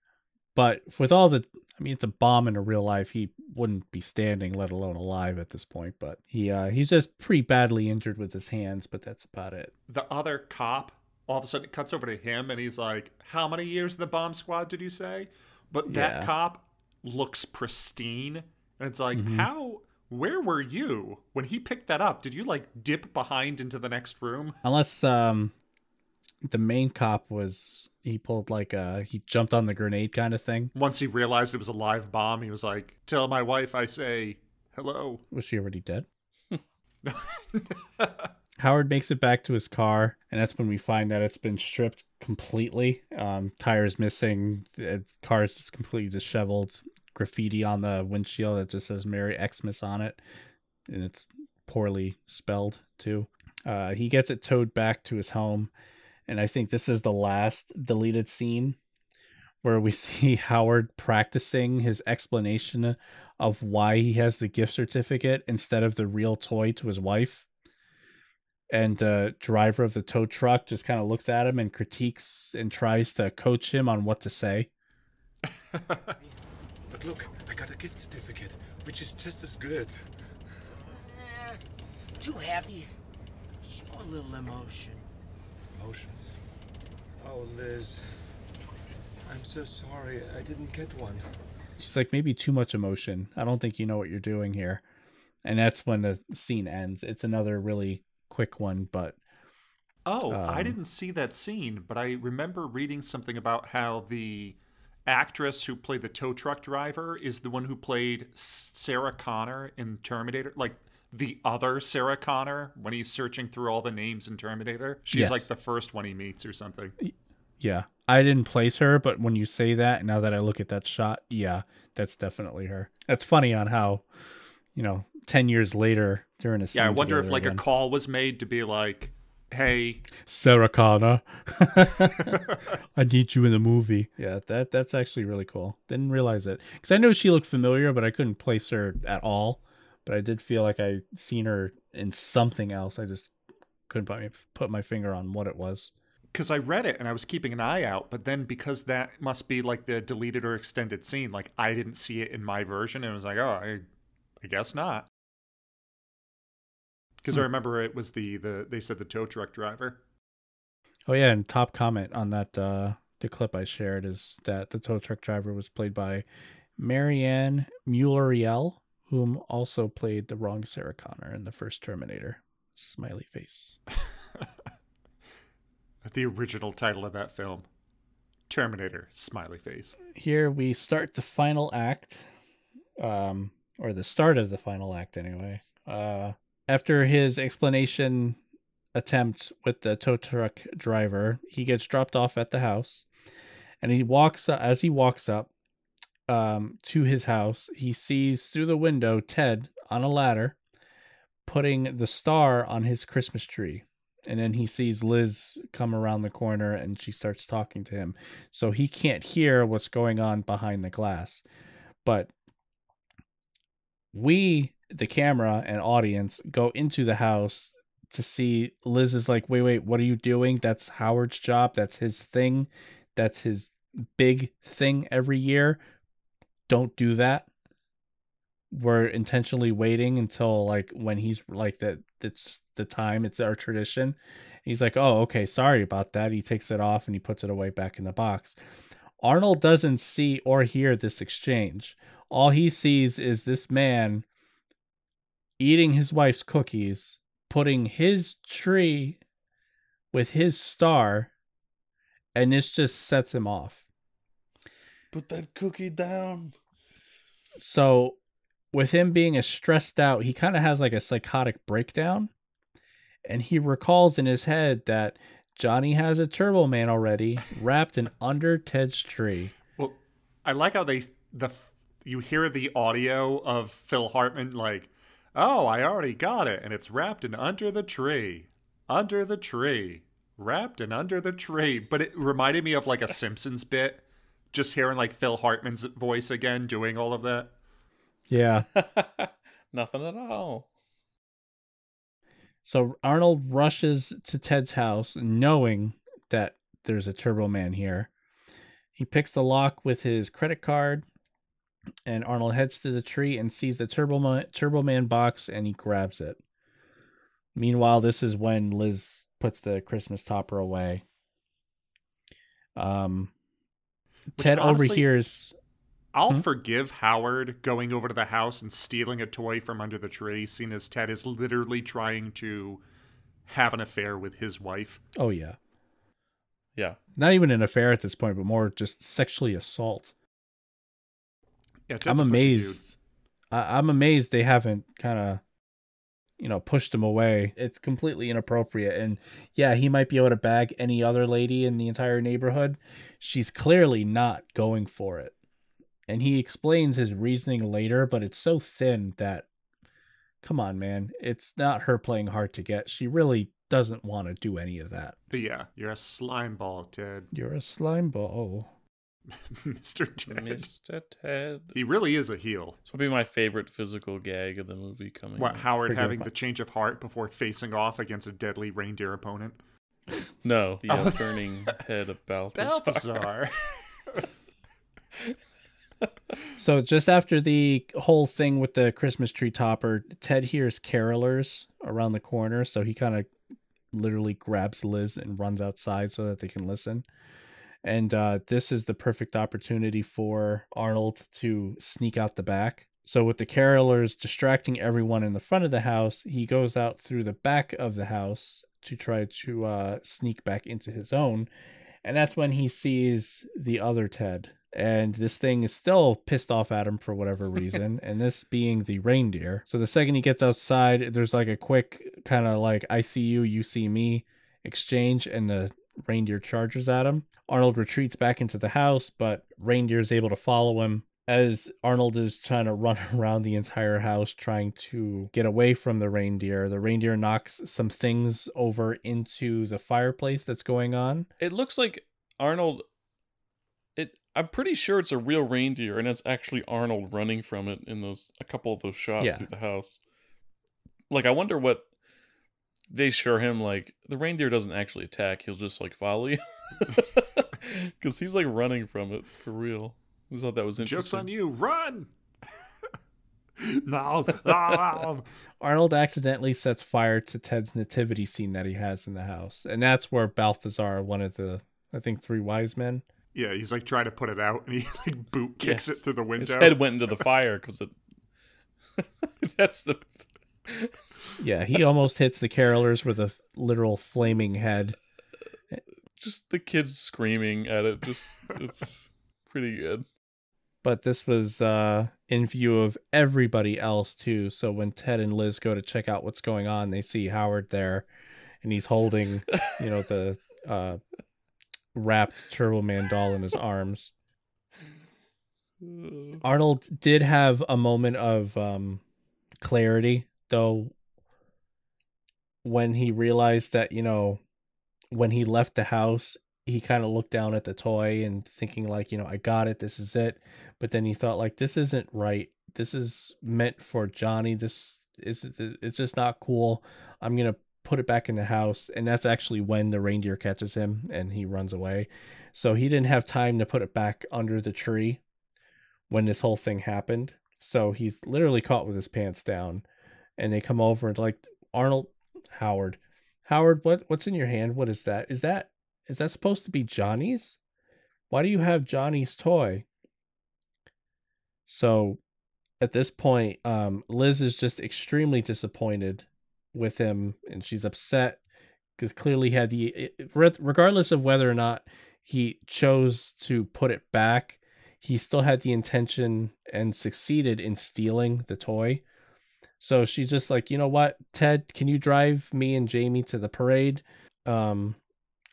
But with all the, I mean, it's a bomb in real life. He wouldn't be standing, let alone alive at this point. But he uh, he's just pretty badly injured with his hands, but that's about it. The other cop, all of a sudden, it cuts over to him, and he's like, how many years the bomb squad did you say? But that yeah. cop looks pristine. And it's like, mm-hmm. how... Where were you when he picked that up? Did you like dip behind into the next room? Unless um, the main cop was, he pulled like a, he jumped on the grenade kind of thing. Once he realized it was a live bomb, he was like, tell my wife I say hello. Was she already dead? Howard makes it back to his car, and that's when we find that it's been stripped completely. Um, tires missing, the car's just completely disheveled. Graffiti on the windshield that just says Merry Xmas on it, and it's poorly spelled too. Uh he gets it towed back to his home, and I think this is the last deleted scene where we see Howard practicing his explanation of why he has the gift certificate instead of the real toy to his wife. And the driver of the tow truck just kind of looks at him and critiques and tries to coach him on what to say. But look, I got a gift certificate, which is just as good. Uh, too heavy. Show a little emotion. Emotions? Oh, Liz. I'm so sorry. I didn't get one. She's like, maybe too much emotion. I don't think you know what you're doing here. And that's when the scene ends. It's another really quick one, but... Oh, um... I didn't see that scene, but I remember reading something about how the... actress who played the tow truck driver is the one who played Sarah Connor in Terminator, like the other Sarah Connor when he's searching through all the names in Terminator. She's yes. like the first one he meets or something. Yeah, I didn't place her, but when you say that, now that I look at that shot, yeah, that's definitely her. That's funny on how, you know, ten years later they're in a scene. Yeah, I wonder if like again. a call was made to be like, hey, Sarah Connor, I need you in the movie. Yeah, that that's actually really cool. Didn't realize it, because I know she looked familiar, but I couldn't place her at all. But I did feel like I seen her in something else. I just couldn't put my, put my finger on what it was. Because I read it and I was keeping an eye out, but then because that must be like the deleted or extended scene, like I didn't see it in my version, and I was like, oh, I, I guess not. Because I remember it was the, the, they said the tow truck driver. Oh, yeah. And top comment on that, uh, the clip I shared is that the tow truck driver was played by Marianne Mulleriel, whom also played the wrong Sarah Connor in the first Terminator. Smiley face. The original title of that film, Terminator, Smiley Face. Here we start the final act, um, or the start of the final act anyway. Uh, After his explanation attempt with the tow truck driver, he gets dropped off at the house, and he walks uh, as he walks up um, to his house, he sees through the window Ted on a ladder putting the star on his Christmas tree. And then he sees Liz come around the corner, and she starts talking to him. So he can't hear what's going on behind the glass. But we... the camera and audience go into the house to see Liz is like, wait, wait, what are you doing? That's Howard's job. That's his thing. That's his big thing every year. Don't do that. We're intentionally waiting until like when he's like that. It's the time. It's our tradition. And he's like, oh, okay. Sorry about that. He takes it off and he puts it away back in the box. Arnold doesn't see or hear this exchange. All he sees is this man eating his wife's cookies, putting his tree with his star, and this just sets him off. Put that cookie down. So with him being as stressed out, he kind of has like a psychotic breakdown, and he recalls in his head that Johnny has a Turbo Man already wrapped in under Ted's tree. Well, I like how they, the you hear the audio of Phil Hartman like, oh, I already got it, and it's wrapped in under the tree. Under the tree. Wrapped in under the tree. But it reminded me of like a Simpsons bit. Just hearing like Phil Hartman's voice again doing all of that. Yeah. Nothing at all. So Arnold rushes to Ted's house knowing that there's a Turbo Man here. He picks the lock with his credit card. And Arnold heads to the tree and sees the Turbo Man, Turbo Man box, and he grabs it. Meanwhile, this is when Liz puts the Christmas topper away. Um, Which Ted honestly, overhears. I'll mm-hmm. forgive Howard going over to the house and stealing a toy from under the tree, seeing as Ted is literally trying to have an affair with his wife. Oh, yeah. Yeah. Not even an affair at this point, but more just sexually assault. Yeah, I'm amazed. I- I'm amazed they haven't kind of, you know, pushed him away. It's completely inappropriate. And yeah, he might be able to bag any other lady in the entire neighborhood. She's clearly not going for it. And he explains his reasoning later, but it's so thin that, come on, man, it's not her playing hard to get. She really doesn't want to do any of that. But yeah, you're a slime ball, Ted. You're a slime ball. Mister Ted. Mister Ted. He really is a heel. This will be my favorite physical gag of the movie coming. What, Howard Forget having my... the change of heart before facing off against a deadly reindeer opponent? No, the oh. burning head of Balthazar. Balthazar. So just after the whole thing with the Christmas tree topper, Ted hears carolers around the corner, so he kind of literally grabs Liz and runs outside so that they can listen. And uh, this is the perfect opportunity for Arnold to sneak out the back. So with the carolers distracting everyone in the front of the house, he goes out through the back of the house to try to uh, sneak back into his own. And that's when he sees the other Ted. And this thing is still pissed off at him for whatever reason. And this being the reindeer. So the second he gets outside, there's like a quick kind of like, I see you, you see me exchange. And the reindeer charges at him. Arnold retreats back into the house, but reindeer is able to follow him as Arnold is trying to run around the entire house, trying to get away from the reindeer. The reindeer knocks some things over into the fireplace that's going on. It looks like Arnold... It, I'm pretty sure it's a real reindeer, and it's actually Arnold running from it in those a couple of those shots yeah. through the house. Like, I wonder what they assure him. Like, the reindeer doesn't actually attack; he'll just like follow you, because he's like running from it for real. I thought that was interesting. Joke's on you! Run! no, no. Arnold accidentally sets fire to Ted's nativity scene that he has in the house, and that's where Balthazar, one of the, I think, three wise men. Yeah, he's like trying to put it out, and he like boot kicks yes. it through the window. His head went into the fire because it. That's the. Yeah, he almost hits the carolers with a literal flaming head. Just the kids screaming at it. Just it's pretty good. But this was uh, in view of everybody else too. So when Ted and Liz go to check out what's going on, they see Howard there, and he's holding, you know, the. Uh, wrapped Turbo Man doll in his arms. Arnold did have a moment of um, clarity, though, when he realized that, you know, when he left the house, he kind of looked down at the toy and thinking like, you know, I got it, this is it. But then he thought like, this isn't right. This is meant for Johnny. This is, it's just not cool. I'm going to put it back in the house. And that's actually when the reindeer catches him and he runs away. So he didn't have time to put it back under the tree when this whole thing happened. So he's literally caught with his pants down, and they come over and like, Arnold, Howard, Howard, what, what's in your hand? What is that? Is that, is that supposed to be Johnny's? Why do you have Johnny's toy? So at this point, um, Liz is just extremely disappointed with him, and she's upset because clearly had the, regardless of whether or not he chose to put it back, he still had the intention and succeeded in stealing the toy. So she's just like, you know what, Ted, can you drive me and Jamie to the parade? Um,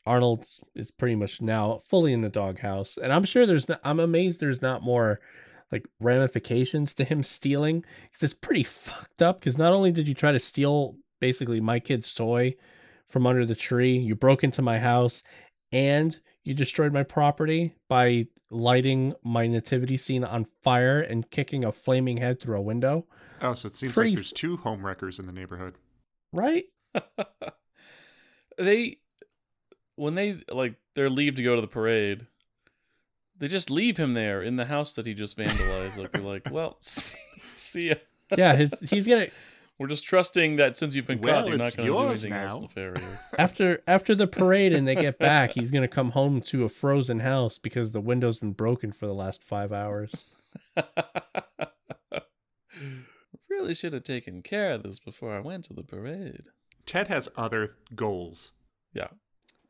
Arnold is pretty much now fully in the doghouse, and I'm sure there's not, I'm amazed there's not more like ramifications to him stealing, because it's pretty fucked up. Because not only did you try to steal basically my kid's toy from under the tree, you broke into my house, and you destroyed my property by lighting my nativity scene on fire and kicking a flaming head through a window. Oh, so it seems Pretty... like there's two homewreckers in the neighborhood. Right? They, when they, like, their leave to go to the parade, they just leave him there in the house that he just vandalized. Like, they're like, well, see, see ya. Yeah, his, he's gonna... We're just trusting that since you've been well, caught, you're not going to do anything now. else nefarious. After after the parade and they get back, he's going to come home to a frozen house because the window's been broken for the last five hours. Really should have taken care of this before I went to the parade. Ted has other goals. Yeah.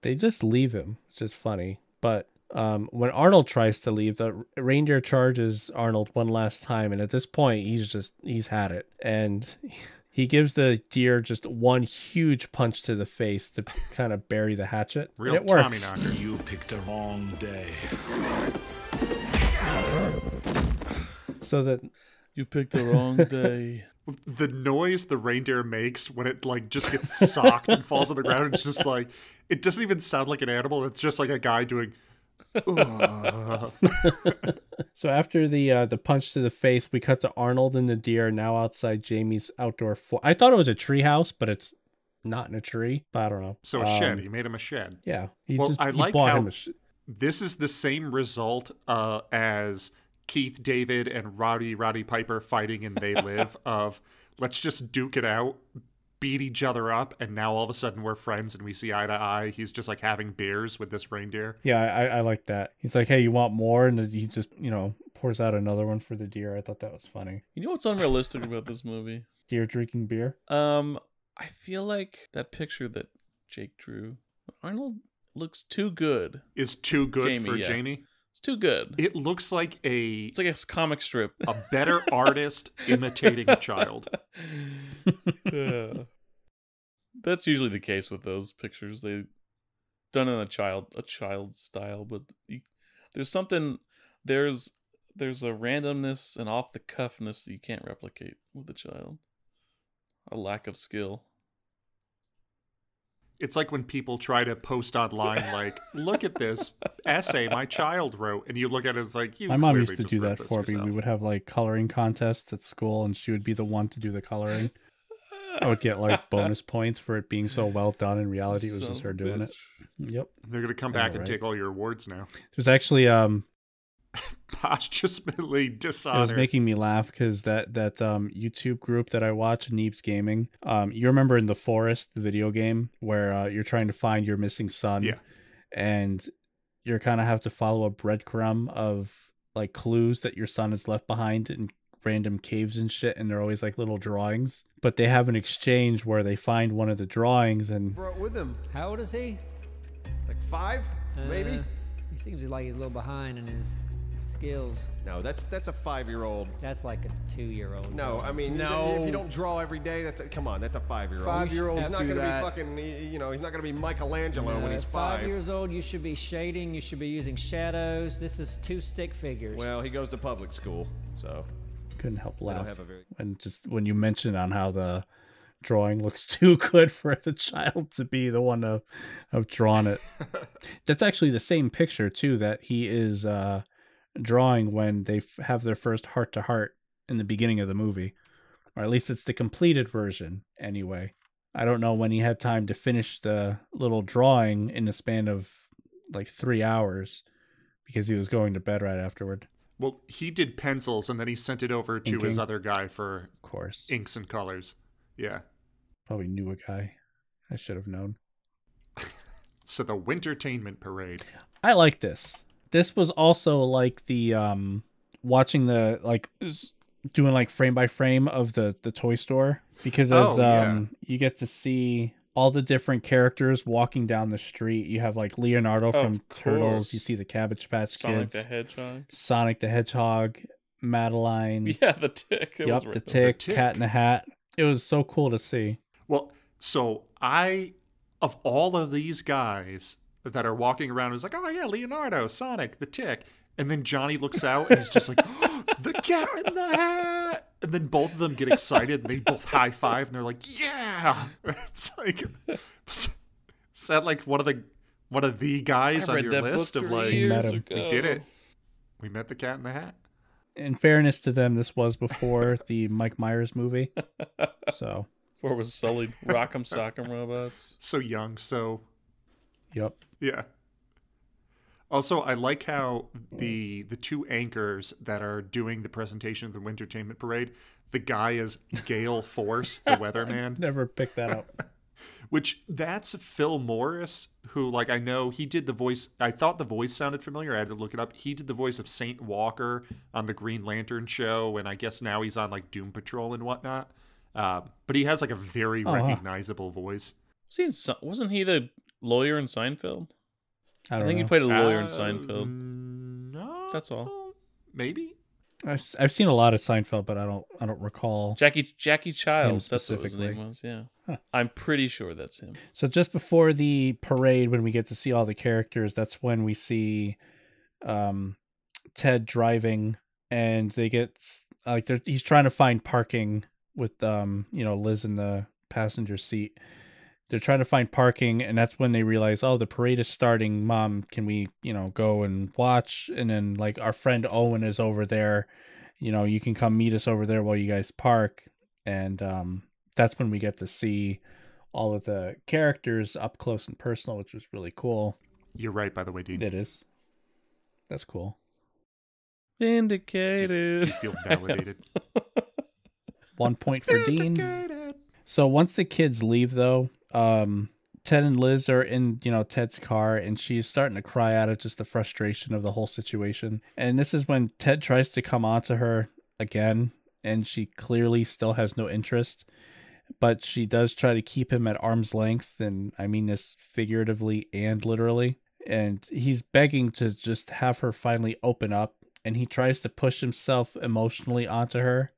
They just leave him, which is funny. But um, when Arnold tries to leave, the reindeer charges Arnold one last time. And at this point, he's just, he's had it. And he gives the deer just one huge punch to the face to kind of bury the hatchet. Real and it Tommy works. Knocker. You picked the wrong day. So that... You picked the wrong day. The noise the reindeer makes when it like just gets socked and falls on the ground, it's just like, it doesn't even sound like an animal. It's just like a guy doing. So after the uh, the punch to the face, we cut to Arnold and the deer now outside Jamie's outdoor. Fo- I thought it was a tree house, but it's not in a tree. But I don't know. So a um, shed. He made him a shed. Yeah. He well, just, I he like bought how him a sh- this is the same result uh, as. Keith David and Roddy Roddy Piper fighting in They Live of let's just duke it out, beat each other up, and now all of a sudden we're friends and we see eye to eye. He's just like having beers with this reindeer. Yeah, I, I like that. He's like, hey, you want more? And he just, you know, pours out another one for the deer. I thought that was funny. You know what's unrealistic about this movie? Deer drinking beer? Um, I feel like that picture that Jake drew, Arnold looks too good. Is too good Jamie, for yeah. Jamie? It's too good. It looks like a... It's like a comic strip. A better artist imitating a child. Yeah. That's usually the case with those pictures. They've done in a child a child style, but you, there's something... There's there's a randomness and off-the-cuffness that you can't replicate with a child. A lack of skill. It's like when people try to post online, like, look at this essay my child wrote. And you look at it as like, you My mom used to do that for yourself. me. We would have, like, coloring contests at school, and she would be the one to do the coloring. I would get, like, bonus points for it being so well done. In reality, it was Some just her doing bitch. it. Yep. They're going to come back know, and right? take all your awards now. There's actually... um. posthumously dishonored. It was making me laugh because that that um YouTube group that I watch, Neebs Gaming, um you remember in The Forest, the video game where uh, you're trying to find your missing son, yeah. and you're kind of have to follow a breadcrumb of like clues that your son has left behind in random caves and shit, and they're always like little drawings, but they have an exchange where they find one of the drawings and brought with him. How old is he? Like five, uh, maybe. He seems like he's a little behind in his skills. No, that's that's a five-year-old. That's like a two-year-old. No, I mean, no. If you don't draw every day, that's a, come on, that's a five-year-old. Five-year-olds He's not going to be fucking, you know, he's not going to be Michelangelo no, when he's five. Five years old, you should be shading. You should be using shadows. This is two stick figures. Well, he goes to public school, so couldn't help laugh. Very... And just when you mentioned on how the drawing looks too good for the child to be the one to have drawn it. That's actually the same picture too that he is. Uh, drawing when they f- have their first heart-to-heart in the beginning of the movie, or at least it's the completed version anyway. I don't know when he had time to finish the little drawing in the span of like three hours, because he was going to bed right afterward. Well, he did pencils and then he sent it over to Inking. his other guy for of course inks and colors. Yeah, probably knew a guy. I should have known. So the Wintertainment Parade, I like this. This was also like the um, watching the like doing like frame by frame of the, the toy store, because as oh, yeah. um, you get to see all the different characters walking down the street. You have like Leonardo oh, from Turtles. You see the Cabbage Patch Sonic Kids, Sonic the Hedgehog, Sonic the Hedgehog, Madeline. Yeah, the Tick. It yep, was the, tick, the Tick, Cat in a Hat. It was so cool to see. Well, so I of all of these guys that are walking around is like, oh yeah, Leonardo, Sonic, the Tick. And then Johnny looks out and he's just like, oh, the Cat in the Hat. And then both of them get excited and they both high five and they're like, yeah. It's like, is that like one of the one of the guys I on your list of like, we did it. We met the Cat in the Hat. In fairness to them, this was before the Mike Myers movie. So before it was Sully, Rock'em Sock'em Robots. So young, so yep. Yeah. Also, I like how the the two anchors that are doing the presentation of the Wintertainment Parade, the guy is Gale Force, the weatherman. Never picked that up. which that's Phil Morris, who, like, I know he did the voice. I thought the voice sounded familiar. I had to look it up. He did the voice of Saint Walker on the Green Lantern show, and I guess now he's on, like, Doom Patrol and whatnot. Uh, but he has, like, a very oh, recognizable wow. voice. Was he in, wasn't he the lawyer in Seinfeld? I, don't I think know. he played a lawyer uh, in Seinfeld. No, that's all. Maybe. I've I've seen a lot of Seinfeld, but I don't I don't recall Jackie Jackie Childs. That's what his name was. Yeah, huh. I'm pretty sure that's him. So just before the parade, when we get to see all the characters, that's when we see, um, Ted driving, and they get like they're he's trying to find parking with um you know Liz in the passenger seat. They're trying to find parking, and that's when they realize, oh, the parade is starting. Mom, can we, you know, go and watch? And then, like, our friend Owen is over there. You know, you can come meet us over there while you guys park. And um, that's when we get to see all of the characters up close and personal, which was really cool. You're right, by the way, dude. It is. That's cool. Vindicated. Do you feel validated? One point for Dean. Vindicated. So once the kids leave, though, um, Ted and Liz are in, you know, Ted's car, and she's starting to cry out of just the frustration of the whole situation. And this is when Ted tries to come onto her again, and she clearly still has no interest, but she does try to keep him at arm's length. And I mean this figuratively and literally. And he's begging to just have her finally open up, and he tries to push himself emotionally onto her.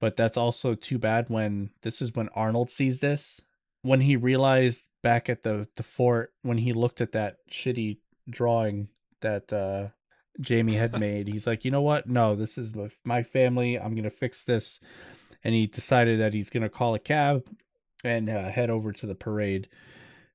But that's also too bad when this is when Arnold sees this. When he realized back at the, the fort, when he looked at that shitty drawing that uh, Jamie had made, he's like, you know what? No, this is my family. I'm going to fix this. And he decided that he's going to call a cab and uh, head over to the parade.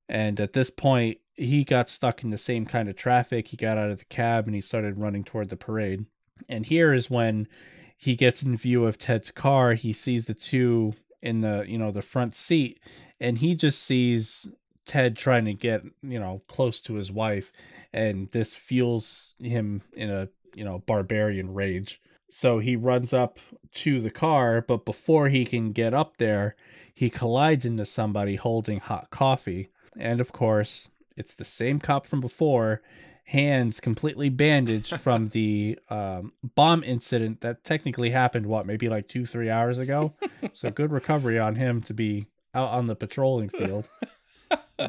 And at this point, he got stuck in the same kind of traffic. He got out of the cab and he started running toward the parade. And here is when he gets in view of Ted's car. He sees the two in the, you know, the front seat, and he just sees Ted trying to get, you know, close to his wife. And this fuels him in a, you know, barbarian rage. So he runs up to the car, but before he can get up there, he collides into somebody holding hot coffee. And of course, it's the same cop from before, hands completely bandaged from the um, bomb incident that technically happened, what, maybe like two, three hours ago? So good recovery on him to be out on the patrolling field.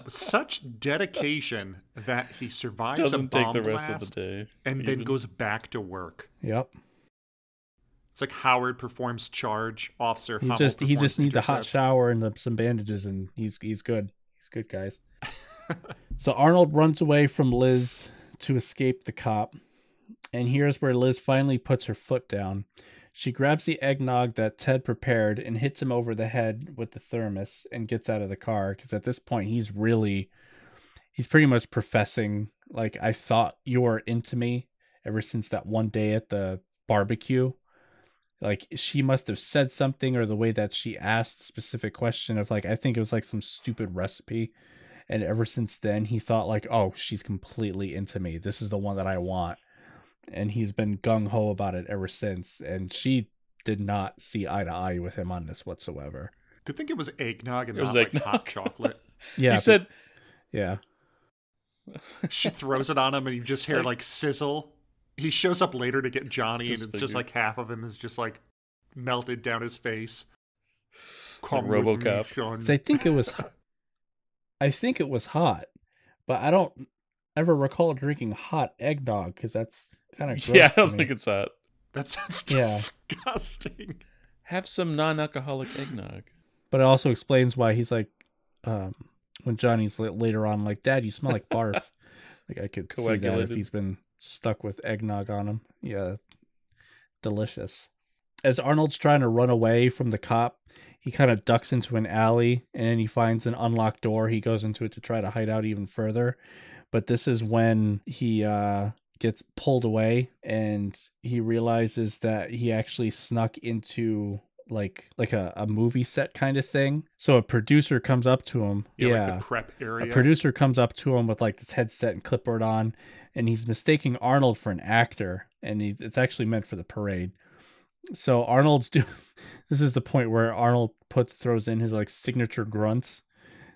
Such dedication that he survives Doesn't a bomb take the rest blast of the day, and even. then goes back to work. Yep. It's like Howard performs charge, Officer He Hummel just He just needs a hot shower and some bandages, and he's he's good. He's good, guys. So Arnold runs away from Liz to escape the cop. And here's where Liz finally puts her foot down. She grabs the eggnog that Ted prepared and hits him over the head with the thermos and gets out of the car. Because at this point, he's really, he's pretty much professing, like, I thought you were into me ever since that one day at the barbecue. Like, she must have said something, or the way that she asked a specific question of, like, I think it was like some stupid recipe. And ever since then, he thought, like, oh, she's completely into me. This is the one that I want. And he's been gung-ho about it ever since. And she did not see eye to eye with him on this whatsoever. Good thing it was eggnog and it not, was eggnog. like, hot chocolate. Yeah. He but, said... Yeah. She throws it on him, and you just hear, like, sizzle. He shows up later to get Johnny, just and it's figured. just, like, half of him is just, like, melted down his face. Come like RoboCop. I think it was... I think it was hot, but I don't ever recall drinking hot eggnog because that's kind of gross. Yeah, I don't think it's hot. That sounds yeah. disgusting. Have some non-alcoholic eggnog. But it also explains why he's like, um, when Johnny's later on, like, Dad, you smell like barf. Like, I could see that if he's been stuck with eggnog on him. Yeah, delicious. As Arnold's trying to run away from the cop, he kind of ducks into an alley, and then he finds an unlocked door. He goes into it to try to hide out even further. But this is when he uh, gets pulled away, and he realizes that he actually snuck into like like a, a movie set kind of thing. So a producer comes up to him. Yeah, yeah. Like the prep area. A producer comes up to him with like this headset and clipboard on, and he's mistaking Arnold for an actor, and he, it's actually meant for the parade. So Arnold's do. This is the point where Arnold puts throws in his like signature grunts.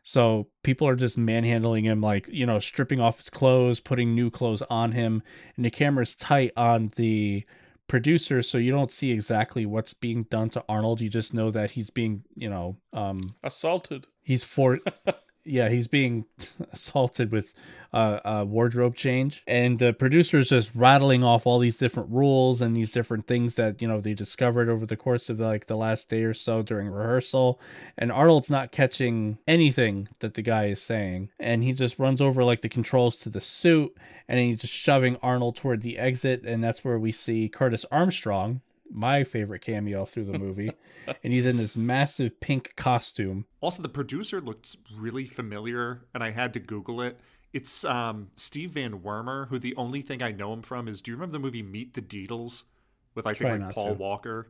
So people are just manhandling him, like, you know, stripping off his clothes, putting new clothes on him. And the camera's tight on the producer, so you don't see exactly what's being done to Arnold. You just know that he's being, you know... Um, assaulted. He's for... yeah, he's being assaulted with uh, a wardrobe change. And the producer is just rattling off all these different rules and these different things that, you know, they discovered over the course of like the last day or so during rehearsal. And Arnold's not catching anything that the guy is saying. And he just runs over like the controls to the suit, and then he's just shoving Arnold toward the exit. And that's where we see Curtis Armstrong, my favorite cameo through the movie, and he's in this massive pink costume. Also, the producer looked really familiar, and I had to Google it. It's um, Steve Van Wormer, who the only thing I know him from is, do you remember the movie Meet the Deedles with, I think, like Paul to. Walker?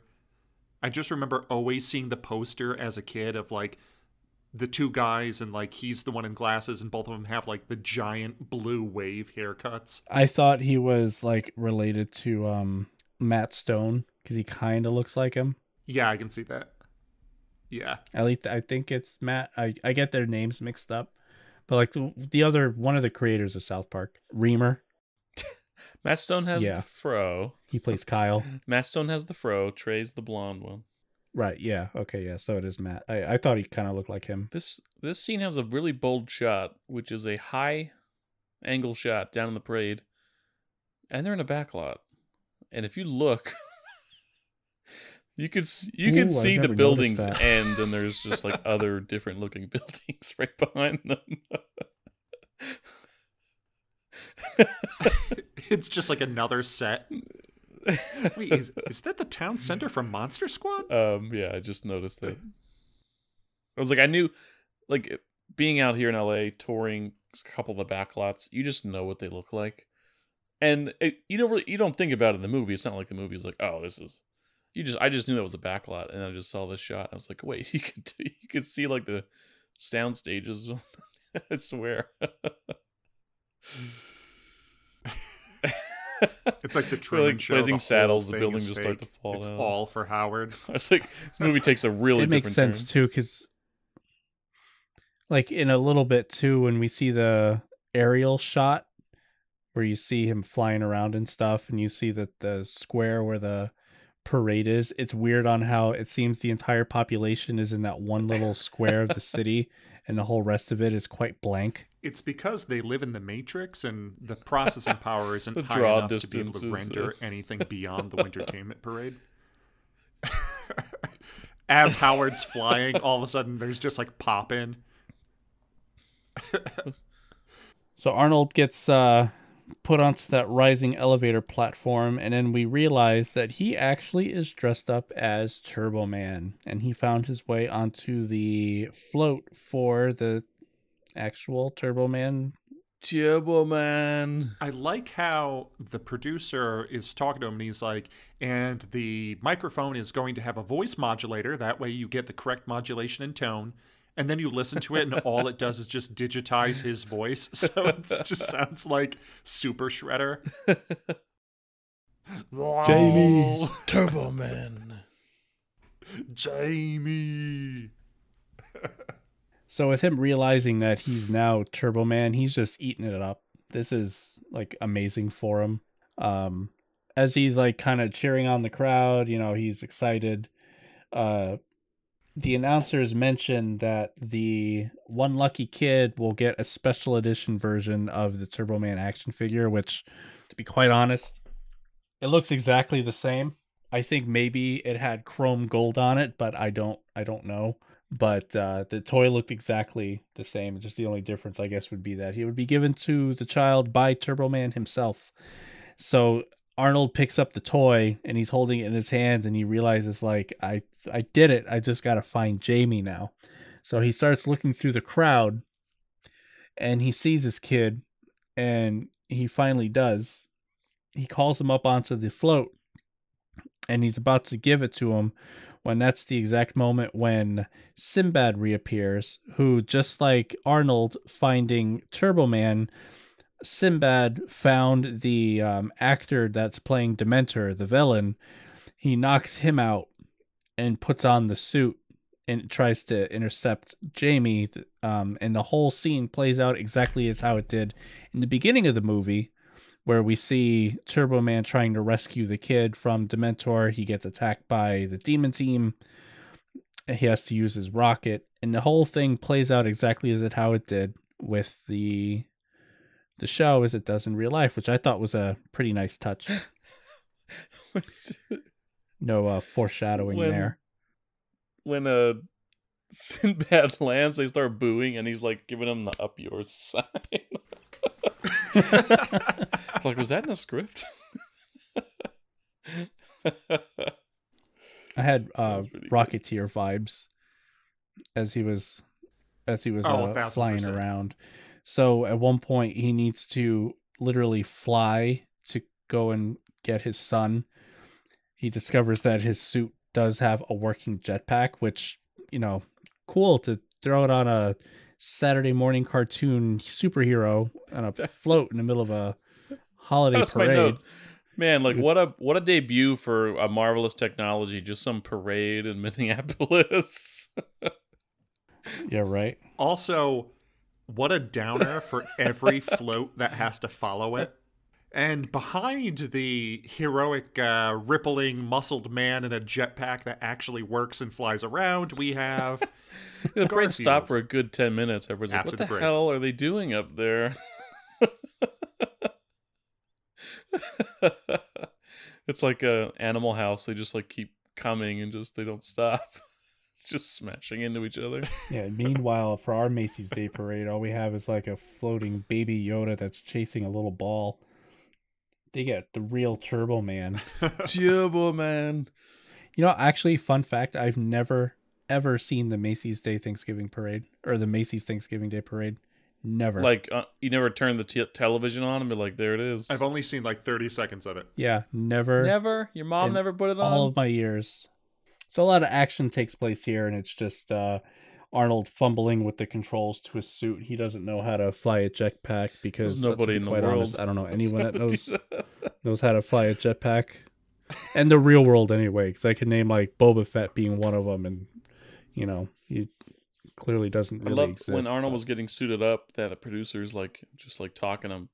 I just remember always seeing the poster as a kid of, like, the two guys, and like he's the one in glasses, and both of them have like the giant blue wave haircuts. I thought he was like related to um, Matt Stone, because he kind of looks like him. Yeah, I can see that. Yeah. At least I think it's Matt. I, I get their names mixed up. But like the, the other, one of the creators of South Park, Reamer. Matt Stone has yeah. the fro. He plays Kyle. Matt Stone has the fro. Trey's the blonde one. Right, yeah. Okay, yeah. So it is Matt. I, I thought he kind of looked like him. This, this scene has a really bold shot, which is a high angle shot down in the parade. And they're in a back lot. And if you look... You could you could Ooh, see the buildings end, and there's just like other different looking buildings right behind them. It's just like another set. Wait, is, is that the town center from Monster Squad? Um, yeah, I just noticed that. I was like, I knew, like, being out here in L A touring a couple of the backlots, you just know what they look like, and it, you don't really, you don't think about it in the movie. It's not like the movie is like, oh, this is. You just, I just knew that was a backlot, and I just saw this shot. I was like, "Wait, you could, you could see like the sound stages." I swear, it's like the Truman like Show. Blazing Saddles, the buildings just start to fall. It's out. All for Howard. I was like, this movie takes a really. It makes sense turn. Too, because like in a little bit too, when we see the aerial shot where you see him flying around and stuff, and you see that the square where the parade is, it's weird on how it seems the entire population is in that one little square of the city, and the whole rest of it is quite blank. It's because they live in the Matrix, and the processing power isn't the high enough to be able to render anything beyond the Wintertainment Parade. As Howard's flying, all of a sudden there's just like pop-in. So Arnold gets uh put onto that rising elevator platform, and then we realize that he actually is dressed up as Turbo Man, and he found his way onto the float for the actual Turbo Man. Turbo Man. I like how the producer is talking to him, and he's like, and the microphone is going to have a voice modulator, that way you get the correct modulation and tone. And then you listen to it, and all it does is just digitize his voice. So it just sounds like Super Shredder. Jamie's Turbo Man. Jamie. So with him realizing that he's now Turbo Man, he's just eating it up. This is, like, amazing for him. Um, as he's, like, kind of cheering on the crowd, you know, he's excited. Uh... The announcers mentioned that the one lucky kid will get a special edition version of the Turbo Man action figure, which, to be quite honest, it looks exactly the same. I think maybe it had chrome gold on it, but I don't, I don't know. But uh, the toy looked exactly the same. Just the only difference, I guess, would be that he would be given to the child by Turbo Man himself. So Arnold picks up the toy, and he's holding it in his hands, and he realizes, like, I I did it. I just got to find Jamie now. So he starts looking through the crowd, and he sees his kid, and he finally does. He calls him up onto the float, and he's about to give it to him when that's the exact moment when Sinbad reappears, who, just like Arnold finding Turbo Man, Sinbad found the um, actor that's playing Dementor, the villain. He knocks him out and puts on the suit and tries to intercept Jamie, um, and the whole scene plays out exactly as how it did in the beginning of the movie, where we see Turbo Man trying to rescue the kid from Dementor. He gets attacked by the demon team. He has to use his rocket, and the whole thing plays out exactly as it how it did with the the show as it does in real life, which I thought was a pretty nice touch. No uh, foreshadowing when, there. When uh, Sinbad lands, they start booing, and he's like giving him the up yours sign. Like, was that in the script? I had uh, Rocketeer good. vibes as he was as he was oh, uh, flying around. So at one point, he needs to literally fly to go and get his son. He discovers that his suit does have a working jetpack, which, you know, cool to throw it on a Saturday morning cartoon superhero on a float in the middle of a holiday That's parade. Man, like, what a what a debut for a marvelous technology. Just some parade in Minneapolis. Yeah, right. Also, what a downer for every float that has to follow it. And behind the heroic, uh, rippling, muscled man in a jetpack that actually works and flies around, we have... The break stopped for a good ten minutes. Everyone's like, what the, the hell are they doing up there? It's like a Animal House. They just like keep coming and just they don't stop. Just smashing into each other. Yeah, meanwhile, for our Macy's Day Parade, all we have is like a floating baby Yoda that's chasing a little ball. They get the real Turbo Man. Turbo Man. You know, actually, fun fact, I've never, ever seen the Macy's Day Thanksgiving Parade, or the Macy's Thanksgiving Day Parade. Never. Like, uh, you never turn the t television on and be like, there it is. I've only seen like thirty seconds of it. Yeah, never. Never? Your mom never put it on? All of my years. So a lot of action takes place here, and it's just uh, Arnold fumbling with the controls to his suit. He doesn't know how to fly a jetpack because, let's be quite honest, I don't know anyone that knows knows how to fly a jetpack. And the real world anyway, because I could name like Boba Fett being one of them, and you know, he clearly doesn't really I love exist. When Arnold but... was getting suited up, that a producer's like just like talking him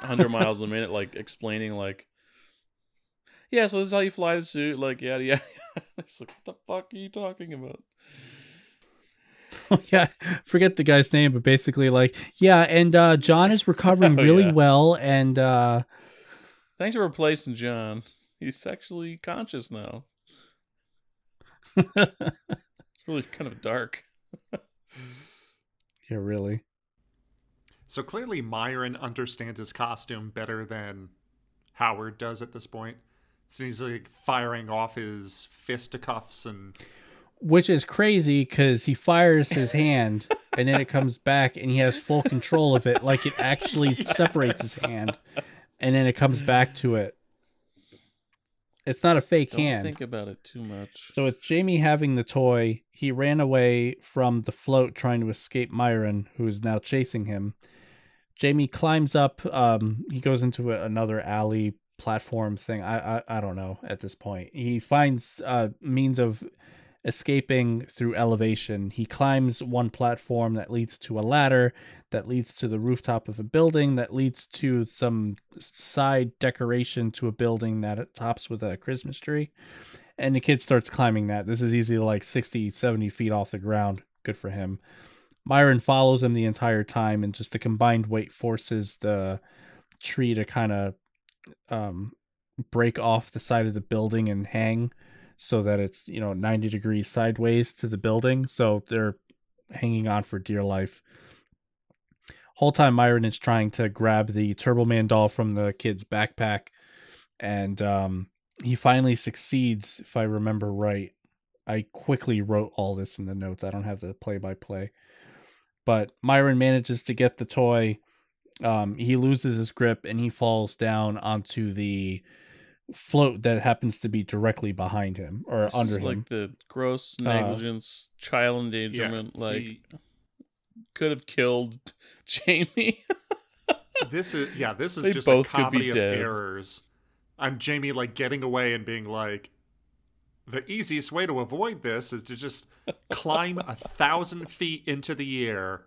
a hundred miles a minute, like explaining like, yeah, so this is how you fly the suit, like yada yada. It's like, what the fuck are you talking about? Oh, yeah, forget the guy's name, but basically like, yeah, and uh, John is recovering oh, really yeah. well, and uh... thanks for replacing John. He's sexually conscious now. It's really kind of dark. Yeah, really. So clearly Myron understands his costume better than Howard does at this point. So he's like firing off his fisticuffs and... Which is crazy because he fires his hand and then it comes back and he has full control of it. Like it actually yes. separates his hand and then it comes back to it. It's not a fake Don't hand. Don't think about it too much. So with Jamie having the toy, he ran away from the float trying to escape Myron, who is now chasing him. Jamie climbs up. Um, he goes into a, another alley platform thing. I, I I don't know at this point. He finds a uh, means of... escaping through elevation. He climbs one platform that leads to a ladder that leads to the rooftop of a building that leads to some side decoration to a building that it tops with a Christmas tree, and the kid starts climbing that. This is easily like sixty, seventy feet off the ground. Good for him. Myron follows him the entire time, and just the combined weight forces the tree to kind of um, break off the side of the building and hang, so that it's, you know, ninety degrees sideways to the building. So they're hanging on for dear life. Whole time Myron is trying to grab the Turbo Man doll from the kid's backpack. And um, he finally succeeds, if I remember right. I quickly wrote all this in the notes. I don't have the play-by-play. But Myron manages to get the toy. Um, he loses his grip and he falls down onto the... float that happens to be directly behind him or this under is him. Like the gross negligence, uh, child endangerment, yeah, like he... could have killed Jamie. This is yeah, this is they just a comedy of dead. errors. I'm Jamie like getting away and being like, The easiest way to avoid this is to just climb a thousand feet into the air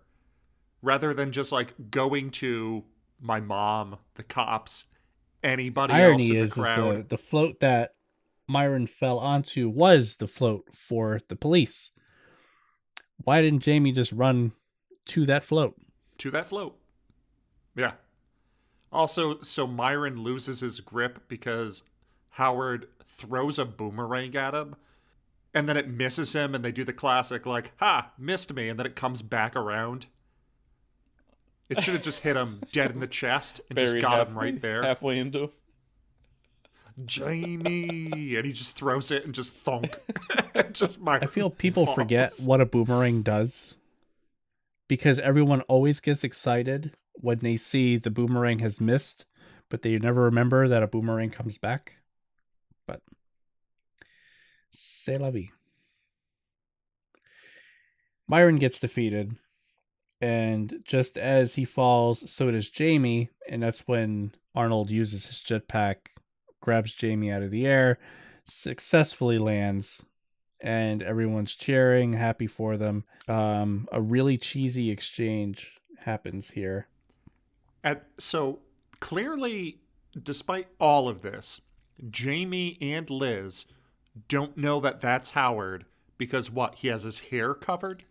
rather than just like going to my mom, the cops, anybody the else in the is, crowd. Irony is the, the float that Myron fell onto was the float for the police. Why didn't Jamie just run to that float? To that float. Yeah. Also, so Myron loses his grip because Howard throws a boomerang at him, and then it misses him, and they do the classic, like, ha, missed me, and then it comes back around. It should have just hit him dead in the chest and Buried just got halfway, him right there. Halfway into him. Jamie! And he just throws it and just thunk. just my I feel people falls. forget what a boomerang does, because everyone always gets excited when they see the boomerang has missed, but they never remember that a boomerang comes back. But c'est la vie. Myron gets defeated, and just as he falls, so does Jamie, and that's when Arnold uses his jetpack, grabs Jamie out of the air, successfully lands, and everyone's cheering, happy for them. Um, a really cheesy exchange happens here. At, so clearly, despite all of this, Jamie and Liz don't know that that's Howard because, what, he has his hair covered?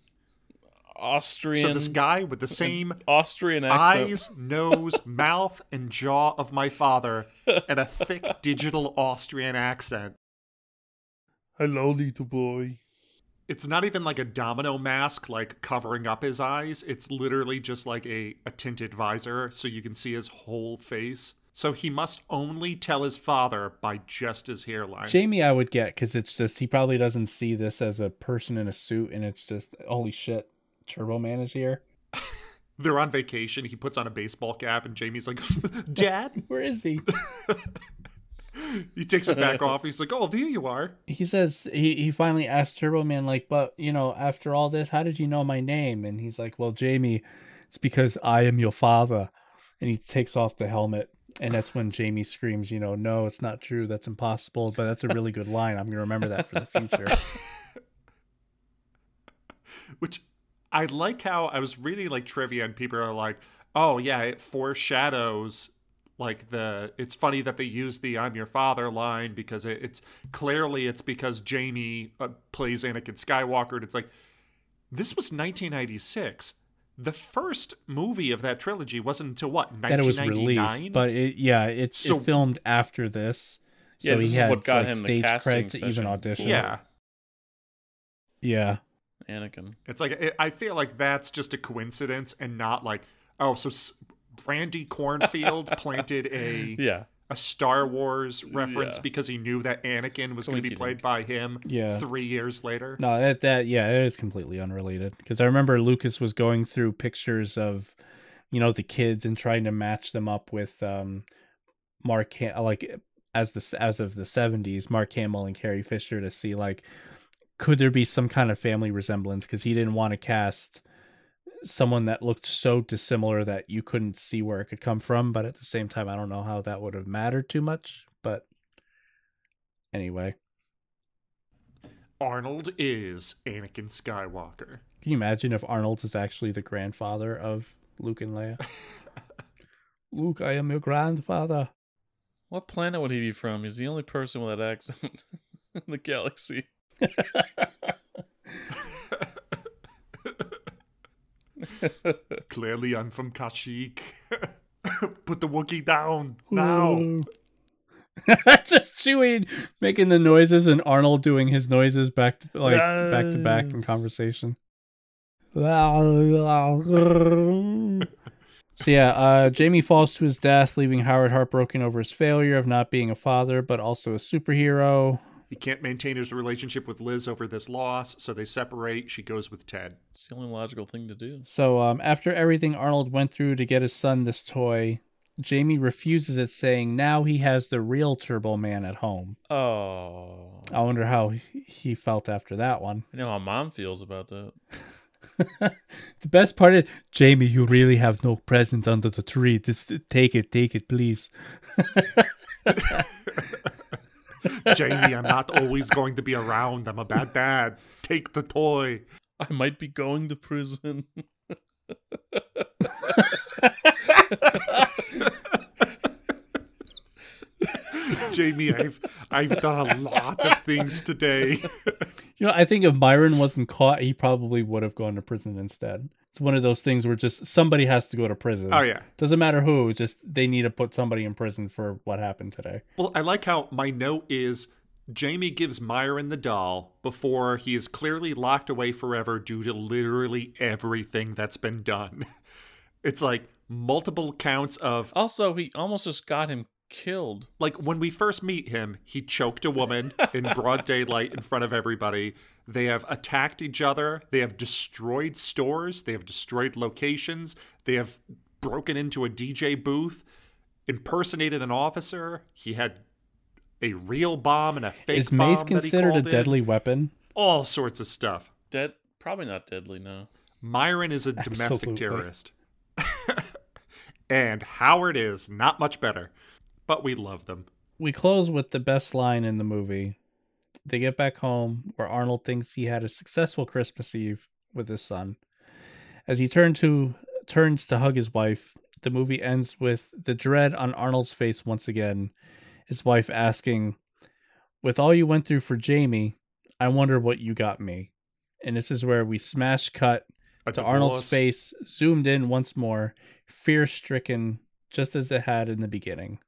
Austrian. So this guy with the same Austrian accent. Eyes, nose, mouth, and jaw of my father and a thick digital Austrian accent. Hello, little boy. It's not even like a domino mask, like covering up his eyes. It's literally just like a, a tinted visor so you can see his whole face. So he must only tell his father by just his hairline. Jamie, I would get, because it's just, he probably doesn't see this as a person in a suit, and it's just, holy shit, Turbo Man is here. They're on vacation. He puts on a baseball cap, and Jamie's like, Dad? Where is he? He takes it back off. He's like, oh, there you are. He says, he, he finally asks Turbo Man, like, but, you know, after all this, how did you know my name? And he's like, well, Jamie, it's because I am your father. And he takes off the helmet. And that's when Jamie screams, you know, no, it's not true. That's impossible. But that's a really good line. I'm going to remember that for the future. Which I like how I was reading like trivia and people are like, oh, yeah, it foreshadows like the it's funny that they use the I'm your father line because it, it's clearly it's because Jamie uh, plays Anakin Skywalker. And it's like this was nineteen ninety-six. The first movie of that trilogy wasn't until what, nineteen ninety-nine? That it was released, but it, yeah, it's so, it filmed after this. So yeah, this he had is what got like, him stage the credits to even audition. Yeah. Yeah. Anakin. It's like, it, I feel like that's just a coincidence and not like, oh, so S Randy Cornfield planted a yeah. a Star Wars reference yeah. because he knew that Anakin was going to be played by him yeah. three years later. No, that, that yeah, it is completely unrelated. Because I remember Lucas was going through pictures of, you know, the kids and trying to match them up with um, Mark, Ham like as the as of the seventies, Mark Hamill and Carrie Fisher to see like, could there be some kind of family resemblance? Because he didn't want to cast someone that looked so dissimilar that you couldn't see where it could come from. But at the same time, I don't know how that would have mattered too much. But anyway. Arnold is Anakin Skywalker. Can you imagine if Arnold is actually the grandfather of Luke and Leia? Luke, I am your grandfather. What planet would he be from? He's the only person with that accent in the galaxy. Clearly I'm from Kashyyyk. Put the Wookiee down now. Just Chewie making the noises and Arnold doing his noises back to, like uh... back to back in conversation. So yeah, uh, Jamie falls to his death, leaving Howard heartbroken over his failure of not being a father but also a superhero. He can't maintain his relationship with Liz over this loss, so they separate. She goes with Ted. It's the only logical thing to do. So um, after everything Arnold went through to get his son this toy, Jamie refuses it, saying now he has the real Turbo Man at home. Oh. I wonder how he felt after that one. I know how Mom feels about that. The best part is, Jamie, you really have no presents under the tree. Just take it, take it, please. Jamie, I'm not always going to be around. I'm a bad dad. Take the toy. I might be going to prison. Jamie, I've I've done a lot of things today. You know, I think if Myron wasn't caught, he probably would have gone to prison instead. It's one of those things where just somebody has to go to prison. Oh yeah, doesn't matter who. Just they need to put somebody in prison for what happened today. Well, I like how my note is Jamie gives Myron the doll before he is clearly locked away forever due to literally everything that's been done. It's like multiple counts of. Also, he almost just got him killed. Like when we first meet him, he choked a woman in broad daylight in front of everybody. They have attacked each other. They have destroyed stores. They have destroyed locations. They have broken into a D J booth, impersonated an officer. He had a real bomb and a fake bomb. Is mace considered a deadly weapon? All sorts of stuff. Dead? Probably not deadly, no. Myron is a domestic terrorist. And Howard is not much better. But we love them. We close with the best line in the movie. They get back home where Arnold thinks he had a successful Christmas Eve with his son. As he turn to, turns to hug his wife, the movie ends with the dread on Arnold's face once again. His wife asking, with all you went through for Jamie, I wonder what you got me. And this is where we smash cut a to divorce. Arnold's face, zoomed in once more, fear-stricken, just as it had in the beginning.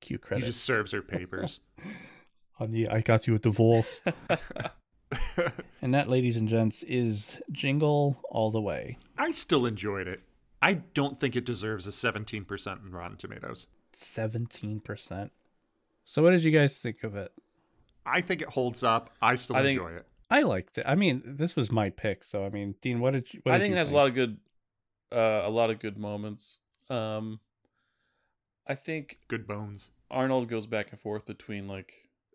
Cue credits. He just serves her papers. Honey, I got you a divorce. And that, ladies and gents, is Jingle All the Way. I still enjoyed it. I don't think it deserves a seventeen percent in Rotten Tomatoes. seventeen percent. So what did you guys think of it? I think it holds up. I still I think, enjoy it. I liked it. I mean, this was my pick. So, I mean, Dean, what did you what I did think? I think it has a lot of good, uh, a lot of good moments. Um, I think good bones. Arnold goes back and forth between like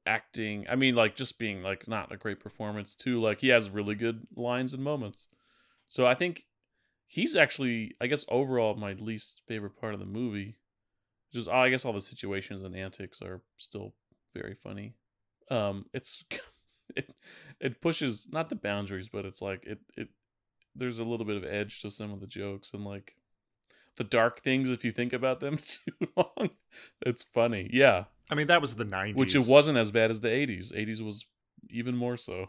acting. I mean, like just being like not a great performance to like he has really good lines and moments. So I think he's actually, I guess, overall my least favorite part of the movie. Just I guess all the situations and antics are still very funny. Um, it's it it pushes not the boundaries, but it's like it it there's a little bit of edge to some of the jokes and like. The dark things, if you think about them too long, it's funny. Yeah, I mean that was the nineties, which it wasn't as bad as the eighties. eighties was even more so.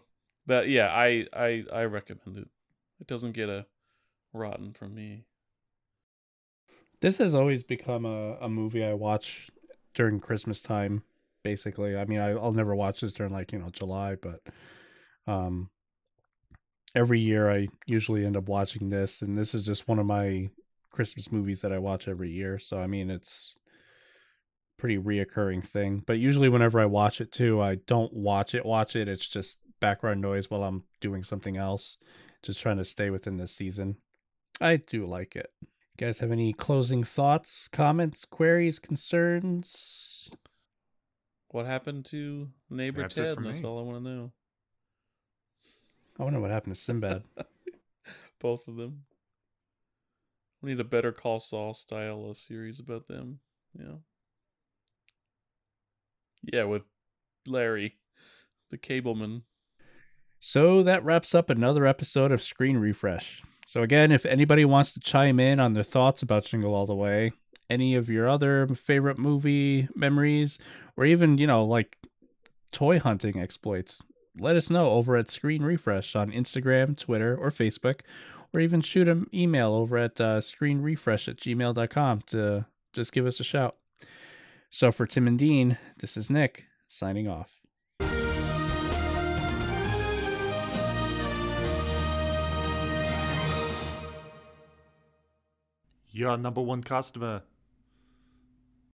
But yeah, I I I recommend it. It doesn't get a rotten from me. This has always become a a movie I watch during Christmas time. Basically, I mean I, I'll never watch this during like you know July, but um, every year I usually end up watching this, and this is just one of my Christmas movies that I watch every year. So I mean it's pretty reoccurring thing, but usually whenever I watch it too, I don't watch it watch it it's just background noise while I'm doing something else, just trying to stay within this season. I do like it. You guys have any closing thoughts, comments, queries, concerns? What happened to neighbor that's Ted? That's all I want to know. I wonder what happened to Sinbad. Both of them. We need a Better Call Saul style uh, series about them. Yeah. Yeah, with Larry, the cableman. So that wraps up another episode of Screen Refresh. So again, if anybody wants to chime in on their thoughts about Jingle All the Way, any of your other favorite movie memories, or even, you know, like toy hunting exploits, let us know over at Screen Refresh on Instagram, Twitter, or Facebook. Or even shoot an email over at uh, screen refresh at gmail dot com to just give us a shout. So for Tim and Dean, this is Nick signing off. Your number one customer.